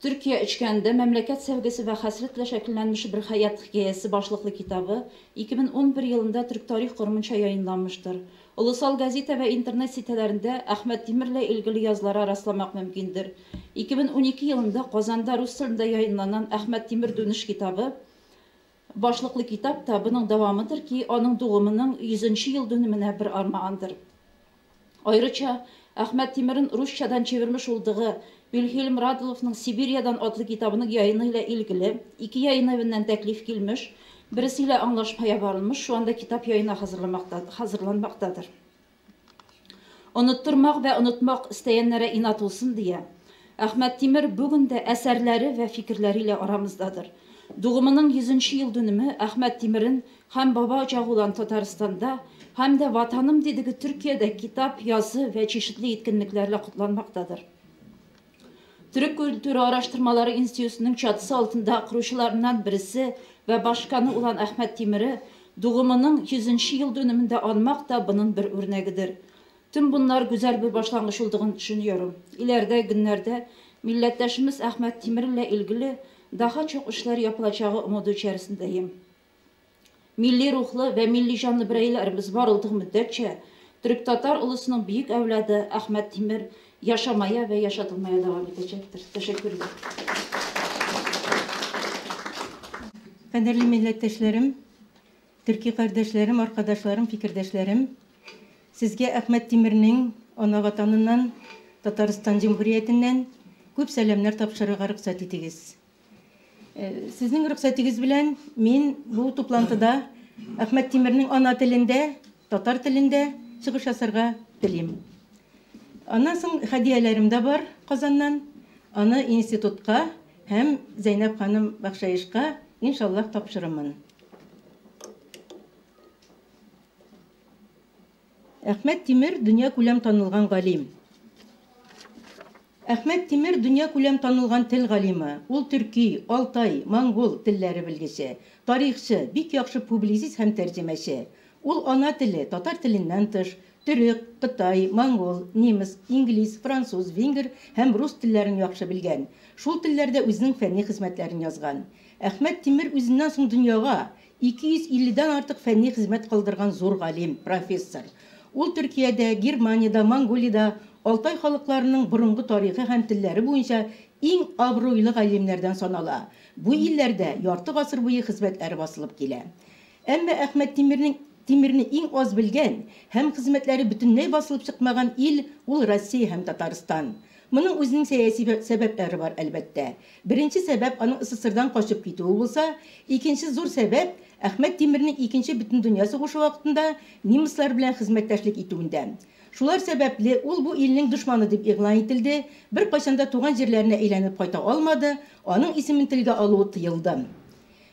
Türkiye içkende memleket sevgisi ve hasretle şekillenmiş bir hayat hikayesi başlıklı kitabı iki bin on bir yılında Türk Tarih Kurumu'nca yayınlanmıştır. Ulusal gazete ve internet sitelerinde Ahmet Demir'le ilgili yazılara rastlamak mümkündür. iki bin on iki yılında Kazan'da Rus dilinde yayınlanan Ahmet Demir Dönüş kitabı başlıklı kitap da bunun devamıdır ki onun doğumunun yüzüncü yıl dönümüne bir armağandır. Ayrıca Ahmet Demir'in Rusçadan çevirmiş olduğu Wilhelm Radulov'un Sibirya'dan adlı kitabının yayını ile ilgili iki yayın evinden teklif gelmiş, birisiyle anlaşmaya varılmış, şu anda kitap yayına hazırlanmaktadır. Unutturmak ve unutmak isteyenlere inat olsun diye, Ahmet Demir bugün de eserleri ve fikirleriyle aramızdadır. Doğumunun yüzüncü yıl dönümü Ahmet Demir'in hem baba ocağı olan Tataristan'da hem de vatanım dediği Türkiye'de kitap, yazı ve çeşitli etkinliklerle kutlanmaktadır. Türk Kültürü Araştırmaları İnstitüsünün çatısı altında kuruluşlarından birisi ve başkanı olan Ahmet Demir'i doğumunun yüzüncü yıl dönümünde anmak da bunun bir örneğidir. Tüm bunlar güzel bir başlangıç olduğunu düşünüyorum. İleride günlerde milletleşimiz Ahmet Demir ile ilgili daha çok işler yapılacağı umudu içerisindeyim. Milli ruhlu ve milli canlı bireylerimiz var olduğu müddetçe Türk-Tatar ulusunun büyük evladı Ahmet Demir yaşamaya ve yaşatılmaya devam edecektir. Teşekkür ederim. Kaderli milletleşlerim, Türkiye kardeşlerim, arkadaşlarım, fikirdeşlerim, sizge Ahmet Demir'nin ana vatanından, Tataristan Cumhuriyetinden köp selamlar tapşırığa ruhsat ediniz. Sizin ruhsatınız bilen, men bu toplantıda Ahmet Demir'in ana dilinde, Tatar dilinde çıkış asarga dilim. Ondan sonra hadiyelerim de var Kazan'dan. Ana institutka hem Zeynep Hanım Bakşayışka inşallah tapşırımın. Ahmet Demir dünya kulem tanılgan galim. Ahmet Demir dünya kulem tanılgan tel galimi. Ol Türkiye, Altay, Mongol tilleri bilgisi, tarihçi, bik yaxşı publisist hem tercümeşi. Ol ana tili, Tatar tilinden tış, Türk, Kıtay, Mongol, Nemis, İngiliz, Fransız, Venger hem Rus tillerini yaxşı bilgen. Şul tillerde özünün fenni hizmetlerini yazgan. Ahmet Demir özünden son dünyaya iki yüz elliden artık fenni hizmet kaldırgan zor galim, professor. Ol Türkiye'de, Germaniyada, Mongoliyada, Altay halklarının burungu tarihi hem tilleri boyunca en abroylu galimlerden sanala. Bu illerde yartı gasır boyu hizmetleri basılıp gele. Ama Ahmet Demir'in Demir'ni en az bilgen, hem hizmetleri bütünley basılıp çıkmagan il, ol Rossiya hem Tataristan. Bunun özünün siyasi sebepleri var elbette. Birinci sebep onun ısısırdan koşup gittiği olsa, ikinci zor sebep Ahmet Demir'nin ikinci bütün dünya savaşı vaktında Nemisler bilen hizmetleşlik ettiğinden. Şular sebeple ol bu ilinin düşmanı deyip ilan edildi, bir kaçanda tuğan yerlerine eğlenip kayta almadı, onun ismin tilge alığı tıyıldı.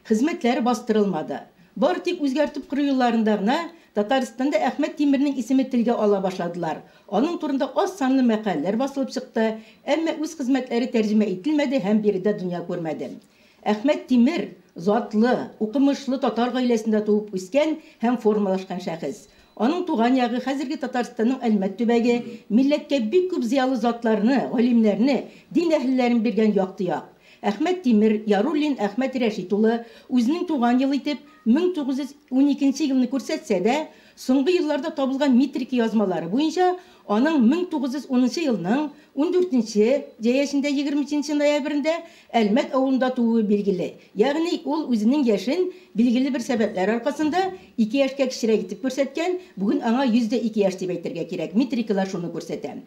Hizmetleri bastırılmadı. Bar tek özgertip kırı yıllarındağına Tataristan'da Ahmet Demir'nin ismi tilge ala başladılar. Onun turunda az sanlı makaleler basılıp çıktı, ama öz hizmetleri tercüme edilmedi hem biri de dünya görmedi. Ahmet Demir zaatlı, uqımışlı Tatar gailesinde doğup üsken hem formalaşkan şahıs. Onun tuğan yağı hazırki Tatarstan'ın elmet tübege, milletke büyük küp ziyalı zatlarını, alimlerini, din ehlilerin birgen yaktı yak. Ahmet Timir Yarullin Ahmet Reşitulu özünün tuğan yılı itip мең тогыз йөз уникенче yılını körsetse de, soňgy yıllarda tabılgan metrika yazmaları boyunca onun мең тогыз йөз онынчы yılının он дүртенче yaşında егерменче ноябрендә Әлмәт авылында тууы билгиле. Ягъни ул үзенең яшен билгиле бер сәбәпләр аркасында ике яшькә кичерәк итеп күрсәткән, бүген аңа йөз дә ике яш дип әйтергә кирәк. Метрикалар шуны күрсәтә.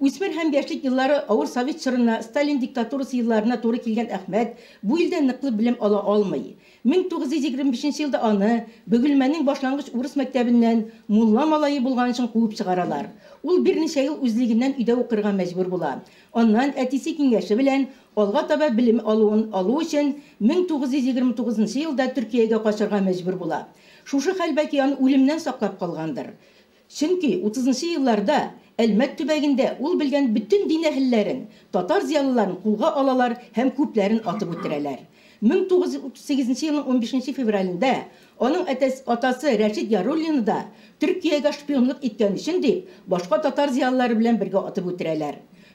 Үсмер һәм яшьлек йыллары авыр совет чорына, Сталин диктатурасы йылларына туры килгән Әхмәт бу илдә ныклы белем ала алмый. мең тогыз йөз егерме бишенче елда аны Бөгелмәнең башлангыч урыс мәктәбеннән мулла малайы булган өчен куып чыгаралар. Ул берничә ел үзлегеннән өйдә укырга мәҗбүр була. Аннан әтисе киңәше белән алга таба белем алуын алу өчен мең тогыз йөз егерме тугызынчы елда Төркиягә качарга мәҗбүр була. Шушы хәл бәлки аны үлемнән саклап калгандыр. Чөнки утызынчы елларда Әлмәт төбәгендә ул белгән бүтән дин әһелләрен, татар зыялыларын кулга алалар һәм күпләрен атып үтерәләр. мең тогыз йөз утыз сигезенче елның он бишенче февралендә аның атасы Рәшит Яруллинны да Төркиягә шпионлык иткән өчен дип башка татар зыялылары белән бергә атып үтерәләр.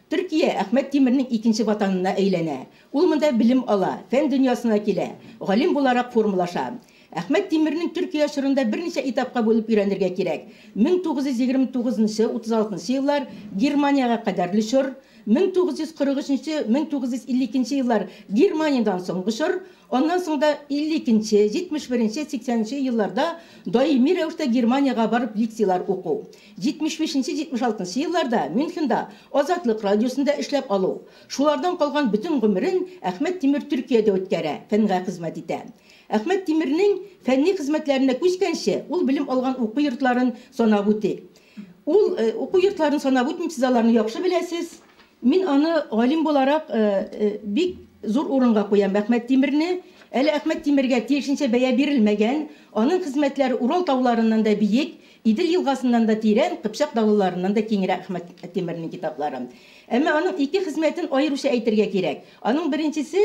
Төркия Әхмәт Тимирнең икенче ватанына әйләнә. Ул монда белем ала, фән дөньясына килә, галим буларак формалаша. Әхмәт Тимирнең Төркия шырында берничә этапка бөлеп өйрәнергә кирәк. мең тогыз йөз егерме тугызынчы - отыз алтынчы еллар Германияга кадәрле шыр, мең тогыз йөз кырык өченче - мең тогыз йөз илле икенче еллар Германиядан соңгы шыр, аннан соң да илле икенче - җитмеш беренче - сексәненче елларда даими рәвештә Германияга барып лекциялар уку. җитмеш бишенче - җитмеш алтынчы елларда Мюнхенда Азатлык радиосында эшләп алу. Шулардан калган бүтән гомерен Әхмәт Тимир Төркиядә үткәрә, фәнгә хезмәт итә. Әхмәт Тимирнең фәнни хезмәтләренә күчкәнче ул белем алган уку йортларын санап үтә. Ул уку йортларын санап үтмим, сез аларны яхшы беләсез. Мин аны галим буларак бик зур урынга куям Әхмәт Тимирне. Әле Әхмәт Тимиргә тиешенчә бәя бирелмәгән, аның хезмәтләре Урал тауларыннан да биек, Идел елгасыннан да тирән, Кыпчак далыларыннан да киңрәк Әхмәт Тимирнең китаплары. Әмма аның ике хезмәтен аеруча әйтергә кирәк. Аның беренчесе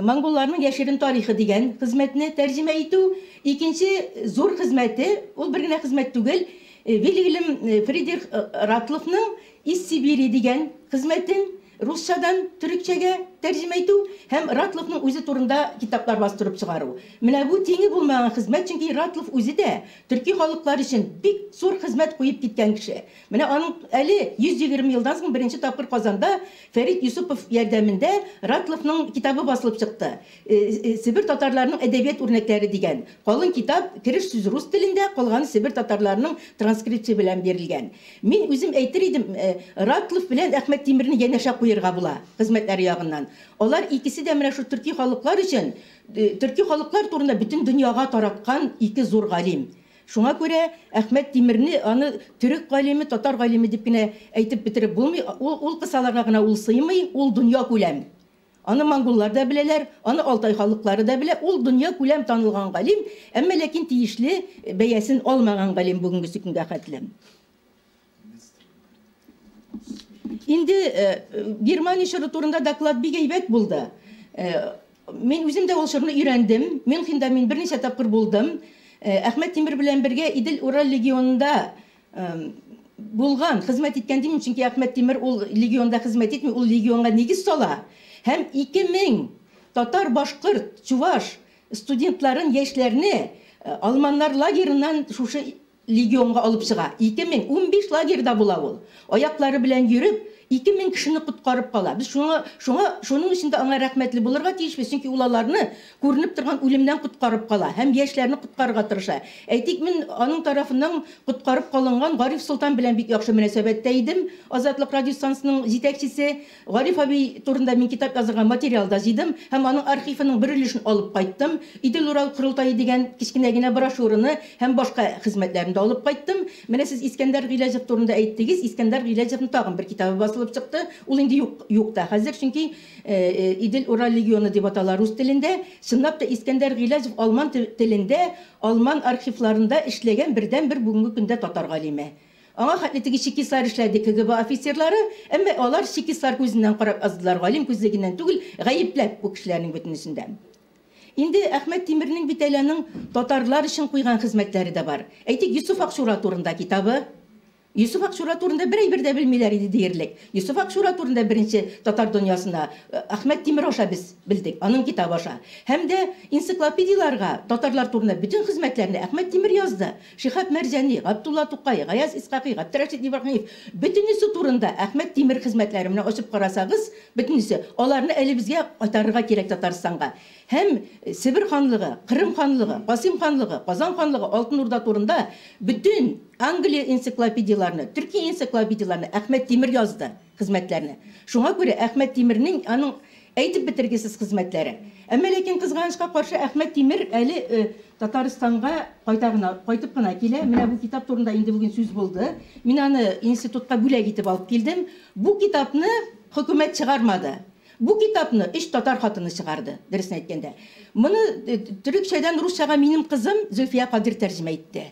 Монголларның яшерен тарихы дигән хезмәтне тәрҗемә итү, икенче зур хезмәте, ул бер генә хезмәт түгел, Вильгельм Фридрих Ратловның Из Сибири дигән хезмәтен русчадан төрекчәгә тәрҗемә итү һәм Ратловның үзе турында китаплар бастырып чыгару. Менә бу тиңе булмаган хезмәт, чөнки Ратлов үзе дә төрки халыклары өчен бик зур хезмәт куеп киткән кеше. Менә аның әле йөз егерме елдан соң беренче тапкыр Казанда Фәрит Юсупов ярдәмендә Ратловның китабы басылып чыкты. Сибир татарларының әдәбият үрнәкләре дигән. Калын китап кириш сүз рус телендә, калганы Сибир татарларының транскрипция белән берилгән. Мин үзем әйтер идем, Ратлов белән Әхмәт Тимирне янәшә була хезмәтләре ягыннан. Алар икесе дә менә шу төрки халыклар өчен, төрки халыклар турында бүтән дөньяга тараткан ике зур галим. Шуңа күрә Әхмәт Тимирне аны төрек галиме, татар галиме дип кенә әйтеп битереп булмый, ул кысаларга гына ул сыймый, ул дөнья күләм. Аны монголлар да беләләр, аны Алтай халыклары да белә, ул дөнья күләм танылган галим, әмма ләкин тиешле бәясен алмаган галим бүгенге көнгә хәтле. Инде Германия шыры турында доклад бик әйбәт булды. Мен үзем дә ул шырны өйрәндем. Мюнхенда мин берничә тапкыр булдым. Әхмәт Тимир белән бергә Идел Урал легионында булган, хезмәт иткән дим, чөнки Әхмәт Тимир ул легионда хезмәт итми, ул легионга нигез сала. Һәм ике мең татар, башкорт, чуваш студентларын, яшьләрне алманнар лагереннән шушы легионга алып чыга. ике мең унбиш лагерда була ул. Аяклары белән йөреп, ике мең кешене куткарып кала. Без шуңа, шуңа, шуның өчен дә аңа рәхмәтле булырга тиешбез, чөнки ул аларны күренеп торган үлемнән куткарып кала һәм яшьләрне куткарырга тырыша. Әйтик, мин аның тарафыннан куткарып калынган Гариф Солтан белән бик яхшы мөнәсәбәттә идем. Азатлык радиостанциясының җитәкчесе Гариф абый турында мин китап язган материал да җыйдым һәм аның архивының бер өлешен алып кайттым. Идел Урал курылтайы дигән кичкенә генә брошюраны һәм башка хезмәтләрне дә алып кайттым. Менә сез Искәндәр Гыйләҗев турында әйттегез. Искәндәр Гыйләҗевнең тагын бер китабы бар. Алып чыкты. Ул инде юк, юк та хәзер, чөнки Идел Урал легионы дип аталар рус телендә. Чынлап та Искәндәр Гыйләҗев алман телендә, алман архивларында эшләгән бердән-бер бүгенге көндә татар галиме. Аңа хәтле теге Шикислар эшләде, КГБ офицерлары, әмма алар Шикислар күзеннән карап аздылар, галим күзлегеннән түгел, гаепләп бу кешеләрнең бөтенесендә. Şimdi Ahmet Demir'nin bir telenin Tatarlar için koyduğun hizmetleri de var. Eytik Yusuf Akşura turunda kitabı. Yusuf Akşura turunda birey bir de bilmiler idi diyerlik. Yusuf Akşura turunda birinci Tatar dünyasında Ahmet Demir aşa biz bildik. Onun kitabı aşa. Hem de ensiklopediyalarga Tatarlar turunda bütün hizmetlerini Ahmet Demir yazdı. Şihab Mercani, Abdullah Tukay, Gayaz İskaki, Gabdiraşid İbrahimov. Bütünüsü turunda Ahmet Demir hizmetlerimine açıp karasağız. Bütünüsü. Onlarını elimizde atarığa gerek Tatarstan'a. Hem Sibir Hanlığı, Kırım Hanlığı, Kasim Hanlığı, Kazan Hanlığı, Altın Urda turunda bütün Angliya ensiklopediyalarını, Türkiye ensiklopediyalarını Ahmet Demir yazdı hizmetlerini. Şuna göre Ahmet Demir'nin anın eğitip bitirgisiz hizmetleri. Ama lekin kızganışka karşı Ahmet Demir eli e, Tataristan'a kaytıp kına kele. Mine bu kitap turunda indi bugün söz buldu. Mine anı institutta böyle gitip alıp geldim. Bu kitabını hükümet çıkarmadı. Bu kitabını iş Tatar hatını çıkardı derisine etkende. Bunu e, Türkçeden Rusçağa benim kızım Zülfiye Kadir tercüme etti.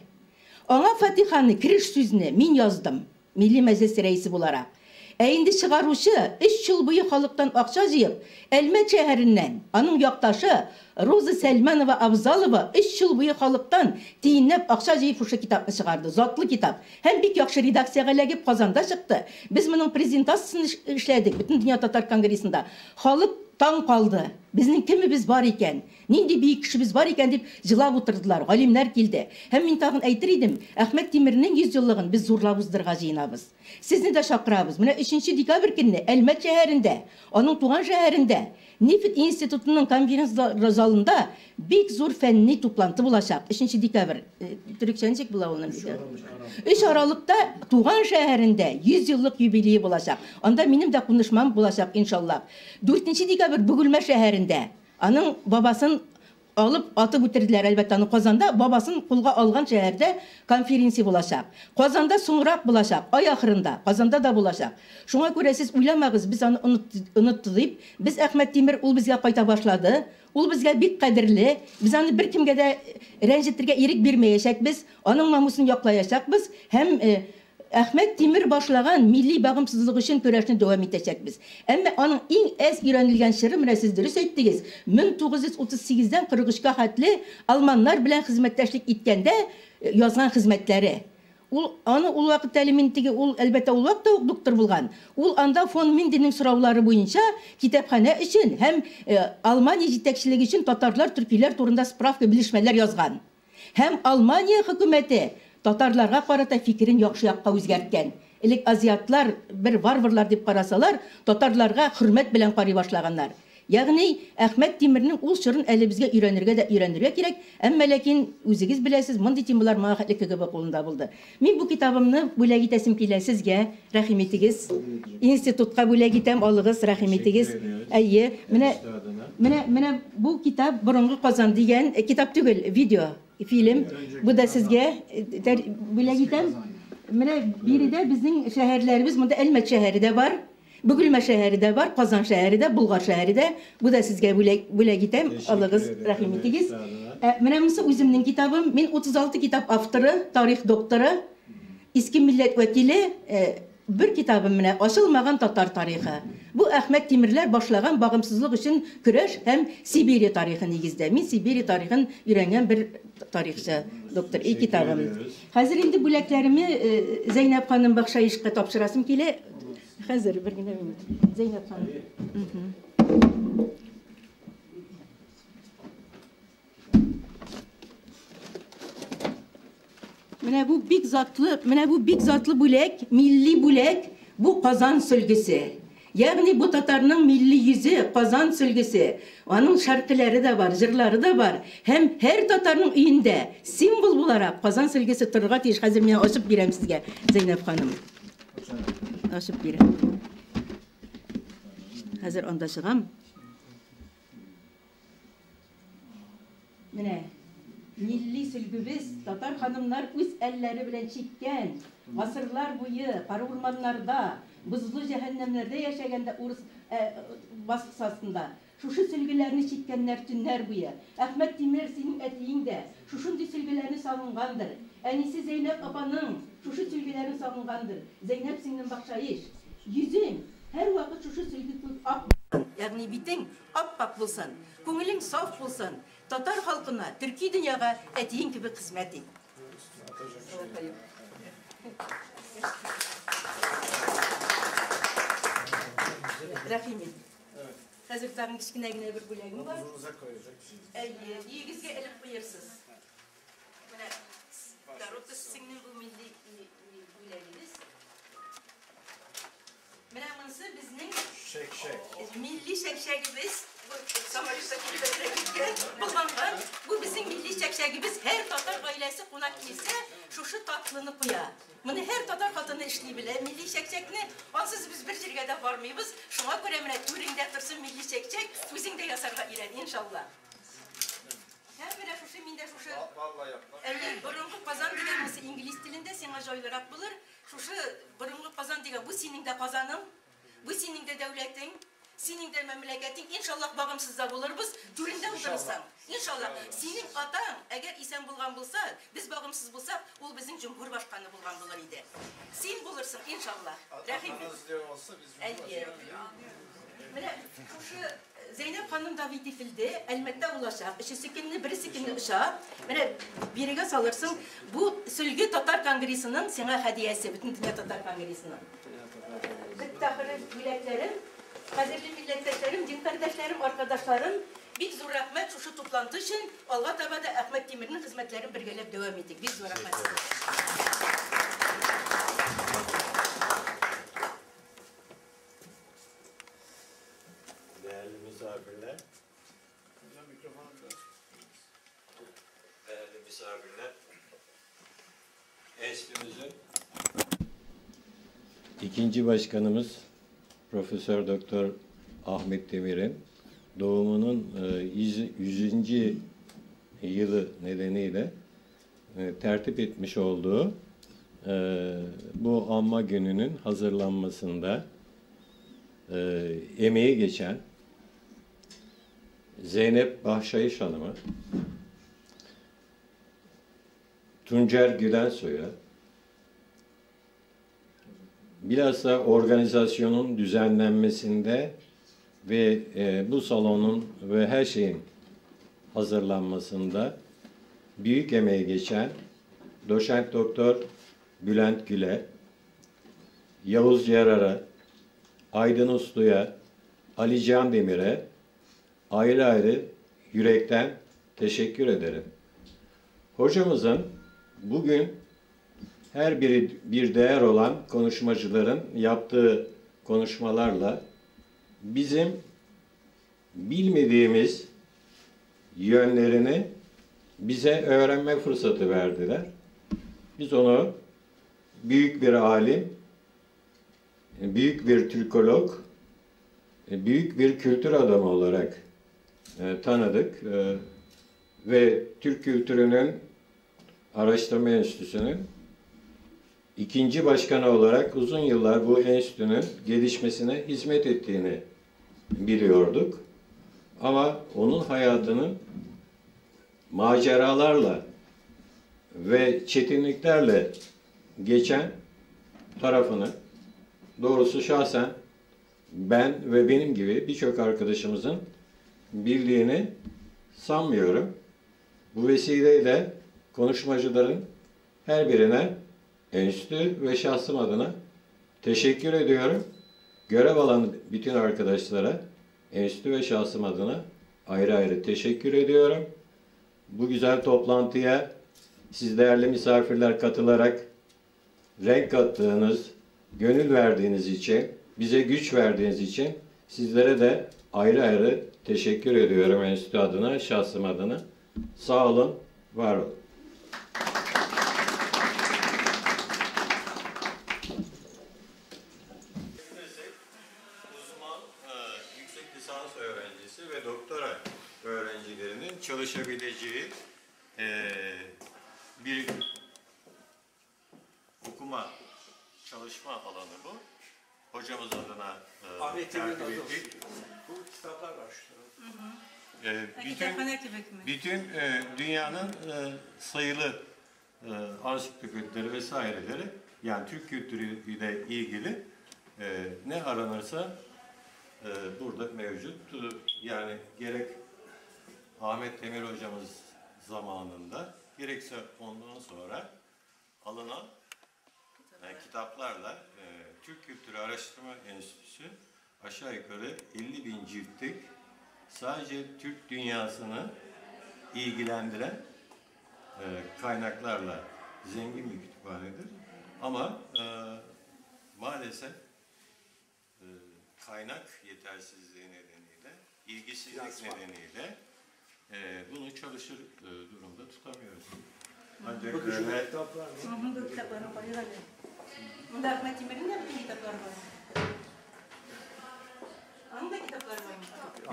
Ona Fatiha'nın kiriş sözünü min yazdım. Milli Meclis reisi olarak. Eğindi çıkarışı üç yıl boyu halktan akça jıyıp Elmet şehrinden onun yaktaşı Roza Selmanova Avzalova üç yıl boyu halktan tiyinlep akça jıyıp şu kitabını çıkardı. Zatlı kitap. Hem bir yakşı redaksiyaya gelip Kazan'da çıktı. Biz bunun prezentasyonu işledik bütün Dünya Tatar Kongresi'nde. Halk tan kaldı. Biznin kimi biz var iken, nindi bir kişi biz var iken deyip jılap oturdular, alimler geldi. Hem min tağın aytır idim, Ahmet Demir'nin yüz yıllığın biz zorlabuzdırğa jıyınabız. Sizni de şakırabız. Mine üçinçi dekabr günü Elmet şehirinde, onun tuğan şehirinde, Nefit İnstitutunun konferans zalında bir zor fenni toplantı bulaşaq. üçinçi dekabr, e, Türkçenecek bula onun bize. üç Aralık'ta tuğan şehirinde yüz yıllık yübileyi bulaşaq. Onda benim de konuşmam bulaşaq inşallah. dörtinçi dekabr Bugülme şehirinde Anın babasını alıp atıp bitirdiler elbette. Anın Kazan'da babasını kulga algan şehirde konferansı bulaşaq. Kazan'da sonrak bulaşaq. Ay ahırında Kazan'da da bulaşaq. Şuna göre siz uylamağız biz onu unuttu deyip biz Ahmet Demir ul bizge kayta başladı. Ul bizge bir kadirli. Biz onu bir kimge de rencetirge erik birmeyecek biz. Onun namusunu yaklayacak biz. Hem e, Ahmet Demir başlayan milli bağımsızlık için köreşini devam edecek biz. Ama onun en az öğrenilgen şiiri mine siz dürüst ettiniz. bin to'qqiz yuz o'ttiz sekizden qirq uchga hatli Almanlar bilen hizmetleşlik etkende yazgan hizmetleri. Onu ul vakit elementigi ul elbette ul vakit doktor bulgan. Ul anda Fon Minde'nin soravları boyunca kitapxana için hem e, Almanya yetekçilik için Tatarlar, Türkler turunda spravka bilişmeler yazgan. Hem Almanya hükümeti Tatarlarga karata fikirin yaxşı yakka özgertken. Elek aziyatlar bir varvarlar deyip karasalar, Tatarlarga hürmet bilen kari başlaganlar. Yani Ahmet Demir'nin ul şirin eli bizge öğrenirge de öğrenirge gerek. Ama lekin özünüz bilesiz, mındi timbular mağa hatli K G B kolunda buldu. Men bu kitabımni böyle gitesim kele sizge, rahim etiniz. Institutka böyle gitem alığız, rahim etiniz. Ayı, mene bu kitap burungu Kazan deyen e, kitap tügül, video. Film. Bu da sizge böyle gitem. Biri de bizim şehirlerimiz. Bunda Elmet şehri de var. Bugülme şehri de var. Kazan şehri de. Bulgar şehri de. Bu da sizge böyle gitem. Allah'ız rahim ettiniz. Benim özümün kitabım. Ben o'ttiz olti kitap avtırı. Tarih doktoru. Eski milletvekili. Bir kitabım. Aşılmagan Tatar tarihi. Bu Ahmet Demirler başlayan bağımsızlık için küreş hem Sibirya tarihini gizdi. Men Sibirya tarihini öğrengen bir tarihçi doktor. İyi kitabım. Hazır indi büleklerimi Zeynep Hanım Bakşa işe topşırasım kele. Hazır bir gün ümit. Zeynep Hanım. Mene bu big zatlı, mene bu big zatlı bülek, milli bülek, bu Kazan sölgesi. Yani bu Tatar'ın milli yüzü, Kazan sölgesi, onun şarkıları da var, jırları da var. Hem her Tatar'ın üyünde simbol olarak Kazan sölgesi turğa teyiş. Hazır men açıp berem sizge, Zeynep Hanım. Açıp berem. Hazır onda çıgam. Mine milli sülgübiz Tatar hanımlar öz elleri bilen çekken, asırlar boyu kara ormanlarda, buzlu cehennemlerde yaşaganda Urus e, baskısasında şuşu sülgülerini çekkenler tünler boyu. Ahmet Demir senin etiğinde şuşunday sülgülerini savungandır. Enisi Zeynep apanın şuşu sülgülerini savungandır. Zeynep senin bakşayış. Yüzün her vakit şuşu sülgü tut. Yani bitin apak bulsun, kungilin saf bulsun. Tatar halkına, Türkiye dünyaya ettiğin gibi hizmet edin. Rahim edin. Hazırların kişkine yine bir bulayım var. Yegizge elif buyursuz. Darotuz sizin bu milli bulayınız. Meramınızı bizden milli şekşekimiz bulmanlar. Bu bizim milli şekşekimiz. Her Tatar ailesi konak ise şu şu tatlını koyar. Bunu her Tatar kadını işleyebilir. Milli şekşekini ansız biz bir cirgede varmayız. Şuna göre mene Turing'de dursun milli şekşek. Uzun de yasarla ilen inşallah. Her böyle şu şu minde şu şu. Evet, burunlu pazan dediğimiz İngiliz dilinde sana joylarak bulur. Şu şu burunlu pazan dediğimiz bu senin de pazanım. Bu senin de devletin. Senin de memleketin inşallah bağımsızda buluruz, türünde oturursan. İnşallah. Senin atan eğer isen bulgan bulsa, biz bağımsız bulsak, o bizim Cumhurbaşkanı bulgan bulur idi. Sen bulursun inşallah. Rahim. Zeynep Hanım da vidifildi, elbette ulaşar. Şu sekinini, biri sekinini ışağı. Birine salırsın, bu Sülgü Tatar Kongresi'nin sana hediyesi, bütün Dünya Tatar Kongresi'nin. Bitti ahırı milletlerim. Hazırlı milletlerim, din kardeşlerim, arkadaşlarım, bir zor rahmet şu şu toplantı için Allah tabada Ahmet Demir'in hizmetlerini birgelep devam ettik. Bir zor rahmet. Değerli misafirler, değerli misafirler, eskimizin ikinci başkanımız Profesör Doktor Ahmet Demir'in doğumunun yüzüncü yılı nedeniyle tertip etmiş olduğu bu anma gününün hazırlanmasında emeği geçen Zeynep Bahşayiş Hanım'a, Tuncer Gülensoy'a, bilhassa organizasyonun düzenlenmesinde ve e, bu salonun ve her şeyin hazırlanmasında büyük emeğe geçen Doçent Doktor Bülent Güle, Yavuz Cerar'a, Aydın Uslu'ya, Ali Can Demir'e ayrı ayrı yürekten teşekkür ederim. Hocamızın bugün her biri bir değer olan konuşmacıların yaptığı konuşmalarla bizim bilmediğimiz yönlerini bize öğrenme fırsatı verdiler. Biz onu büyük bir alim, büyük bir Türkolog, büyük bir kültür adamı olarak tanıdık ve Türk Kültürünün Araştırma Enstitüsü'nün İkinci başkanı olarak uzun yıllar bu enstitünün gelişmesine hizmet ettiğini biliyorduk. Ama onun hayatının maceralarla ve çetinliklerle geçen tarafını doğrusu şahsen ben ve benim gibi birçok arkadaşımızın bildiğini sanmıyorum. Bu vesileyle konuşmacıların her birine enstitü ve şahsım adına teşekkür ediyorum. Görev alan bütün arkadaşlara enstitü ve şahsım adına ayrı ayrı teşekkür ediyorum. Bu güzel toplantıya siz değerli misafirler katılarak renk kattığınız, gönül verdiğiniz için, bize güç verdiğiniz için sizlere de ayrı ayrı teşekkür ediyorum enstitü adına, şahsım adına. Sağ olun, var olun. Çalışabileceği e, bir okuma, çalışma alanı bu. Hocamız adına e, Ahmet ettik. Bu kitaplar var şu e, Bütün, bütün e, dünyanın e, sayılı e, ansiklopedileri vesaireleri, yani Türk kültürüyle ilgili e, ne aranırsa e, burada mevcut. Yani gerek Ahmet Demir hocamız zamanında direksiyondan sonra alınan yani kitaplarla e, Türk Kültürü Araştırma Enstitüsü aşağı yukarı elli bin ciltlik sadece Türk dünyasını ilgilendiren e, kaynaklarla zengin bir kütüphanedir. Ama e, maalesef e, kaynak yetersizliği nedeniyle, ilgisizlik Yansma. nedeniyle e, bunu çalışır e, durumda tutamıyoruz. Ancak öyle... Onun da kitaplarına bayılalım. Onun da Ahmet Demir'in de bütün kitapları var. Onun da kitapları var mı?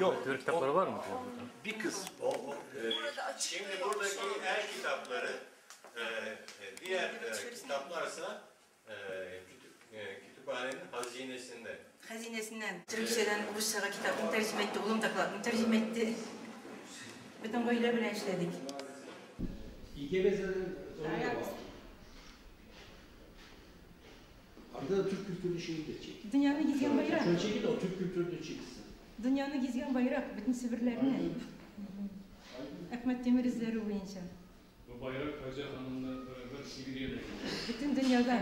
Yok, kitapları var mı? Bir kız. O, o, e, şimdi buradaki her kitapları e, diğer e, kitaplarsa e, kütüphanenin hazinesinde. Hazinesinden. Türkçeden Rusça'ya kitabını tercüme etti, oğlum taklatını tercüme etti. Bütün böyle bile işledik. İgeveze'nin oraya bağlı. Arkada Türk kültürünün şeyi de çek. Dünyanın gizgen bayrağı. Şöyle çekin de o Türk kültürünü çeksin. Dünyanın gizgen bayrağı, bütün sivrilerine. Ahmet Demir izleri boyunca. Bu bayrak Hacı Hanım'la beraber Sivri'ye de gidiyor. Bütün dünyadan.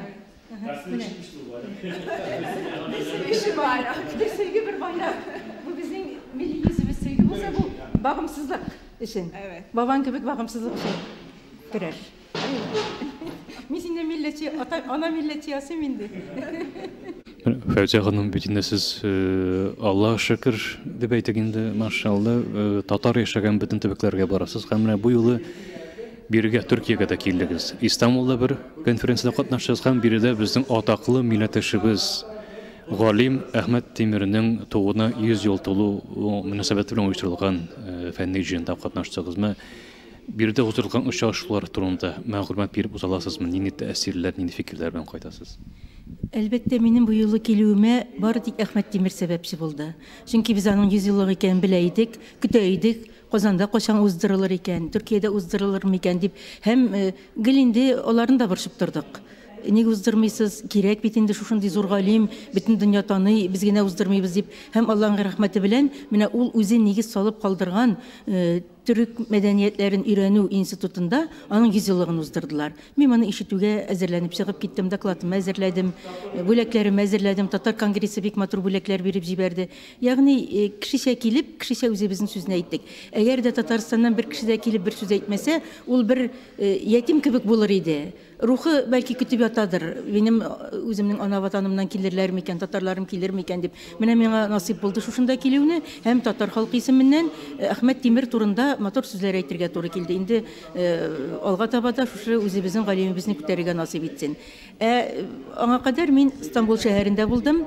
Tersine çıkmıştı bu bayrak. Ne sevişi bayrak, ne sevgi bir bayrak. Bu bizim milli yüzümüz sevgi olsa bu bağımsızlık için. Evet. Baban köpek bağımsızlık için. Girer. Misinde milletçi, ana milletçi Yasemin'di. Fevziye Hanım, bütünde siz Allah'a şükür deyip aytaganda maşallah Tatar yaşagan bütün tebeklerge barasız. Hem bu yılı birge Türkiye'de keldigiz. İstanbul'da bir konferensiyada katnaşacağız. Hem biri de bizim ataklı milletişimiz Galim Ahmet Demir'in doğuna yüz yıl tolu münasebeti bilen uyuşturulgan fenni jiyinda katnaşacağız. Bir de huzurluğun ışıklar turunda mağlumat bir uzalasızmı? Nini tesirler, nini fikirler ben kaytasız? Elbette benim bu yılı kelüme barı dik Ahmet Demir sebepçi buldu. Çünkü biz onun yüz yıllığı iken bileydik, küteydik, Kozan'da koşan uzdırılır iken, Türkiye'de uzdırılır mı iken deyip hem e, gelindi onların da barışıp durduk. Nege uzdırmaysız, kerek bitinde şuşunday zor galim, bütün dünya tanıy, biz gene uzdırmayız deyip hem Allah'ın rahmeti bilen, mine ol özü nege salıp kaldırgan e, Türk medeniyetlerin öğrenü institutunda onun yüz yıllığını uzdırdılar. Men onu işitüge hazırlanıp çıkıp gittim, dokladımı hazırladım, böleklerimi hazırladım. Tatar kongresi pek matur bölekler berip jiberdi. Yani kişi kelip, kişi özümüzdün sözünü ayttık. Eğer de Tatarstan'dan bir kişi kelip bir söz aytmese, ol bir yetim kibik bulur idi. Ruhu belki kütüp yatadır. Benim özümün ana vatanımdan kelirler miken, Tatarlarım kelir miken deyip. Mene mena nasip buldu şuşunda kelüne, hem Tatar halkı isiminden Ahmet Demir turunda motor sözler aytırga to'g'ri keldi. Endi olg'a toba da shu o'zimizning g'alimimizni ko'tarishga nasib etsin. Anga qadar men Istanbul shahrida bo'ldim.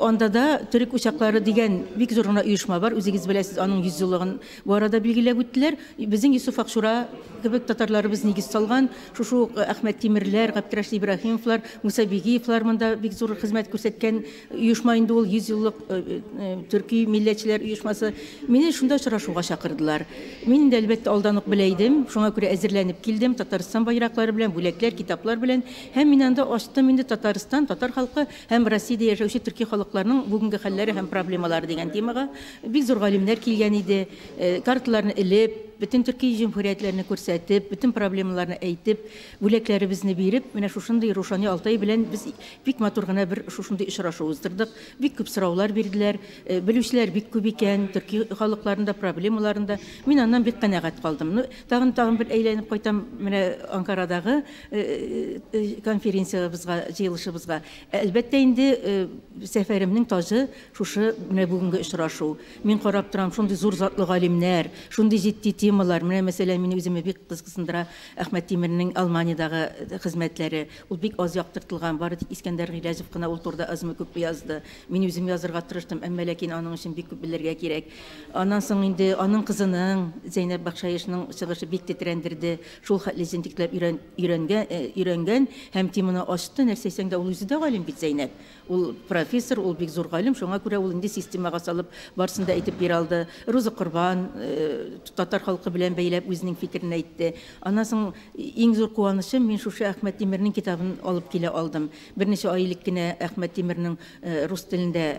Onda da Türk uçakları degan bek zo'rgina uyushma bor. O'zingiz bilasiz, uning yüz yilligini bu arada belgilab o'tdilar. Bizning Yusuf Akshura kabi tatarlarimiz negiz solgan, shu shu Ahmet Demirlar, Gaptirash Ibrohimovlar, Musa Begiyevlar menda bek zo'r xizmat ko'rsatgan uyushma endi ol yüz yillik Türkiy millatchilar uyushmasi. Meni shunda uchrashuvga chaqirdilar. Men de elbette aldanıp bileydim. Şuna göre hazırlanıp geldim. Tataristan bayrakları bilen, bülekler, kitaplar bilen. Hem menen de açtım indi Tataristan, Tatar halkı, hem Rossiyada yaşayışı Türkiye halklarının bugünkü halleri hem problemaları degen temaga. Bek zor galimler kelgen idi. E, kartlarını elip, bütün Türkiye Cumhuriyetlerini ko'rsatib, bütün problemlarını aytib, büleklerimizni berip, mena şuşunday Rushani Altay bilen biz bek maturgina bir şuşunday uchrashuv o'zdirdik. Bek ko'p so'rovlar berdiler. E, biluvchilar bek ko'p ekan, Türkiye halklarında problemlarında. Men andan bek qanoat qoldim. Tag'in tag'in bir aylanib qo'ytam mana Ankaradagi konferensiyamizga, yig'ilishimizga. Albatta endi safarimning toji shu mana bugungi uchrashuv. Men qarab turam shunday zo'r zotli olimlar, shunday jiddiy temalar, mana masalan meni o'zimni bek qiziqsindira Ahmet Demirning Almaniyadagi xizmatlari, ul bek oz yoqtirtilgan, bari Iskandar G'ilajevqina ul turda azmi ko'p yozdi. Men o'zim yozirga tirishdim, ammo lekin uning uchun bek ko'p bilirga kerak. Ondan so'ng endi uning qizini Zeynep Bakşayış'ın çıkışı bek tetrendirdi. Şol hatlı jintikler öğrengen, hem temini açtı. Nerseysen de ol yüzü de galim bit Zeynep. Ol profesör, ol bek zor galim. Şuna göre ol indi sistemaga salıp, barsında aytip beraldi. Ro'za Qurban, Tatar halkı halkı bilen beylep özünün fikrini aytdı. Anasın iň zor kuwanışym men şuşa Ähmet Demirniň kitabyn alyp kele aldym. Bir neçe aýlykkina Ähmet Demirniň rus dilinde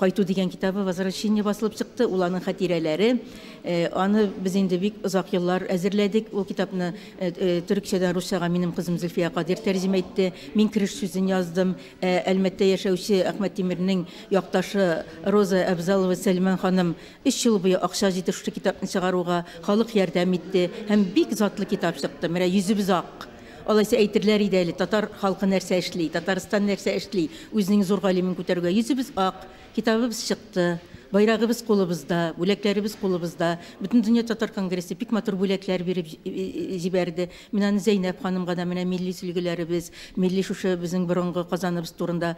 Qaytu diýen kitabı Возвращение basılıp çykdy. Ul anyň hatireleri. Any biz indi bik uzak ýyllar äzirledik. Ol kitabny türkçeden rusçaga meniň kızım Zülfiya Kadir terjime etdi. Men kiriş sözüni yazdım. Elbette yaşauşy Ähmet Demirniň yaktaşı Роза Әбзалова Сәлман ханым üç ýyl boýu akşa ýetişdi kitabny çygaruga halyk ýardam etdi. Hem bik zatly kitap çykdy. Mene ýüzübiz ak. Olaysa äýtirler ide eli Tatar halky näse işli, Tataristan näse işli, özüniň zor galymyny göterge ýüzübiz ak. Kitabybız çykdy. Bayrağımız kolumuzda, büleklerimiz kolumuzda. Bütün dünya Tatar Kongresi pek matur bülekler verip jiberdi. Minani Zeynep hanımga da mine milli sülgülerimiz, milli şuşa bizim burungu kazanımız turunda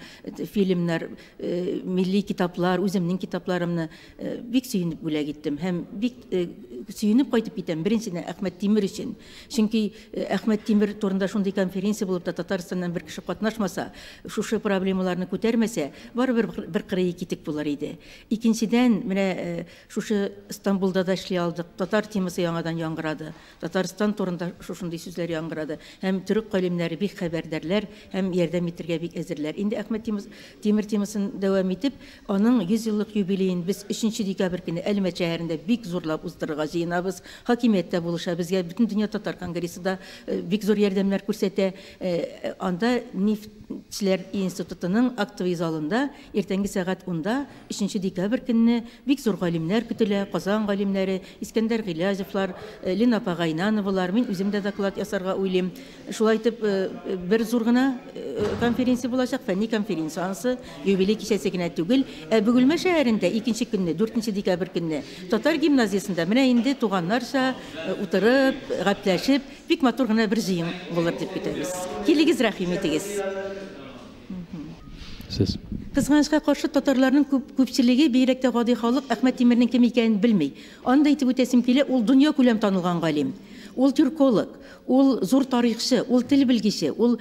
filmler, e, milli kitaplar, özümnin kitaplarımını e, bek süýünip bile gittim. Hem bek e, süýünip kaytıp gittim. Birincisi Ähmet Demir için. Çünkü Ähmet Demir turunda şunday konferensiya bulup da Tatarstan'dan bir kişi katnaşmasa, şuşa problemlarını kötermese, var bir bir kıraya gittik bular idi. İkinci Mine şuşa İstanbul'da da işli aldık. Tatar temisi yangadan yangıradı. Tataristan torunda şuşunday sözler yangıradı. Hem Türk kalemleri bek haberdarlar, hem yerden bitirge bek ezirler. Indi Ähmet Demir temisini devam edip, onun yüz yıllık jubileyin biz üçinçi dekabr günü Elmet şäherinde bek zorlap uzdırırga jyynabız. Hakimiyette buluşa bizge bütün dünya Tatar Kongresi da bek zor yardımlar körsete. Anda Neftçiler Institutu'nun aktivi zalında ertengi saat onda üçinçi dekabr bek zor galimler kütülä, Kazan galimleri, İskender Gilazevlar, Lina Pagainanovalar, men özüm de doklad ýasarga öýlem. Şulay aýtyp bir zor gana konferensiýa bolajak, fänni konferensiýasy, ýübiley kişäsi gine tügül. Bögülme şäherinde ikinci günni, dörtünçi dekabr günni Tatar gimnaziýasynda mine indi tuganlarça oturup, gapläşip, bek matur gana bir jyýyn bolar diýip biteriz. Keligiz, rahmet edigiz. Siz Kızgançka karşı Tatarların köpçiligi beýrekde gady halyk Ähmet Demirniň kim ekenini bilmey. Anda aýtyp ötesim kelä, ol dünýä köläm tanylgan galim. Ol türkolog, ol zor taryhçy, ol til bilgisi, ol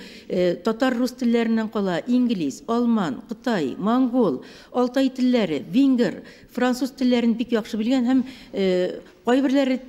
Tatar rus tillerinden kala İngiliz, Alman, Kıtay, Mongol, Altay tilleri, Venger, Fransız tillerini bek ýakşy bilgen hem Qaybirleri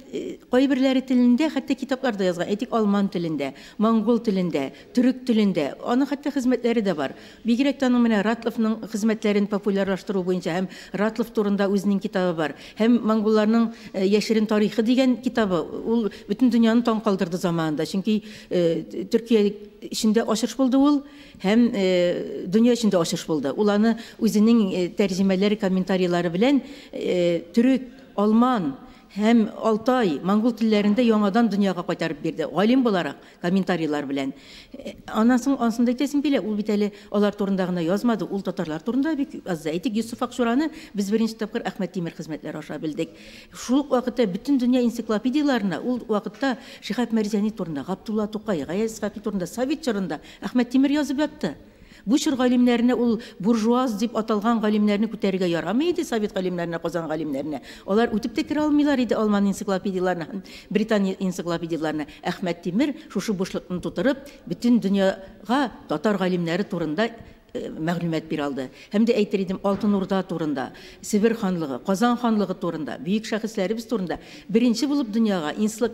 qaybirleri tilinde hatta kitaplarda yazgan. Etik Alman tilinde, Mongol tilinde, Türk tilinde. Onun hatta hizmetleri de var. Begirekde onun mine Ratlov'nın hizmetlerini popularlaştıruu boyunca hem Ratlov turunda özünün kitabı var. Hem Mongollarning Yeşirin tarihi diyen kitabı. Ol bütün dünyanı taң kaldırdı zamanında. Çünkü e, Türkiye içinde aşırış buldu ol. Hem e, dünya içinde aşırış buldu. Ulanı özünün e, tercümeleri, komentariyları bilen e, Türk, Alman, hem Altay, Mongol tillerinde yangadan dünyaya kaytarıp berdi. Galim olarak komentariylar bilen. Anasının ansında etesin bile, ul biteli alar torundağına yazmadı, ul Tatarlar torunda bek az etik. Yusuf Akşura'nı biz birinci tapkır Ähmet Demir hizmetleri aşa bildik. Şul vakitte bütün dünya ensiklopediyalarına, ul vakitte Şihab Merzani torunda, Gaptulla Tokay, Gaya Isfaki torunda, Sovet çağında Ähmet Demir yazıp yaptı. Bu çyr galimlerine ol burjuaz dip atalgan galimlerini köterige yaramaydı Sovet galimlerine, Kazan galimlerine. Olar ötüp de kire almylar idi Alman ensiklopediyalarına, Britaniya ensiklopediyalarına. Ähmet Demir şuşu boşlukny tuturup bütün dünyaga Tatar galimleri turunda maglumat beraldy. Hem de äýtir idim Altyn Urda turunda, Sibir hanlygy, Kazan hanlygy turunda, büyük şähslerimiz turunda birinci bulup dünýäge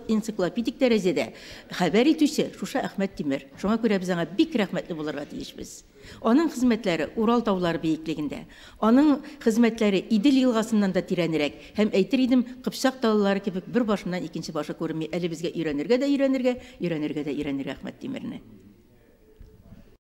ensiklopedik derejede habar etýär şuşa Ähmet Demir. Şoňa görä biz anga bek rahmetli bolarga tiýişmiz. Onun hizmetleri Ural tawlary beýikliginde, onun hizmetleri İdil ýylgasyndan da tiränerek, hem äýtir idim Kypçak dallary kebek bir başyndan ikinci başa görünmi, eli bizge öýrenirge de öýrenirge, öýrenirge de öýrenir Ähmet Demirni.